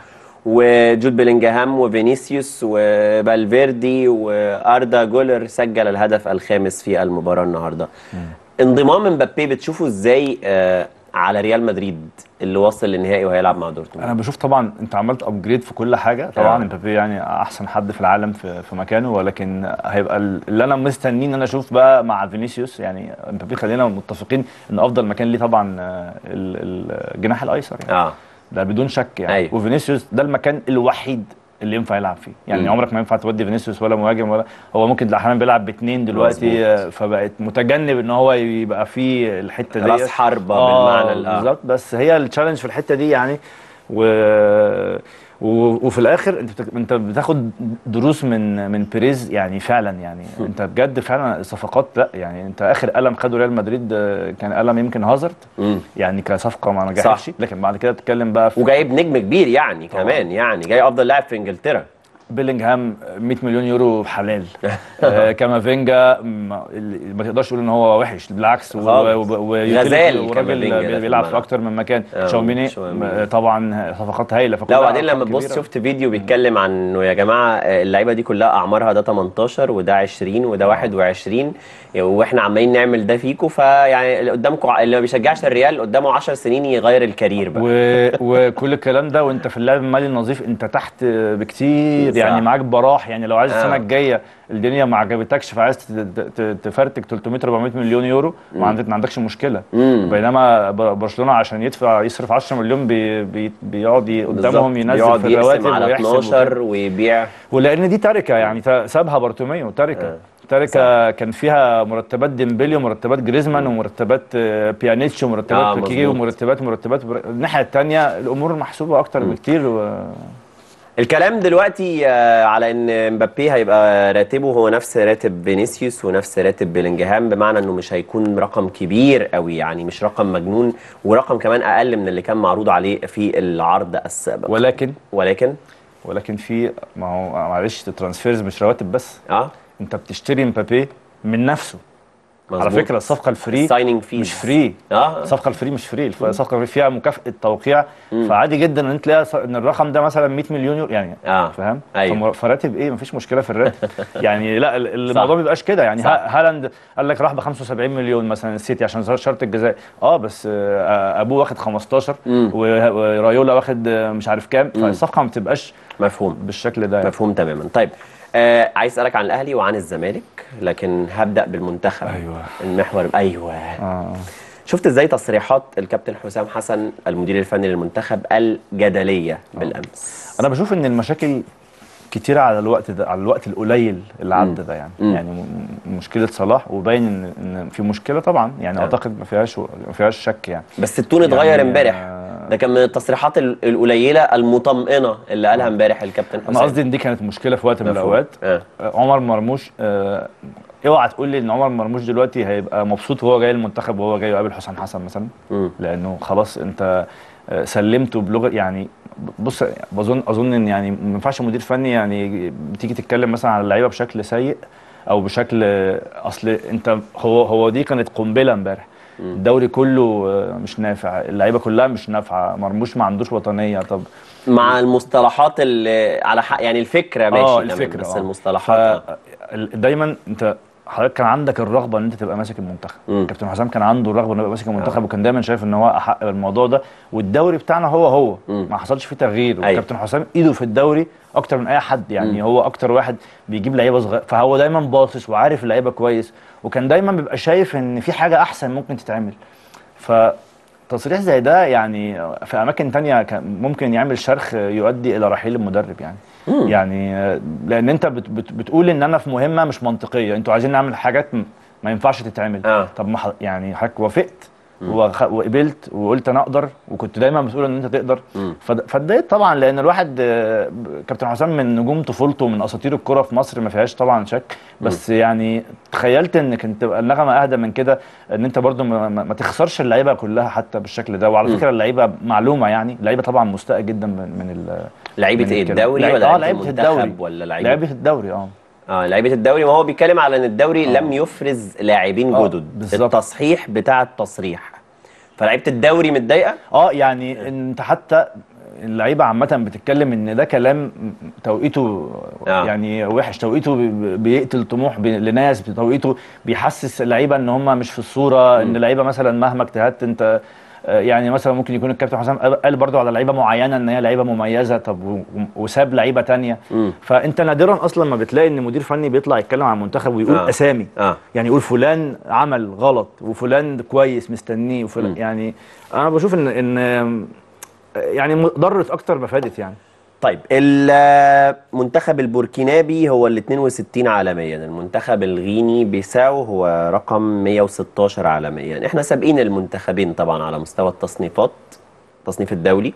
وجود بيلينجهام وفينيسيوس وفالفيردي واردا جولر سجل الهدف الخامس في المباراه النهارده. م. انضمام مبابي بتشوفه ازاي آه على ريال مدريد اللي واصل للنهائي وهيلعب مع دورتموند؟ انا بشوف طبعا انت عملت ابجريد في كل حاجه طبعا. مبابي يعني احسن حد في العالم في, في مكانه، ولكن هيبقى اللي انا مستنيه ان انا اشوف بقى مع فينيسيوس يعني. مبابي خلينا متفقين ان افضل مكان ليه طبعا الجناح الايسر يعني. آه. ده بدون شك يعني. أيوة. وفينيسيوس ده المكان الوحيد اللي ينفع يلعب فيه يعني. مم. عمرك ما ينفع تودي فينيسيوس ولا مهاجم ولا هو ممكن احيانا بيلعب باثنين دلوقتي. مزبوط. فبقت متجنب ان هو يبقى فيه الحته دي راس حربه. آه بالمعنى بالظبط. بس هي التشالنج في الحته دي يعني. و وفي الاخر انت انت بتاخد دروس من من بيريز يعني فعلا يعني انت بجد فعلا صفقات لا يعني انت اخر قلم خده ريال مدريد كان قلم يمكن هازارد يعني كصفقه ما نجحتش لكن بعد كده تتكلم بقى في وجايب نجم كبير يعني طبعا. كمان يعني جاي افضل لاعب في انجلترا بيلينجهام مية مليون يورو حلال آه كامافينجا ما تقدرش تقول ان هو وحش بالعكس وغزال وراجل بيلعب في اكتر من مكان تشاوميني طبعا صفقات هايله لا وبعدين لما تبص شفت فيديو بيتكلم عن انه يا جماعه اللعيبه دي كلها اعمارها ده تمنتاشر وده عشرين وده واحد وعشرين واحنا عمالين نعمل ده فيكم فيعني اللي قدامكم اللي ما بيشجعش الريال قدامه عشر سنين يغير الكارير بقى وكل الكلام ده وانت في اللعب المالي النظيف انت تحت بكتير يعني معاك براح يعني لو عايز السنه الجايه الدنيا ما عجبتكش فعايز تفرتك تلتمية أربعمية مليون يورو ما عندكش مشكله بينما برشلونه عشان يدفع يصرف عشرة مليون بي بيقعد قدامهم ينزل في الرواتب على اتناشر ويبيع ولان دي تركه يعني سابها بارتوميو تركه تركه كان فيها مرتبات ديمبلي ومرتبات جريزمان ومرتبات بيانيتش ومرتبات آه بيكيه ومرتبات مرتبات الناحيه الثانيه الامور محسوبه اكتر بكتير و... الكلام دلوقتي على ان مبابي هيبقى راتبه هو نفس راتب فينيسيوس ونفس راتب بيلينجهام بمعنى انه مش هيكون رقم كبير قوي يعني مش رقم مجنون ورقم كمان اقل من اللي كان معروض عليه في العرض السابق ولكن ولكن ولكن في ما هو معلش الترانسفيرز مش رواتب بس اه انت بتشتري مبابي من نفسه مزبوط. على فكره الصفقه الفري مش فري اه الصفقه الفري مش فري الصفقه الفري فيها مكافاه توقيع مم. فعادي جدا ان انت تلاقي ان الرقم ده مثلا مية مليون يورو يعني آه. فاهم أيوه. فراتب ايه مفيش مشكله في الراتب يعني لا الموضوع ما بيبقاش كده يعني هالاند قال لك راح ب خمسة وسبعين مليون مثلا السيتي عشان شرط الجزاء اه بس ابوه واخد خمستاشر ورايولا واخد مش عارف كام فالصفقه ما بتبقاش مفهوم بالشكل ده يعني. مفهوم تماما طيب آه عايز اسالك عن الاهلي وعن الزمالك لكن هبدا بالمنتخب ايوه المحور ايوه آه. شفت ازاي تصريحات الكابتن حسام حسن المدير الفني للمنتخب الجدليه آه. بالامس انا بشوف ان المشاكل كتيره على الوقت ده على الوقت القليل اللي عدى ده يعني مم. يعني مشكله صلاح وباين ان ان في مشكله طبعا يعني آه. اعتقد ما فيهاش ما فيهاش شك يعني بس التون اتغير امبارح يعني ده كان من التصريحات القليله المطمئنه اللي قالها امبارح الكابتن حسام. انا قصدي ان دي كانت مشكله في وقت من الاوقات آه. عمر مرموش آه اوعى تقول لي ان عمر مرموش دلوقتي هيبقى مبسوط وهو جاي المنتخب وهو جاي يقابل حسام حسن مثلا م. لانه خلاص انت سلمته بلغه يعني بص بظن اظن ان يعني ما ينفعش مدير فني يعني بتيجي تتكلم مثلا على اللعيبه بشكل سيء او بشكل اصل انت هو هو دي كانت قنبله امبارح الدوري كله مش نافع، اللعيبه كلها مش نافعه، مرموش ما عندوش وطنيه طب مع المصطلحات اللي على حق يعني الفكره ماشي اه الفكره بس المصطلحات دايما انت حضرتك كان عندك الرغبه ان انت تبقى ماسك المنتخب، كابتن حسام كان عنده الرغبه انه يبقى ماسك المنتخب وكان دايما شايف ان هو احق بالموضوع ده والدوري بتاعنا هو هو مم. ما حصلش فيه تغيير وكابتن حسام ايده في الدوري اكتر من اي حد يعني مم. هو اكتر واحد بيجيب لعيبه صغيره فهو دايما باصص وعارف اللعيبه كويس وكان دايما بيبقى شايف ان في حاجه احسن ممكن تتعمل. فتصريح زي ده يعني في اماكن ثانيه ممكن يعمل شرخ يؤدي الى رحيل المدرب يعني. مم. يعني لان انت بت بت بتقول ان انا في مهمه مش منطقيه، انتوا عايزين نعمل حاجات ما ينفعش تتعمل. آه. طب ما ح... يعني حضرتك وافقت وخ... وقبلت وقلت انا اقدر وكنت دايما بتقول ان انت تقدر فاتضايقت فد... طبعا لان الواحد كابتن حسام من نجوم طفولته ومن اساطير الكره في مصر ما فيهاش طبعا شك بس مم. يعني تخيلت ان كنت تبقى النغمه اهدى من كده ان انت برضو ما, ما تخسرش اللعيبه كلها حتى بالشكل ده وعلى مم. فكره اللعيبه معلومه يعني اللعيبه طبعا مستاءه جدا من من ال... لعيبه ايه الدوري ولا لعيبه الدوري ولا لعيبه الدوري اه اه لعيبه الدوري وهو بيتكلم على ان الدوري آه. لم يفرز لاعبين آه. جدد بالزبط. التصحيح بتاع التصريح فلعيبه الدوري متضايقه اه يعني انت حتى اللعيبه عامه بتتكلم ان ده كلام توقيته آه. يعني وحش توقيته بيقتل طموح لناس توقيته بيحسس اللعيبه ان هم مش في الصوره م. ان اللعيبه مثلا مهما اجتهدت انت يعني مثلا ممكن يكون الكابتن حسام قال برضو على لعيبه معينه ان هي لعيبه مميزه طب وساب لعيبه ثانيه فانت نادرا اصلا ما بتلاقي ان مدير فني بيطلع يتكلم عن المنتخب ويقول آه. اسامي آه. يعني يقول فلان عمل غلط وفلان كويس مستنيه وفلان يعني انا بشوف ان ان يعني ضرت اكتر ما فادت يعني. طيب المنتخب البوركينابي هو ال اتنين وستين عالميا، المنتخب الغيني بيساو هو رقم مية وستاشر عالميا، احنا سابقين المنتخبين طبعا على مستوى التصنيفات التصنيف الدولي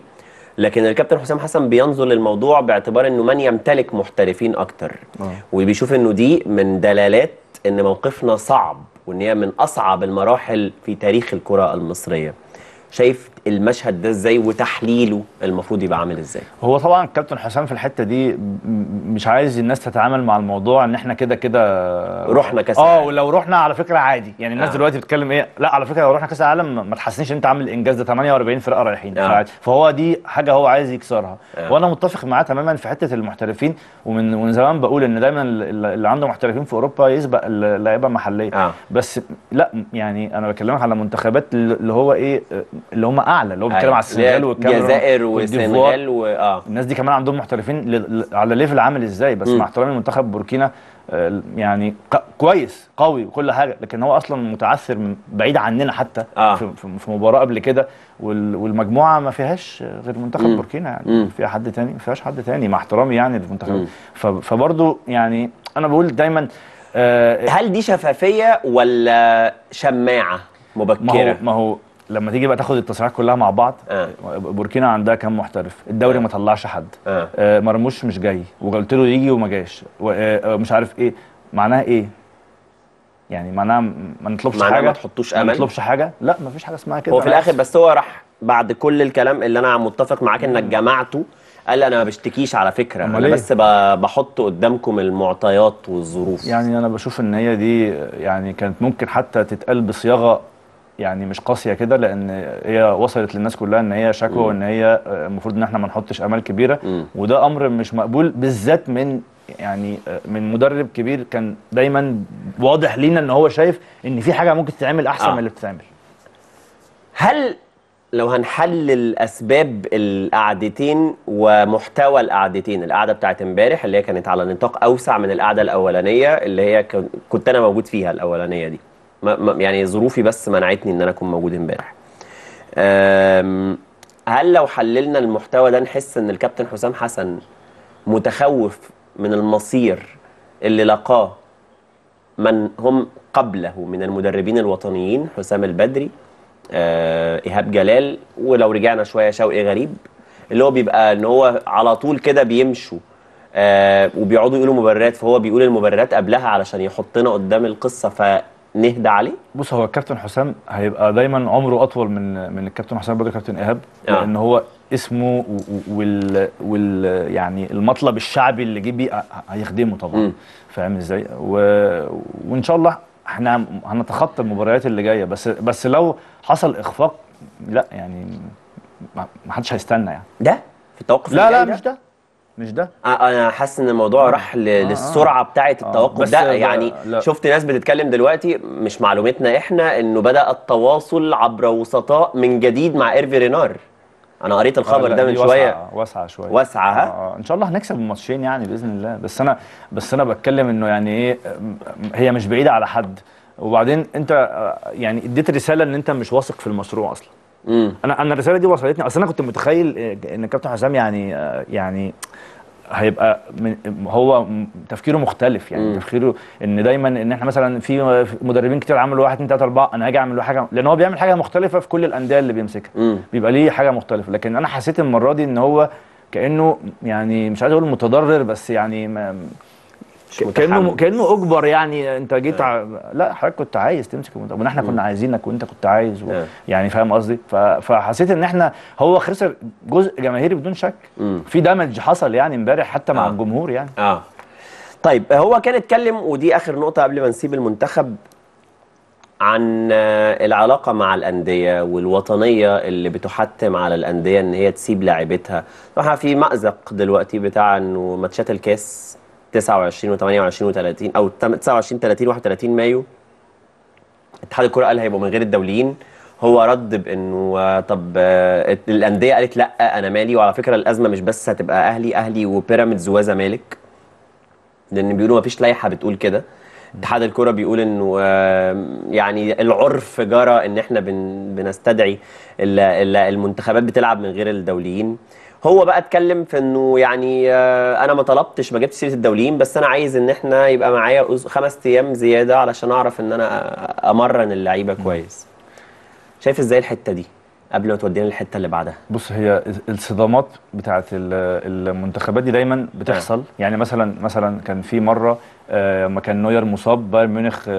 لكن الكابتن حسام حسن بينظر للموضوع باعتبار انه من يمتلك محترفين اكتر آه. وبيشوف انه دي من دلالات ان موقفنا صعب وان هي من اصعب المراحل في تاريخ الكره المصريه. شايف المشهد ده ازاي وتحليله المفروض يبقى عامل ازاي؟ هو طبعا الكابتن حسام في الحته دي مش عايز الناس تتعامل مع الموضوع ان احنا كده كده رحنا كاس العالم. اه ولو رحنا على فكره عادي، يعني الناس آه. دلوقتي بتتكلم ايه؟ لا على فكره لو رحنا كاس العالم ما تحسنيش انت عامل الانجاز ده، ثمانية وأربعين فرقه رايحين آه. فهو دي حاجه هو عايز يكسرها آه. وانا متفق معاه تماما في حته المحترفين، ومن ومن زمان بقول ان دايما اللي عنده محترفين في اوروبا يسبق اللعيبه محليه آه. بس لا يعني انا بكلمك على منتخبات اللي هو ايه اللي هم اعلى، اللي هو بيتكلم على السنغال والكاميرون والجزائر والسنغال واه الناس دي كمان عندهم محترفين ل... على ليفل عامل ازاي. بس م. مع احترامي لمنتخب بوركينا يعني ق... كويس قوي وكل حاجه، لكن هو اصلا متعثر من بعيد عننا حتى آه. في... في مباراه قبل كده وال... والمجموعه ما فيهاش غير منتخب م. بوركينا، يعني فيها حد تاني ما فيهاش حد تاني مع احترامي يعني للمنتخب ف... فبرضه يعني انا بقول دايما آه... هل دي شفافيه ولا شماعه مبكره؟ ما هو لما تيجي بقى تاخد التصريحات كلها مع بعض آه. بوركينا عندها كام محترف، الدوري آه. ما طلعش حد آه. آه مرموش مش جاي وقلت له يجي وما جاش ومش عارف ايه، معناها ايه؟ يعني معناها ما نطلبش معناها حاجه، ما تحطوش امل، ما نطلبش حاجه، لا ما فيش حاجه اسمها كده. هو في الاخر بس هو راح بعد كل الكلام اللي انا متفق معاك انك جمعته قال انا ما بشتكيش على فكره، انا بس بحط قدامكم المعطيات والظروف. يعني انا بشوف ان هي دي يعني كانت ممكن حتى تتقال بصياغه يعني مش قاسيه كده، لان هي وصلت للناس كلها ان هي شكوى وان هي المفروض ان احنا ما نحطش امال كبيره مم. وده امر مش مقبول بالذات من يعني من مدرب كبير كان دايما واضح لينا ان هو شايف ان في حاجه ممكن تتعمل احسن آه. من اللي بتتعمل. هل لو هنحلل اسباب القعدتين ومحتوى القعدتين، القعده بتاعت امبارح اللي هي كانت على نطاق اوسع من القعده الاولانيه اللي هي كنت انا موجود فيها الاولانيه دي، يعني ظروفي بس منعتني ان انا اكون موجود امبارح. هل لو حللنا المحتوى ده نحس ان الكابتن حسام حسن متخوف من المصير اللي لقاه من هم قبله من المدربين الوطنيين، حسام البدري، ايهاب جلال، ولو رجعنا شويه شوقي غريب، اللي هو بيبقى ان هو على طول كده بيمشوا وبيقعدوا يقولوا مبررات، فهو بيقول المبررات قبلها علشان يحطنا قدام القصه ف نهدى عليه؟ بص هو الكابتن حسام هيبقى دايما عمره اطول من من الكابتن حسام بدر الكابتن ايهاب آه. لان هو اسمه وال وال يعني المطلب الشعبي اللي جه بيه هيخدمه طبعا، فاهم ازاي؟ و... وان شاء الله احنا هنتخطى المباريات اللي جايه، بس بس لو حصل اخفاق لا يعني ما حدش هيستنى يعني ده في التوقف لا لا ده؟ مش ده مش ده انا حاسس ان الموضوع آه. راح للسرعه آه. بتاعه التوقف ده، يعني لا. شفت ناس بتتكلم دلوقتي مش معلومتنا احنا انه بدا التواصل عبر وسطاء من جديد مع ايرفي رينار. انا قريت الخبر آه ده من شويه واسعه شويه واسعه ها آه. ان شاء الله هنكسب الماتشين يعني باذن الله، بس انا بس انا بتكلم انه يعني ايه هي مش بعيده على حد، وبعدين انت يعني اديت رساله ان انت مش واثق في المشروع اصلا. انا انا الرساله دي وصلتني، اصل انا كنت متخيل ان الكابتن حسام يعني يعني هيبقى من هو تفكيره مختلف، يعني مم. تفكيره ان دايما ان احنا مثلا في مدربين كتير عملوا واحد اتنين تلاتة أربعة انا هاجي اعمل له حاجه، لان هو بيعمل حاجه مختلفه في كل الانديه اللي بيمسكها مم. بيبقى ليه حاجه مختلفه. لكن انا حسيت المره دي ان هو كانه يعني مش عايز اقول متضرر، بس يعني كانه كانه اجبر، يعني انت جيت أه. لا حضرتك كنت عايز تمسك المنتخب واحنا كنا عايزينك وانت كنت عايز و... أه. يعني فاهم قصدي؟ ف... فحسيت ان احنا هو خسر جزء جماهيري بدون شك أه. في دامج حصل يعني امبارح حتى مع أه. الجمهور يعني اه طيب هو كان اتكلم، ودي اخر نقطه قبل ما نسيب المنتخب، عن العلاقه مع الانديه والوطنيه اللي بتحتم على الانديه ان هي تسيب لاعبتها. احنا في مأزق دلوقتي بتاع انه ماتشات الكاس تسعة وعشرين وتمنية وعشرين وتلاتين او تسعة وعشرين تلاتين وواحد وتلاتين مايو، اتحاد الكره قال هيبقوا من غير الدوليين. هو رد بانه طب الانديه قالت لا انا مالي، وعلى فكره الازمه مش بس هتبقى اهلي اهلي وبيراميدز وزمالك، لان بيقولوا ما فيش لائحه بتقول كده. اتحاد الكره بيقول انه يعني العرف جرى ان احنا بنستدعي المنتخبات بتلعب من غير الدوليين. هو بقى اتكلم في انه يعني انا ما طلبتش ما جبتش سيره الدوليين، بس انا عايز ان احنا يبقى معايا خمس ايام زياده علشان اعرف ان انا امرن اللعيبه كويس. شايف ازاي الحته دي؟ قبل ما تودينا للحته اللي بعدها؟ بص، هي الصدامات بتاعت المنتخبات دي دايما بتحصل. يعني مثلا مثلا كان في مره لما كان نوير مصاب، بايرن ميونخ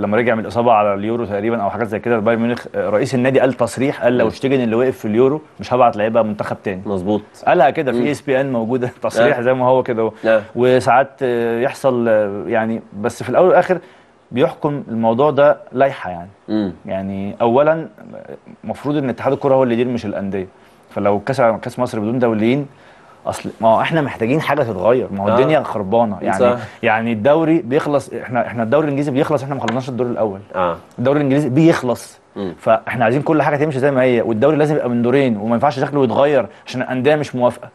لما رجع من الاصابه على اليورو تقريبا او حاجات زي كده، بايرن ميونخ رئيس النادي قال تصريح، قال لو اشتيجن اللي وقف في اليورو مش هبعت لعيبه منتخب تاني. مظبوط، قالها كده في اس بي ان موجوده تصريح زي ما هو كده. وساعات يحصل يعني، بس في الاول والاخر بيحكم الموضوع ده لائحه يعني. مم. يعني اولا المفروض ان اتحاد الكره هو اللي يدير مش الانديه، فلو كاس كاس مصر بدون دوليين، اصل ما هو احنا محتاجين حاجه تتغير، ما هو آه. الدنيا خربانه يعني. صح. يعني الدوري بيخلص، احنا احنا الدوري الانجليزي بيخلص، احنا ما خلصناش الدور الاول. اه الدوري الانجليزي بيخلص. مم. فاحنا عايزين كل حاجه تمشي زي ما هي، والدوري لازم يبقى من دورين وما ينفعش شكله يتغير عشان الانديه مش موافقه،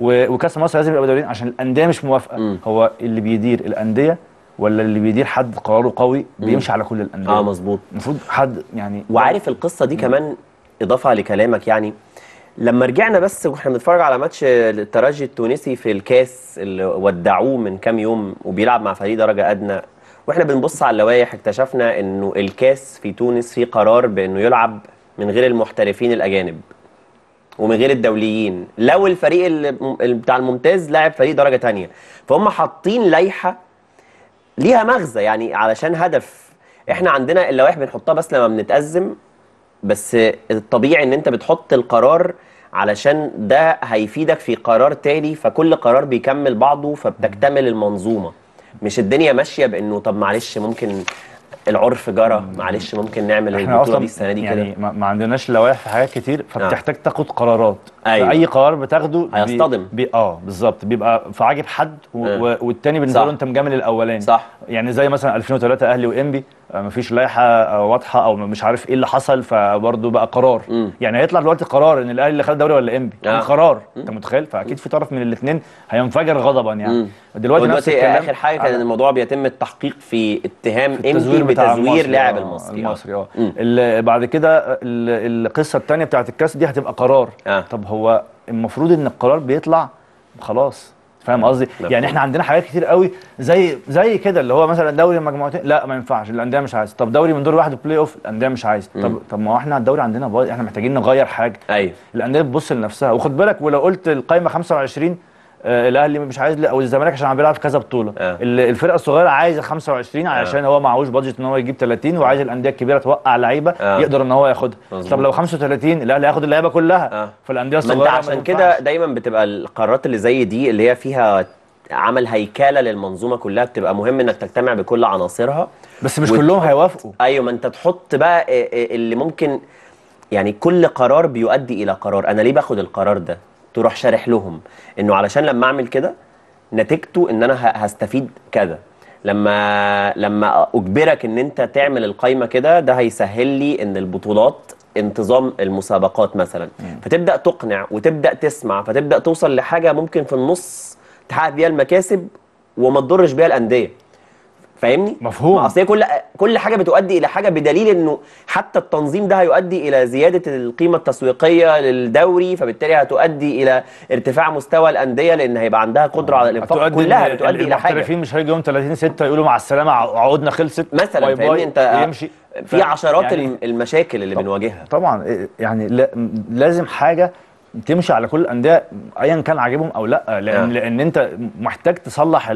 وكاس مصر لازم يبقى دورين عشان الانديه مش موافقه. مم. هو اللي بيدير الانديه ولا اللي بيدير حد قراره قوي بيمشي مم. على كل الانديه؟ اه مظبوط، المفروض حد يعني. وعارف القصه دي مم. كمان اضافه لكلامك يعني، لما رجعنا بس واحنا بنتفرج على ماتش الترجي التونسي في الكاس اللي ودعوه من كام يوم وبيلعب مع فريق درجه ادنى، واحنا بنبص على اللوائح اكتشفنا انه الكاس في تونس فيه قرار بانه يلعب من غير المحترفين الاجانب ومن غير الدوليين، لو الفريق اللي بتاع الممتاز لاعب فريق درجه ثانيه، فهم حاطين لائحه ليها مغزى يعني علشان هدف. احنا عندنا اللوائح بنحطها بس لما بنتأزم، بس الطبيعي ان انت بتحط القرار علشان ده هيفيدك في قرار تاني، فكل قرار بيكمل بعضه فبتكتمل المنظومه، مش الدنيا ماشيه بانه طب معلش ممكن العرف جرى، معلش ممكن نعمل البطوله دي السنه دي يعني كده. ما عندناش لوائح في حاجات كتير، فبتحتاج آه. تاخد قرارات. أيوة. اي قرار بتاخده هيصطدم بي... بي... اه بالظبط، بيبقى في عاجب حد و... آه. والتاني بالنسبه له انت مجامل الاولاني. صح. يعني زي مثلا ألفين وثلاثة اهلي وانبي، مفيش لائحه واضحه او مش عارف ايه اللي حصل، فبرضه بقى قرار. م. يعني هيطلع دلوقتي قرار ان الاهلي اللي خد الدوري ولا انبي، آه. قرار. انت متخيل؟ فاكيد في طرف من الاثنين هينفجر غضبا يعني. م. دلوقتي نفس الكلام. اخر حاجه كان الموضوع بيتم التحقيق في اتهام انبي بتزوير لاعب المصري. المصري اه اللي بعد كده القصه الثانيه بتاعه الكاس دي هتبقى قرار. آه. طب هو المفروض ان القرار بيطلع خلاص، فاهم قصدي؟ يعني احنا عندنا حاجات كتير قوي زي زي كده، اللي هو مثلا دوري مجموعتين لا ما ينفعش، الانديه مش عايزه. طب دوري من دور واحد بلاي اوف، الانديه مش عايزه. طب طب ما احنا الدوري عندنا بايظ، احنا محتاجين نغير حاجه. ايوه الانديه بتبص لنفسها. وخد بالك ولو قلت القايمه خمسة وعشرين آه الاهلي مش عايز او الزمالك عشان بيلعب في كذا بطوله، آه. الفرقه الصغيره عايزه خمسة وعشرين علشان آه. هو معهوش بادجت ان هو يجيب ثلاثين، وعايز الانديه الكبيره توقع لعيبه آه. يقدر ان هو ياخدها. طب لو خمسة وثلاثين الاهلي هياخد اللعيبه كلها، آه. فالانديه الصغيره عشان كده دايما بتبقى القرارات اللي زي دي اللي هي فيها عمل هيكله للمنظومه كلها، بتبقى مهم انك تجتمع بكل عناصرها، بس مش وت... كلهم هيوافقوا. ايوه، ما انت تحط بقى اللي ممكن يعني، كل قرار بيؤدي الى قرار. انا ليه باخد القرار ده؟ تروح شارح لهم انه علشان لما اعمل كده نتيجته ان انا هستفيد كذا، لما لما اجبرك ان انت تعمل القايمه كده ده هيسهل لي ان البطولات انتظام المسابقات مثلا، فتبدا تقنع وتبدا تسمع، فتبدا توصل لحاجه ممكن في النص تحقق بيها المكاسب وما تضرش بيها الانديه. فاهمني؟ مفهوم. اصل كل كل حاجه بتؤدي الى حاجه، بدليل انه حتى التنظيم ده هيؤدي الى زياده القيمه التسويقيه للدوري، فبالتالي هتؤدي الى ارتفاع مستوى الانديه لان هيبقى عندها قدره على الانفاق، كلها بتؤدي الى حاجه. المحترفين مش هيجوا يوم ثلاثين ستة يقولوا مع السلامه عقودنا خلصت مثلا، فاهمني؟ انت يمشي في عشرات يعني المشاكل اللي طبعًا بنواجهها طبعا يعني. لازم حاجه تمشي على كل الانديه ايا كان عاجبهم او لا، لان, لأن انت محتاج تصلح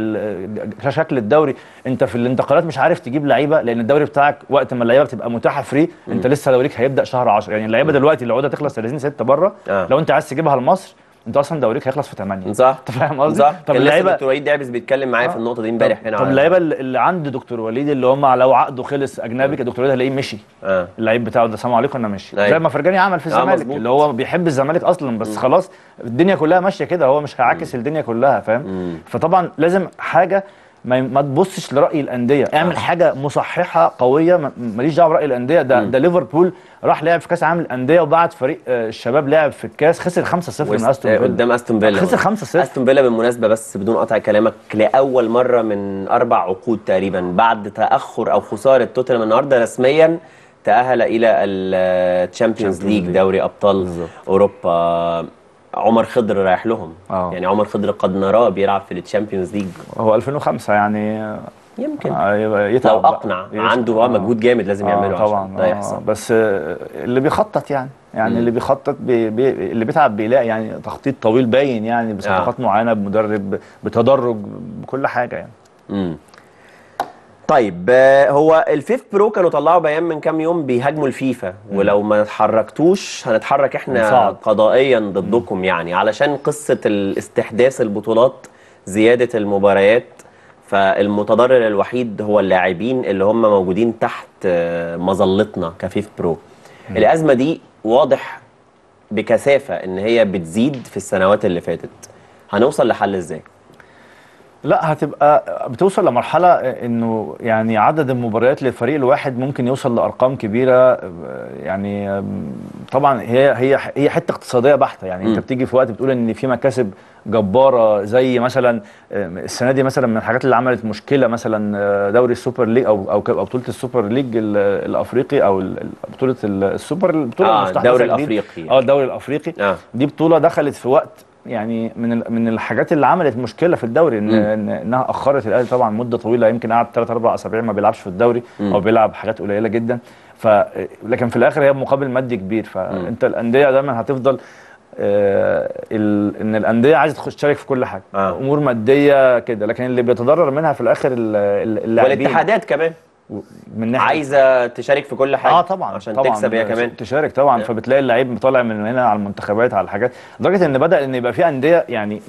شكل الدوري. انت في الانتقالات مش عارف تجيب لعيبه، لان الدوري بتاعك وقت ما اللعيبه بتبقى متاحه فري انت لسه دوريك هيبدا شهر عشرة يعني. اللعيبه دلوقتي العقود هتخلص ثلاثين ستة بره، آه. لو انت عايز تجيبها لمصر انت اصلا دوريك هيخلص في ثمانية. صح. انت فاهم قصدي؟ طب اللعيبه دكتور وليد دعبس بيتكلم معايا آه. في النقطه دي امبارح هنا. طب اللعيبه اللي عند دكتور وليد اللي هم لو عقده خلص اجنبي كدكتور وليد هلاقيه مشي، آه. اللعيب بتاعه ده سلام عليكم انا مشي، آه. زي ما فرجاني عمل في الزمالك، آه اللي هو بيحب الزمالك اصلا بس م. خلاص الدنيا كلها ماشيه كده، هو مش هيعاكس الدنيا كلها، فاهم؟ فطبعا لازم حاجه ما تبصش لراي الانديه، اعمل حاجه مصححه قويه، ماليش دعوه براي الانديه. ده م. ده ليفربول راح لعب في كاس عالم الانديه وبعت فريق الشباب لعب في الكاس، خسر خمسة صفر من استون فيلا، قدام استون فيلا خسر خمسة صفر. استون فيلا بالمناسبه بس بدون قطع كلامك لاول مره من اربع عقود تقريبا بعد تاخر او خساره توتنهام النهارده رسميا تاهل الى الشامبيونز ليج، دوري ابطال بالزبط. اوروبا. عمر خضر رايح لهم، أوه. يعني عمر خضر قد نراه بيلعب في الشامبيونز ليج، هو ألفين وخمسة يعني يمكن لو اقنع بقى. عنده مجهود جامد لازم يعمله آه طبعا عشان ده يحصل. آه بس اللي بيخطط يعني يعني مم. اللي بيخطط بي بي اللي بيتعب بيلاقي يعني تخطيط طويل باين يعني بصفقات آه. معينه بمدرب بتدرج بكل حاجه يعني. امم طيب هو الفيف برو كانوا طلعوا بيان من كام يوم بيهاجموا الفيفا ولو ما اتحركتوش هنتحرك احنا صعب. قضائيا ضدكم يعني علشان قصه الاستحداث البطولات زياده المباريات فالمتضرر الوحيد هو اللاعبين اللي هم موجودين تحت مظلتنا كفيف برو. الازمه دي واضح بكثافه ان هي بتزيد في السنوات اللي فاتت. هنوصل لحل ازاي؟ لا هتبقى بتوصل لمرحله انه يعني عدد المباريات للفريق الواحد ممكن يوصل لارقام كبيره يعني. طبعا هي هي هي حته اقتصاديه بحته يعني. م. انت بتيجي في وقت بتقول ان في مكاسب جباره زي مثلا السنه دي مثلا من الحاجات اللي عملت مشكله مثلا دوري السوبر ليج او او بطوله السوبر ليج الافريقي او بطوله السوبر البطوله آه المستحدثه الدوري الافريقي اه الدوري الافريقي آه. دي بطوله دخلت في وقت يعني من من الحاجات اللي عملت مشكله في الدوري إن انها اخرت الاهلي طبعا مده طويله يمكن قعد ثلاث اربع اسابيع ما بيلعبش في الدوري او بيلعب حاجات قليله جدا ف لكن في الاخر هي مقابل مادي كبير فانت الانديه دايما هتفضل آه ال... ان الانديه عايزه تخش تشارك في كل حاجه آه. امور ماديه كده لكن اللي بيتضرر منها في الاخر اللاعبين والاتحادات كمان من ناحيه عايزه تشارك في كل حاجه اه طبعا عشان طبعًا تكسب هي كمان تشارك طبعا آه. فبتلاقي اللعيب طالع من هنا على المنتخبات على الحاجات لدرجه ان بدا ان يبقى في انديه يعني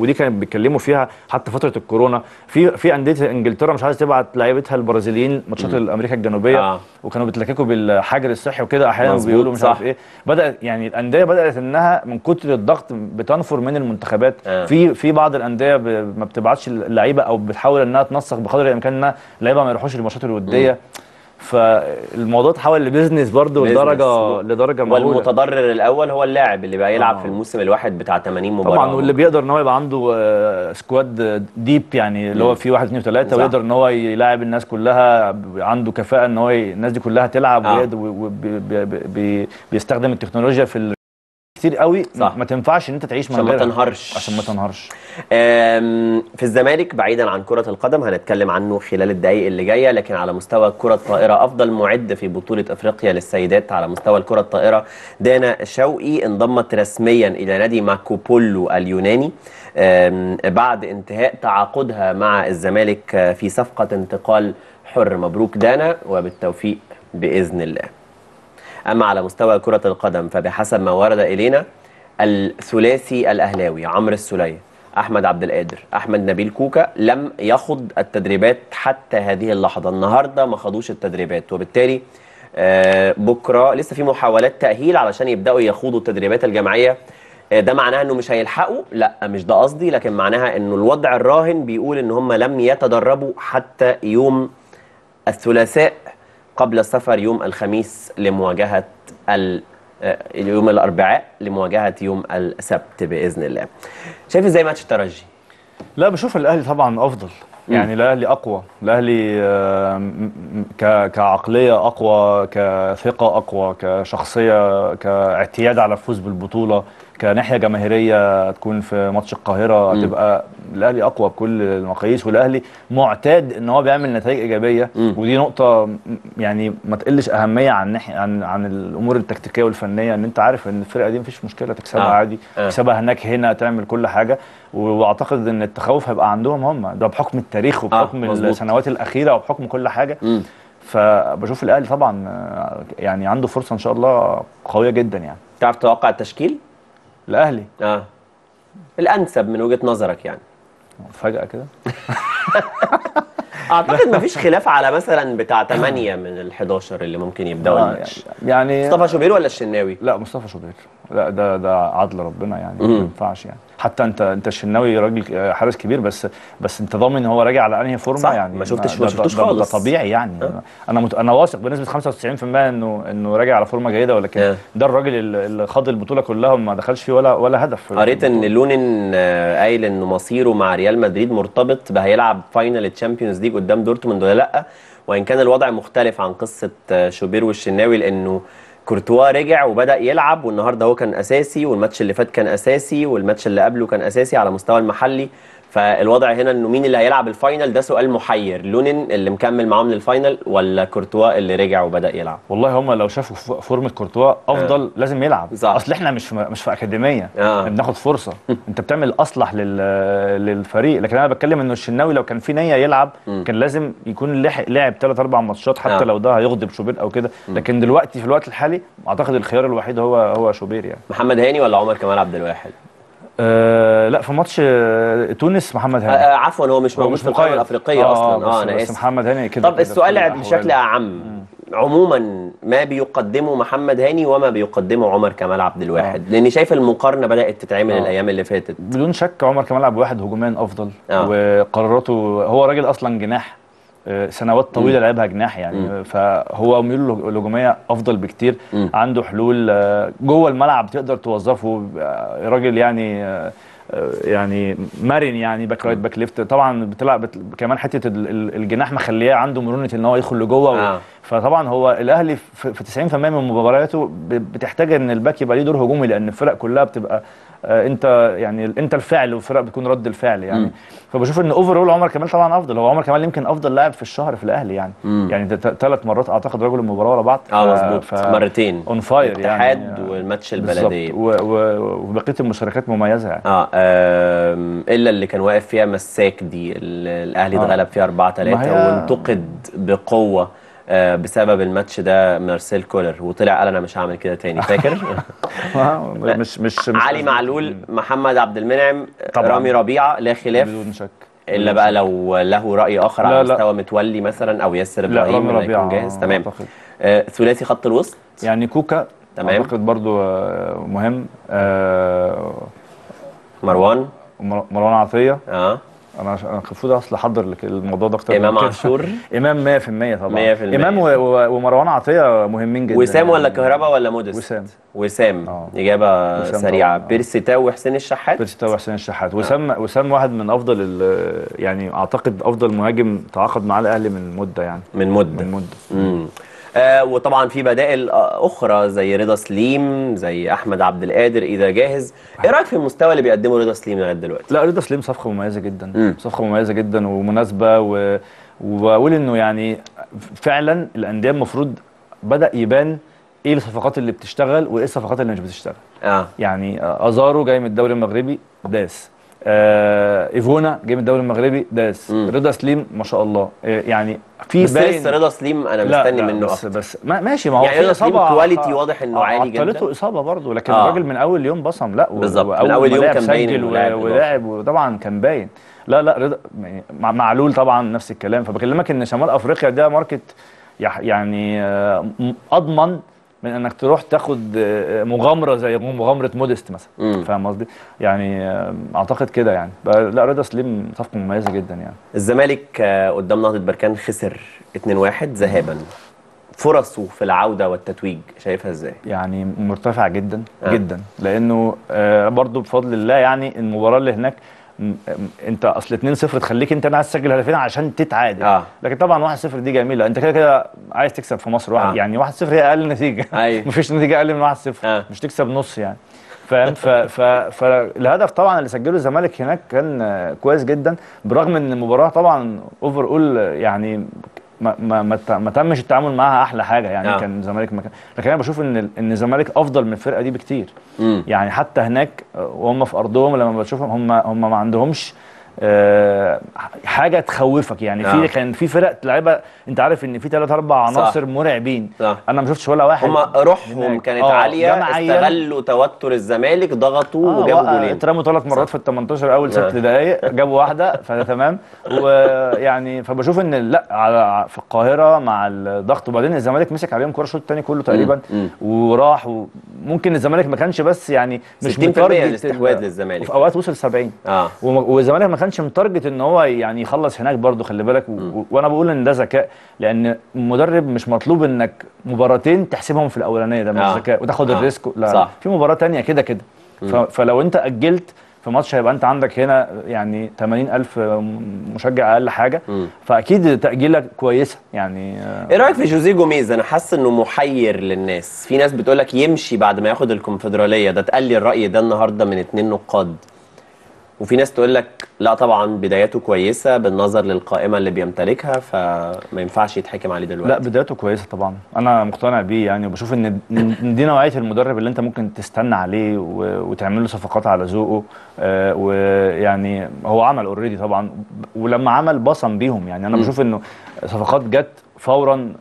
ودي كانوا بيتكلموا فيها حتى فتره الكورونا في في انديه انجلترا مش عايزه تبعت لعيبتها البرازيليين ماتشات امريكا الجنوبيه آه. وكانوا بيتلككوا بالحجر الصحي وكده احيانا بيقولوا مش عارف ايه بدات يعني الانديه بدات انها من كتر الضغط بتنفر من المنتخبات آه. في في بعض الانديه ب... ما بتبعتش اللعيبه او بتحاول انها تنسق بقدر الامكان انها اللعيبه ما يروحوش الماتشات الوديه فالموضوع اتحول لبيزنس برضه لدرجه لدرجه مهوله والمتضرر الاول هو اللاعب اللي بقى يلعب آه. في الموسم الواحد بتاع ثمانين مباراه طبعا واللي بيقدر ان هو يبقى عنده سكواد ديب يعني اللي هو فيه واحد اثنين وثلاثه ويقدر ان هو يلاعب الناس كلها عنده كفاءه ان هو الناس دي كلها تلعب آه. وبيستخدم التكنولوجيا في كتير قوي صح. ما تنفعش ان انت تعيش من غيرها عشان ما تنهارش عشان ما تنهارش في الزمالك بعيدا عن كرة القدم هنتكلم عنه خلال الدقائق اللي جايه لكن على مستوى الكرة الطائرة افضل معد في بطولة افريقيا للسيدات على مستوى الكرة الطائرة دانا شوقي انضمت رسميا الى نادي ماكوبولو اليوناني بعد انتهاء تعاقدها مع الزمالك في صفقة انتقال حر. مبروك دانا وبالتوفيق باذن الله. أما على مستوى كرة القدم فبحسب ما ورد إلينا الثلاثي الأهلاوي عمرو السولية أحمد عبد القادر أحمد نبيل كوكا لم يخض التدريبات حتى هذه اللحظة. النهاردة ما خدوش التدريبات وبالتالي بكرة لسه في محاولات تأهيل علشان يبدأوا يخوضوا التدريبات الجماعية. ده معناها أنه مش هيلحقوا؟ لا مش ده قصدي، لكن معناها أنه الوضع الراهن بيقول أن هم لم يتدربوا حتى يوم الثلاثاء قبل السفر يوم الخميس لمواجهة يوم الأربعاء لمواجهة يوم السبت بإذن الله. شايف إزاي ماتش الترجي؟ لا بشوف الأهلي طبعا أفضل يعني. الأهلي أقوى، الأهلي كعقلية أقوى، كثقة أقوى، كشخصية، كاعتياد على الفوز بالبطولة، كناحية جماهيرية تكون في ماتش القاهرة هتبقى الأهلي أقوى بكل المقاييس. والأهلي معتاد إن هو بيعمل نتائج إيجابية م. ودي نقطة يعني ما تقلش أهمية عن ناحية عن عن الأمور التكتيكية والفنية، إن أنت عارف إن الفرقة دي مفيش مشكلة تكسبها آه. عادي، تكسبها آه. هناك هنا تعمل كل حاجة. وأعتقد إن التخوف هيبقى عندهم هم، ده بحكم التاريخ وبحكم آه. السنوات الأخيرة وبحكم كل حاجة م. فبشوف الأهلي طبعا يعني عنده فرصة إن شاء الله قوية جدا يعني. تعرف تتوقع التشكيل؟ الاهلي اه الانسب من وجهه نظرك يعني فجأة كده؟ اعتقد مفيش خلاف على مثلا بتاع ثمانية من الحداشر اللي ممكن يبداوا الماتش يعني. مصطفى شوبير ولا الشناوي؟ لا مصطفى شوبير، لا ده ده عدل ربنا يعني ما ينفعش يعني. حتى انت انت الشناوي راجل حارس كبير، بس بس انت ضامن ان هو راجع على انهي فورمه يعني؟ ما شفتش ما شفتوش خالص، ده طبيعي يعني. أه؟ انا مت... انا واثق بنسبه خمسة وتسعين في المية انه انه راجع على فورمه جيده، ولكن أه؟ ده الراجل اللي خاض البطوله كلها وما دخلش فيه ولا ولا هدف. قريت ان لونين قايل ان مصيره مع ريال مدريد مرتبط بهيلعب فاينل الشامبيونز ليج قدام دورتموند ولا لا، وان كان الوضع مختلف عن قصه شوبير والشناوي، لانه كورتوا رجع وبدأ يلعب والنهارده هو كان أساسي، والماتش اللي فات كان أساسي، والماتش اللي قبله كان أساسي على مستوى المحلي، فالوضع هنا انه مين اللي هيلعب الفاينل ده سؤال محير، لونين اللي مكمل معاهم للفاينل ولا كورتوا اللي رجع وبدا يلعب؟ والله هم لو شافوا فورمه كورتوا افضل آه. لازم يلعب، اصل احنا مش مش في اكاديميه آه. بناخد فرصه انت بتعمل الاصلح لل... للفريق، لكن انا بتكلم انه الشناوي لو كان في نيه يلعب م. كان لازم يكون لحق لعب ثلاث اربع ماتشات حتى آه. لو ده هيغضب شوبير او كده، لكن دلوقتي في الوقت الحالي اعتقد الخيار الوحيد هو هو شوبير يعني. محمد هاني ولا عمر كمال عبد الواحد؟ أه لا في ماتش تونس محمد هاني أه عفوا هو مش موجود في القاره الافريقيه آه اصلا اه انا اسف محمد هاني كده. طب السؤال بشكل اعم عموما ما بيقدمه محمد هاني وما بيقدمه عمر كمال عبد الواحد، لاني شايف المقارنه بدات تتعمل آه. الايام اللي فاتت. بدون شك عمر كمال عبد الواحد هجوميا افضل آه. وقراراته، هو راجل اصلا جناح سنوات طويله لعبها جناح يعني مم. فهو ميوله الهجوميه افضل بكتير مم. عنده حلول جوه الملعب تقدر توظفه، راجل يعني يعني مرن يعني باك رايت باك ليفت، طبعا بتلعب كمان حته الجناح مخليه عنده مرونه ان هو يدخل لجوه آه. فطبعا هو الاهلي في تسعين بالمية من مبارياته بتحتاج ان الباك يبقى ليه دور هجومي، لان الفرق كلها بتبقى انت يعني انت الفعل والفرق بتكون رد الفعل يعني م. فبشوف ان اوفرول عمر كمال طبعا افضل، هو عمر كمال يمكن افضل لاعب في الشهر في الاهلي يعني م. يعني ثلاث مرات اعتقد رجل المباراه ورا بعض اه مظبوط ف... مرتين اون فاير يعني الاتحاد والماتش البلديه وبقيه المشاركات مميزه يعني اه الا اللي كان واقف فيها مساك دي الاهلي اتغلب فيها أربعة ثلاثة هي... وانتقد بقوه بسبب الماتش ده مارسيل كولر وطلع قال انا مش هعمل كده تاني، فاكر؟ مش مش علي معلول، محمد عبد المنعم، رامي ربيعه لا خلاف بدون شك، الا بقى لو له راي اخر على مستوى متولي مثلا او ياسر ابراهيم لما يكون جاهز تمام. ثلاثي خط الوسط يعني كوكا تمام اعتقد برضو مهم، مروان مروان عطيه اه انا المفروض اصل احضر الموضوع ده اكتر. امام عاشور امام مية بالمية طبعا مية بالمية امام ومروان عطيه مهمين جدا. وسام ولا كهربا ولا مودس؟ وسام وسام آه. اجابه وسام سريعه. بيرسيتاو وحسين الشحات بيرسيتاو وحسين الشحات وسام آه. وسام واحد من افضل يعني اعتقد افضل مهاجم تعاقد معاه الاهلي من مده يعني من مده من مده امم آه وطبعا في بدائل اخرى زي رضا سليم زي احمد عبد القادر اذا جاهز. ايه رايك في المستوى اللي بيقدمه رضا سليم لغايه دلوقتي؟ لا رضا سليم صفقه مميزه جدا م. صفقه مميزه جدا ومناسبه و... وبقول انه يعني فعلا الانديه المفروض بدا يبان ايه الصفقات اللي بتشتغل وايه الصفقات اللي مش بتشتغل آه. يعني ازارو جاي من الدوري المغربي داس آه، ايفونا جاي من الدوري المغربي داس مم. رضا سليم ما شاء الله يعني في بس لسه رضا سليم انا مستني منه بس, بس ما ماشي ما هو يعني رضا سليم كواليتي واضح انه عالي جدا عطلته اصابه برضه لكن آه. الراجل من اول يوم بصم لا بالظبط من اول يوم كان باين ولاعب وطبعا كان باين لا لا رضا معلول طبعا نفس الكلام. فبكلمك ان شمال افريقيا ده ماركت يعني اضمن من انك تروح تاخد مغامره زي مغامره مودست مثلا، فاهم قصدي؟ يعني اعتقد كده يعني، لا رضا سليم صفقه مميزه جدا يعني. الزمالك قدام نهضه بركان خسر اتنين واحد ذهابا. فرصه في العوده والتتويج شايفها ازاي؟ يعني مرتفعه جدا آه. جدا لانه برضو بفضل الله يعني المباراه اللي هناك انت اصل اتنين صفر تخليك انت انا عايز تسجل هدفين عشان تتعادل آه. لكن طبعا واحد صفر دي جميله انت كده كده عايز تكسب في مصر واحد آه. يعني واحد صفر هي اقل نتيجه أيوه. مفيش نتيجه اقل من واحد صفر آه. مش تكسب نص يعني فاهم. فالهدف طبعا اللي سجله الزمالك هناك كان كويس جدا برغم ان المباراه طبعا اوفر اول يعني ما ما ما تمش التعامل معاها احلى حاجه يعني آه. كان الزمالك مكان لكن انا بشوف ان ان الزمالك افضل من الفرقه دي بكتير م. يعني حتى هناك وهم في ارضهم لما بشوفهم هم هم ما عندهمش أه حاجه تخوفك يعني آه. في كان في فرق لعيبه انت عارف ان في ثلاث اربع عناصر مرعبين صح. انا ما شفتش ولا واحد هم روحهم كانت آه. عاليه استغلوا توتر الزمالك ضغطوا آه وجابوا جولين اترموا ثلاث مرات صح. في التمنتاشر اول ست دقائق جابوا واحده فده تمام ويعني فبشوف ان لا على في القاهره مع الضغط وبعدين الزمالك مسك عليهم كوره الشوط الثاني كله تقريبا مم. وراح وممكن الزمالك ما كانش بس يعني مش متارجت الاستحواذ للزمالك في اوقات وصل سبعين آه. والزمالك ما كانش متارجت ان هو يعني يخلص هناك برضه خلي بالك وانا بقول ان ده ذكاء لان المدرب مش مطلوب انك مباراتين تحسبهم في الاولانيه ده مش آه. ذكاء وتاخد آه. الريسك لا صح. في مباراه ثانيه كده كده فلو انت اجلت في ماتش هيبقى انت عندك هنا يعني ثمانين ألف مشجع اقل حاجه م. فاكيد تاجيلك كويسه يعني. ايه رايك في جوزيه جوميز؟ انا حاسس انه محير للناس، في ناس بتقول لك يمشي بعد ما ياخد الكونفدراليه، ده اتقال لي الراي ده النهارده من اتنين نقاد وفي ناس تقول لك لا طبعا بدايته كويسه بالنظر للقائمه اللي بيمتلكها فما ينفعش يتحكم عليه دلوقتي. لا بدايته كويسه طبعا، انا مقتنع بيه يعني، وبشوف ان دي نوعيه المدرب اللي انت ممكن تستنى عليه وتعمل له صفقات على ذوقه، ويعني هو عمل اوريدي طبعا، ولما عمل بصم بيهم يعني. انا بشوف انه صفقات جت فورا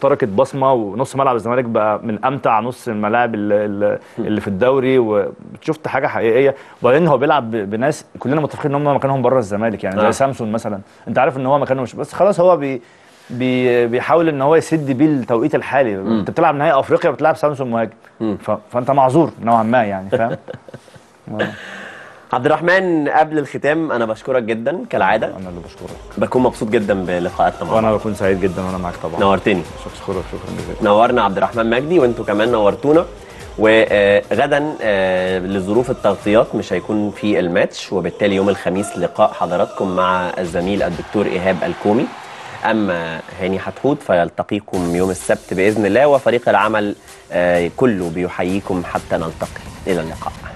تركت بصمه، ونص ملعب الزمالك بقى من امتع نص الملاعب اللي في الدوري، وشفت حاجه حقيقيه. وبعدين هو بيلعب بناس كلنا متفقين ان هم مكانهم بره الزمالك يعني، زي آه. سامسون مثلا، انت عارف ان هو مكانه مش، بس خلاص هو بي بي بيحاول ان هو يسد بيه التوقيت الحالي. م. انت بتلعب نهائي افريقيا بتلعب سامسون مهاجم، فانت معذور نوعا ما يعني، فاهم؟ عبد الرحمن قبل الختام انا بشكرك جدا كالعاده. انا اللي بشكرك، بكون مبسوط جدا بلقاءاتنا معاك، وانا بكون سعيد جدا وانا معاك طبعا. نورتني، شكرا شكرا جزيلا. نورنا عبد الرحمن مجدي، وانتم كمان نورتونا. وغدا لظروف التغطيات مش هيكون في الماتش، وبالتالي يوم الخميس لقاء حضراتكم مع الزميل الدكتور ايهاب الكومي. اما هاني حتحوت فيلتقيكم يوم السبت باذن الله، وفريق العمل كله بيحييكم حتى نلتقي. الى اللقاء.